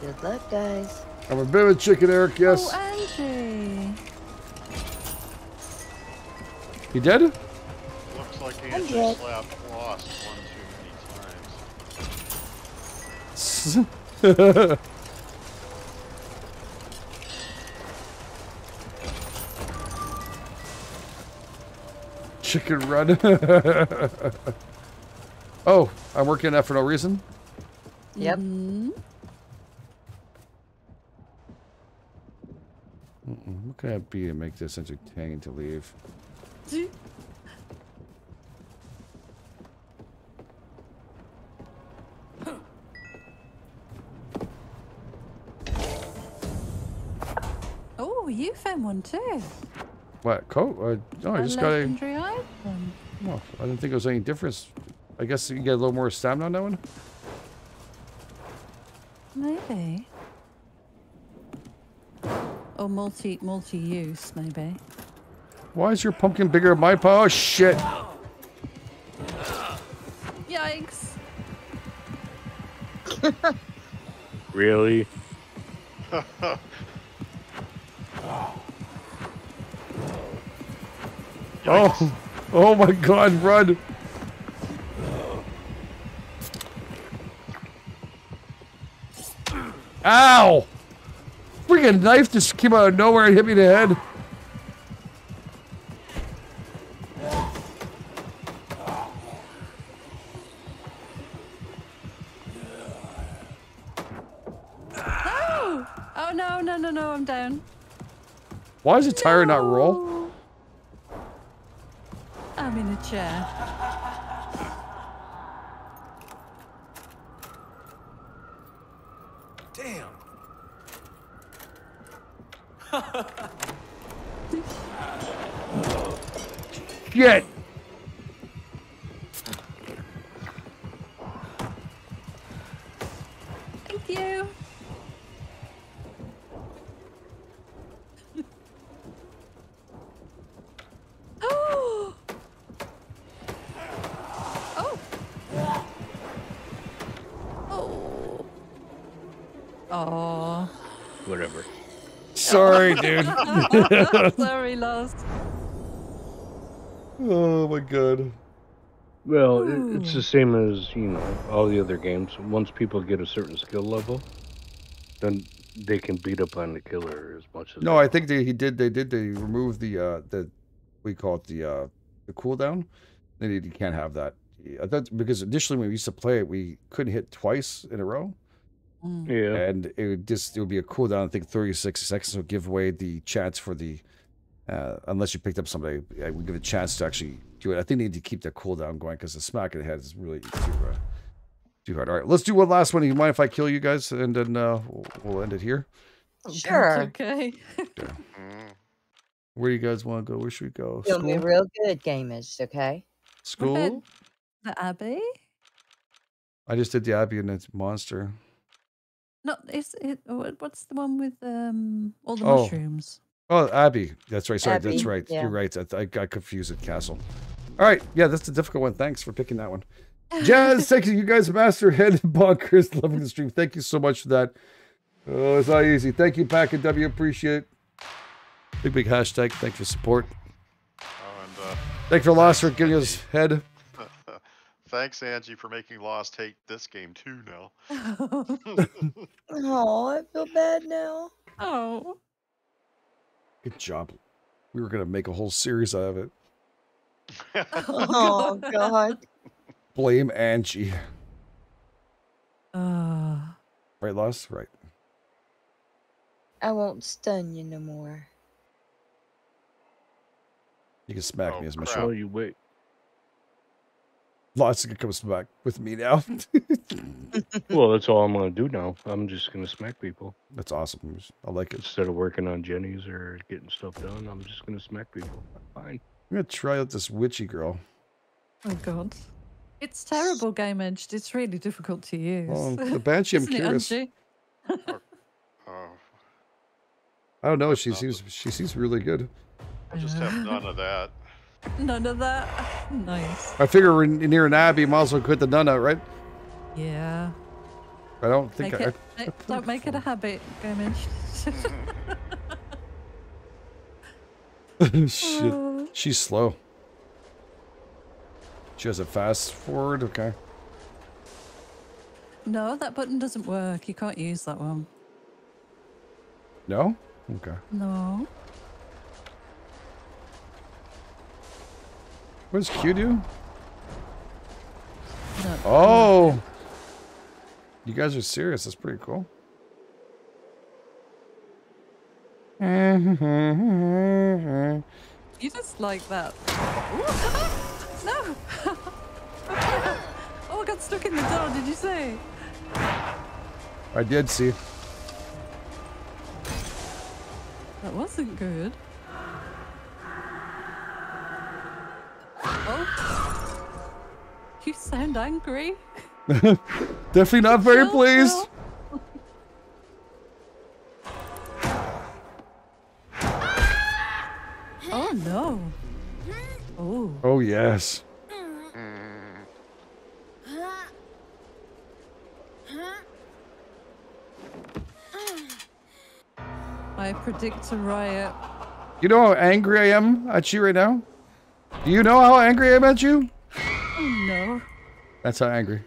Good luck, guys. I'm a bit of a chicken, Eric, yes. Oh, Angie. He dead? Looks like he had just slapped Lost one too many times. Chicken run. Oh, I'm working that for no reason. Yep. Mm-hmm. Mm-mm. What could I be to make this entertaining to leave? Oh, you found one too. What coat? Uh, no, I just got a. Well, I didn't think it was any difference. I guess you get a little more stamina on that one. Maybe. Or multi multi use maybe. Why is your pumpkin bigger than my pile? Oh shit! Yeah, Yikes. Really? Oh, oh my God, run. Ow! Freaking knife just came out of nowhere and hit me in the head. Oh! Oh no, no, no, no, I'm down. Why does the tire no. not roll? I'm in a chair. Damn. Shit. Thank you. Oh. Oh. Oh. Oh. Whatever. Sorry, dude. Sorry, lost. Oh my God. Well, it, it's the same as, you know, all the other games. Once people get a certain skill level, then they can beat up on the killer as much as. No, I think they he did. They did. They removed the uh the we call it the uh the cooldown. They you can't have that. I thought, because initially when we used to play it, we couldn't hit twice in a row. Yeah, and it would just it would be a cooldown. I think thirty-six seconds would give away the chance for the uh, unless you picked up somebody, it would give a chance to actually do it. I think they need to keep that cooldown going because the smack in the head is really too uh, too hard. All right, let's do one last one. Do you mind if I kill you guys and then uh, we'll, we'll end it here? Sure. Okay. Sure. Where do you guys want to go? Where should we go? You'll be real good gamers, okay? School. The Abbey. I just did the Abbey and it's monster. Not is it? What's the one with um all the oh. mushrooms? Oh, Abbey. That's right. Sorry, Abbey. That's right. Yeah. You're right. I, I got confused with Castle. All right. Yeah, that's a difficult one. Thanks for picking that one. Jazz, thank you, you guys, master head bonkers, loving the stream. Thank you so much for that. Oh, it's not easy. Thank you, Pack and W. Appreciate it. Big big hashtag. Thanks for support. Oh, and uh, thanks for Lost for giving us head. Thanks, Angie, for making Lost hate this game too now. Oh, I feel bad now. Oh. Good job. We were going to make a whole series out of it. Oh, God. Blame Angie. Uh, right, Lost? Right. I won't stun you no more. You can smack oh, me as much as you wait. Lots of comes back with me now. Well, that's all I'm gonna do now. I'm just gonna smack people. That's awesome. I like it. Instead of working on Jenny's or getting stuff done, I'm just gonna smack people. Fine. I'm gonna try out this witchy girl. Oh God, it's terrible, GameEdged. It's really difficult to use. Well, the Banshee, I'm curious. It, I don't know. She seems she seems really good. I just have none of that. None of that. Nice. I figure we're near an abbey. Might as well quit the nun out, right? Yeah. I don't think make I. It, I, I don't make it a habit, Gamish. Shit. Oh. She's slow. She has a fast forward. Okay. No, that button doesn't work. You can't use that one. No? Okay. No. What does Q do? Oh! You guys are serious. That's pretty cool. You just like that. Ooh. No! Oh, I got stuck in the door. Did you see? I did see. That wasn't good. Oh. You sound angry. Definitely not very no, pleased. No. Oh no. Oh. Oh yes. I predict a riot. You know how angry I am at you right now? Do you know how angry I am at you? No. That's how angry.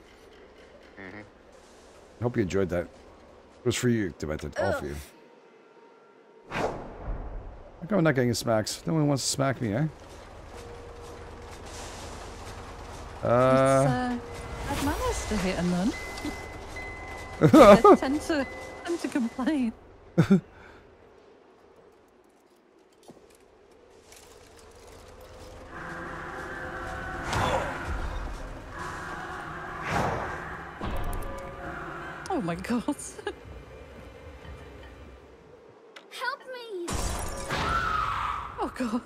Mm-hmm. I hope you enjoyed that. It was for you, Demented. All for you. How come I'm not getting smacks? No one wants to smack me, eh? Uh, uh I've managed to hit a nun. I tend to, tend to complain. Oh my god. Help me. Oh god.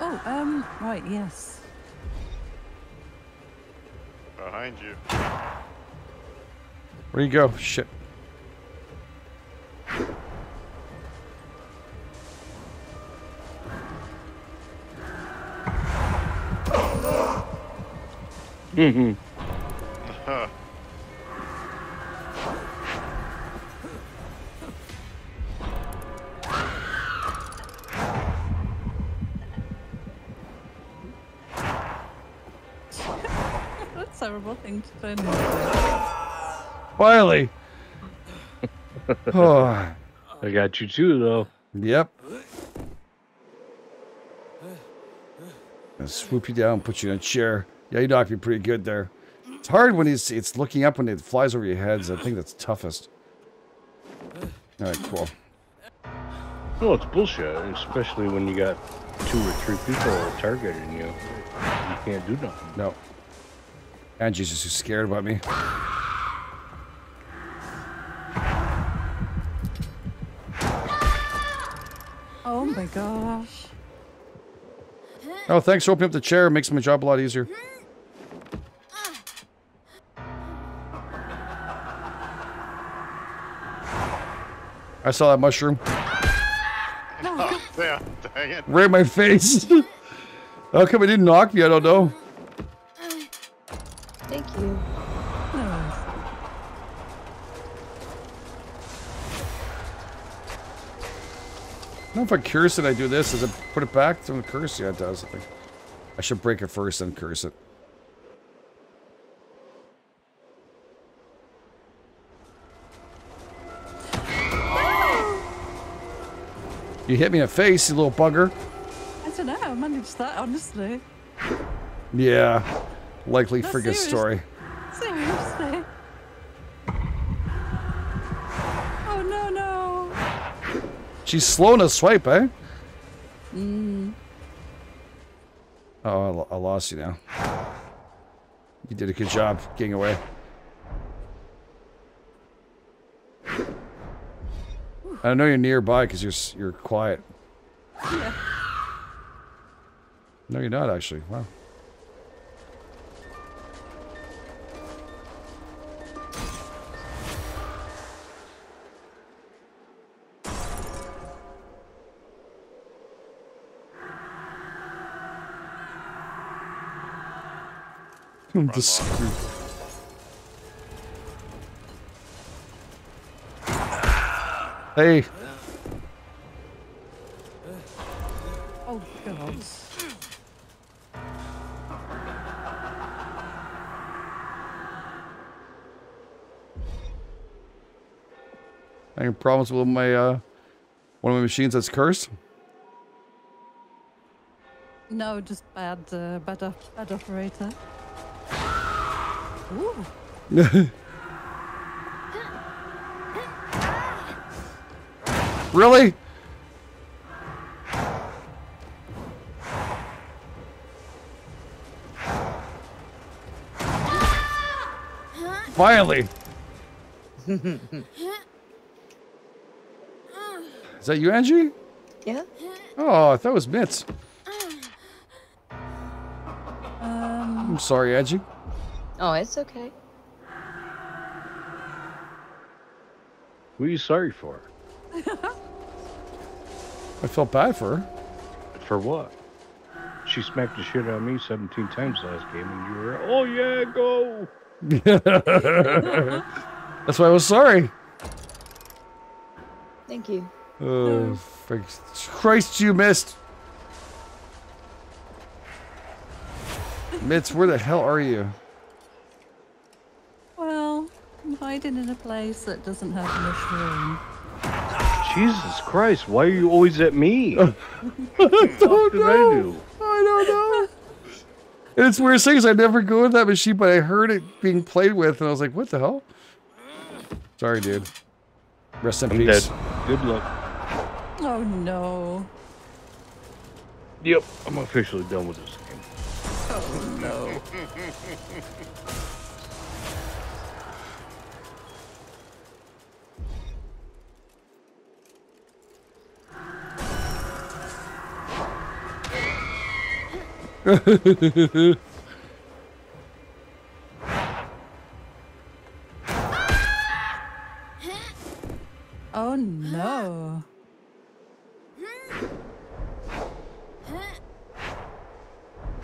Oh, um, right, yes. Behind you. Where you go? Shit. Mm-hmm. Thing to turn Wiley. Oh. I got you too, though. Yep. I'll swoop you down, put you in a chair. Yeah, you knocked me pretty good there. It's hard when it's, it's looking up when it flies over your heads. I think that's toughest. All right, cool. No, it's bullshit, especially when you got two or three people targeting you. You can't do nothing. No. And Jesus, who's scared about me. Oh my gosh. Oh, thanks for opening up the chair. It makes my job a lot easier. I saw that mushroom. Oh, damn, dang it. Right in my face. How come it didn't knock me? I don't know. Thank you. No. I don't know if I curse it, I do this. Does it put it back? Don't curse? Yeah, it does. I think I should break it first and curse it. You hit me in the face, you little bugger. I don't know. I managed that, honestly. Yeah. Likely no, friggin' story. Seriously. Oh no no. She's slow in a swipe, eh? Mm. Oh, I, I lost you now. You did a good job getting away. I know you're nearby because you're you're quiet. Yeah. No, you're not actually. Wow. I'm just screwed. Hey. Oh god. Any problems with my uh one of my machines that's cursed? No, just bad uh, bad op bad operator. Ooh. Really? Finally. Is that you, Angie? Yeah. Oh, I thought it was Mitz. Um, I'm sorry, Angie. Oh, it's okay. Who are you sorry for? I felt bad for her. For what? She smacked the shit out of me seventeen times last game, and you were, oh yeah, go! That's why I was sorry. Thank you. Oh, for Christ, you missed. Mitz, where the hell are you? Well, I'm hiding in a place that doesn't have much room. Jesus Christ, why are you always at me? I don't know. I do? I don't know. And it's weird things. I never go in that machine, but I heard it being played with, and I was like, what the hell? Sorry, dude. Rest in I'm peace. Dead. Good luck. Oh, no. Yep, I'm officially done with this game. Oh, no. Oh no.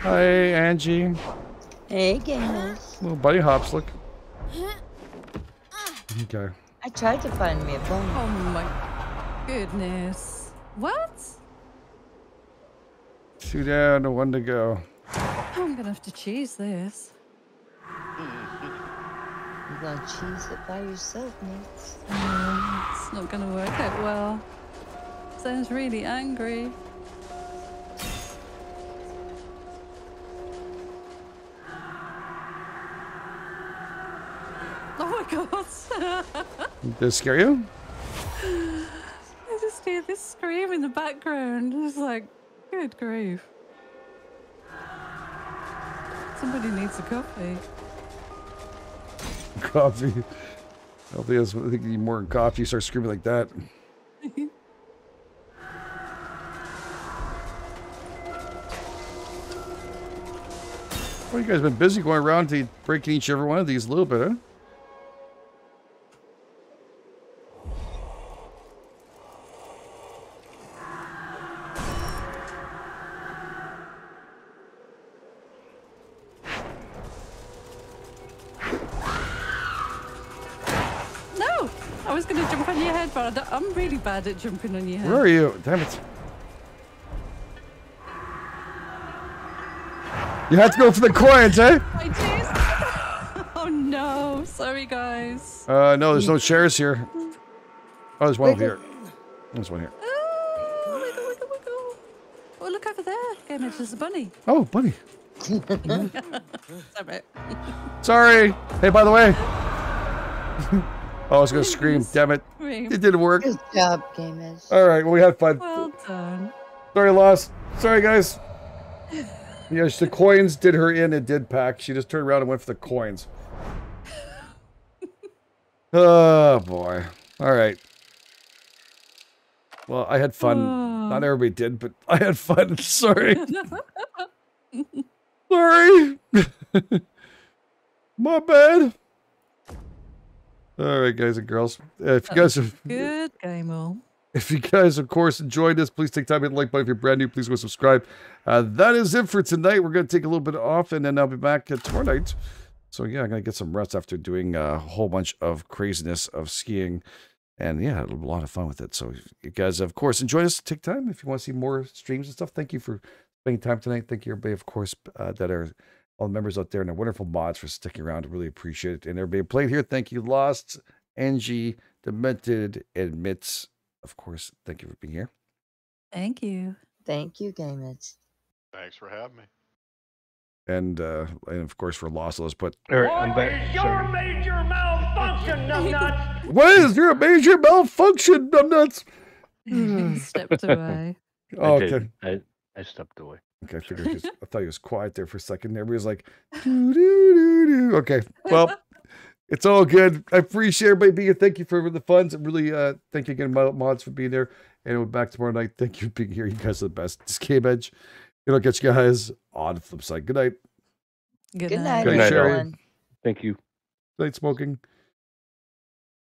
Hi, Angie. Hey, guys. Little buddy hops, look. Okay. I tried to find me a phone. Oh my goodness. What? Two down and one to go. I'm gonna have to cheese this. You're gonna cheese it by yourself, mates. Um, it's not gonna work out well. Sounds really angry. Oh my god! Did this scare you? I just hear this scream in the background. It's like. Good grief. Somebody needs a coffee. Coffee. I don't think that's what I think you need more than coffee. You start screaming like that. Well, you guys have been busy going around to breaking each every one of these a little bit, huh? I'm really bad at jumping on your head. Where are you? Damn it. You have to go for the coins, eh? I did. Oh no. Sorry, guys. Uh, no, there's no chairs here. Oh, there's one over here. There's one here. Oh, wiggle, wiggle, wiggle. Oh, look over there. Game Edged, there's a bunny. Oh, bunny. Sorry. Hey, by the way. Oh, I was going to scream. Damn it. It didn't work. Good job, Game Edged. All right, well, we had fun. Well done. Sorry, Lost. Sorry, guys. Yeah, she, the coins did her in. It did pack. She just turned around and went for the coins. Oh, boy. All right. Well, I had fun. Oh. Not everybody did, but I had fun. Sorry. Sorry. My bad. All right, guys and girls. Uh, if you guys have good game on. If you guys, of course, enjoyed this, please take time to hit the like button. If you're brand new, please go subscribe. Uh, that is it for tonight. We're going to take a little bit off, and then I'll be back uh, tomorrow night. So yeah, I'm going to get some rest after doing a whole bunch of craziness of skiing, and yeah, a lot of fun with it. So if you guys, of course, enjoy us. Take time if you want to see more streams and stuff. Thank you for spending time tonight. Thank you, everybody, of course, uh, that are. All the members out there and the wonderful mods for sticking around. Really appreciate it. And everybody who played here, thank you. Lost, Angie, Demented, and Mitz. Of course, thank you for being here. Thank you. Thank you, Game Edged. Thanks for having me. And, uh, and of course, for Lossless. But all right, I'm back. What is your major malfunction, numbnuts? What is your major malfunction, numbnuts? Stepped away. Oh, okay. I, I stepped away. Okay, I figured he was, I thought he was quiet there for a second. Everybody's like, doo, doo, doo, doo. Okay, well, it's all good. I appreciate everybody being here. Thank you for the funds. Really, uh, thank you again, mods, for being there. And we're back tomorrow night. Thank you for being here. You guys are the best. This is Game Edged. It'll catch you guys on the flip side. Good night. Good night. Good night, Sherry. Thank you. Good night, Smoking.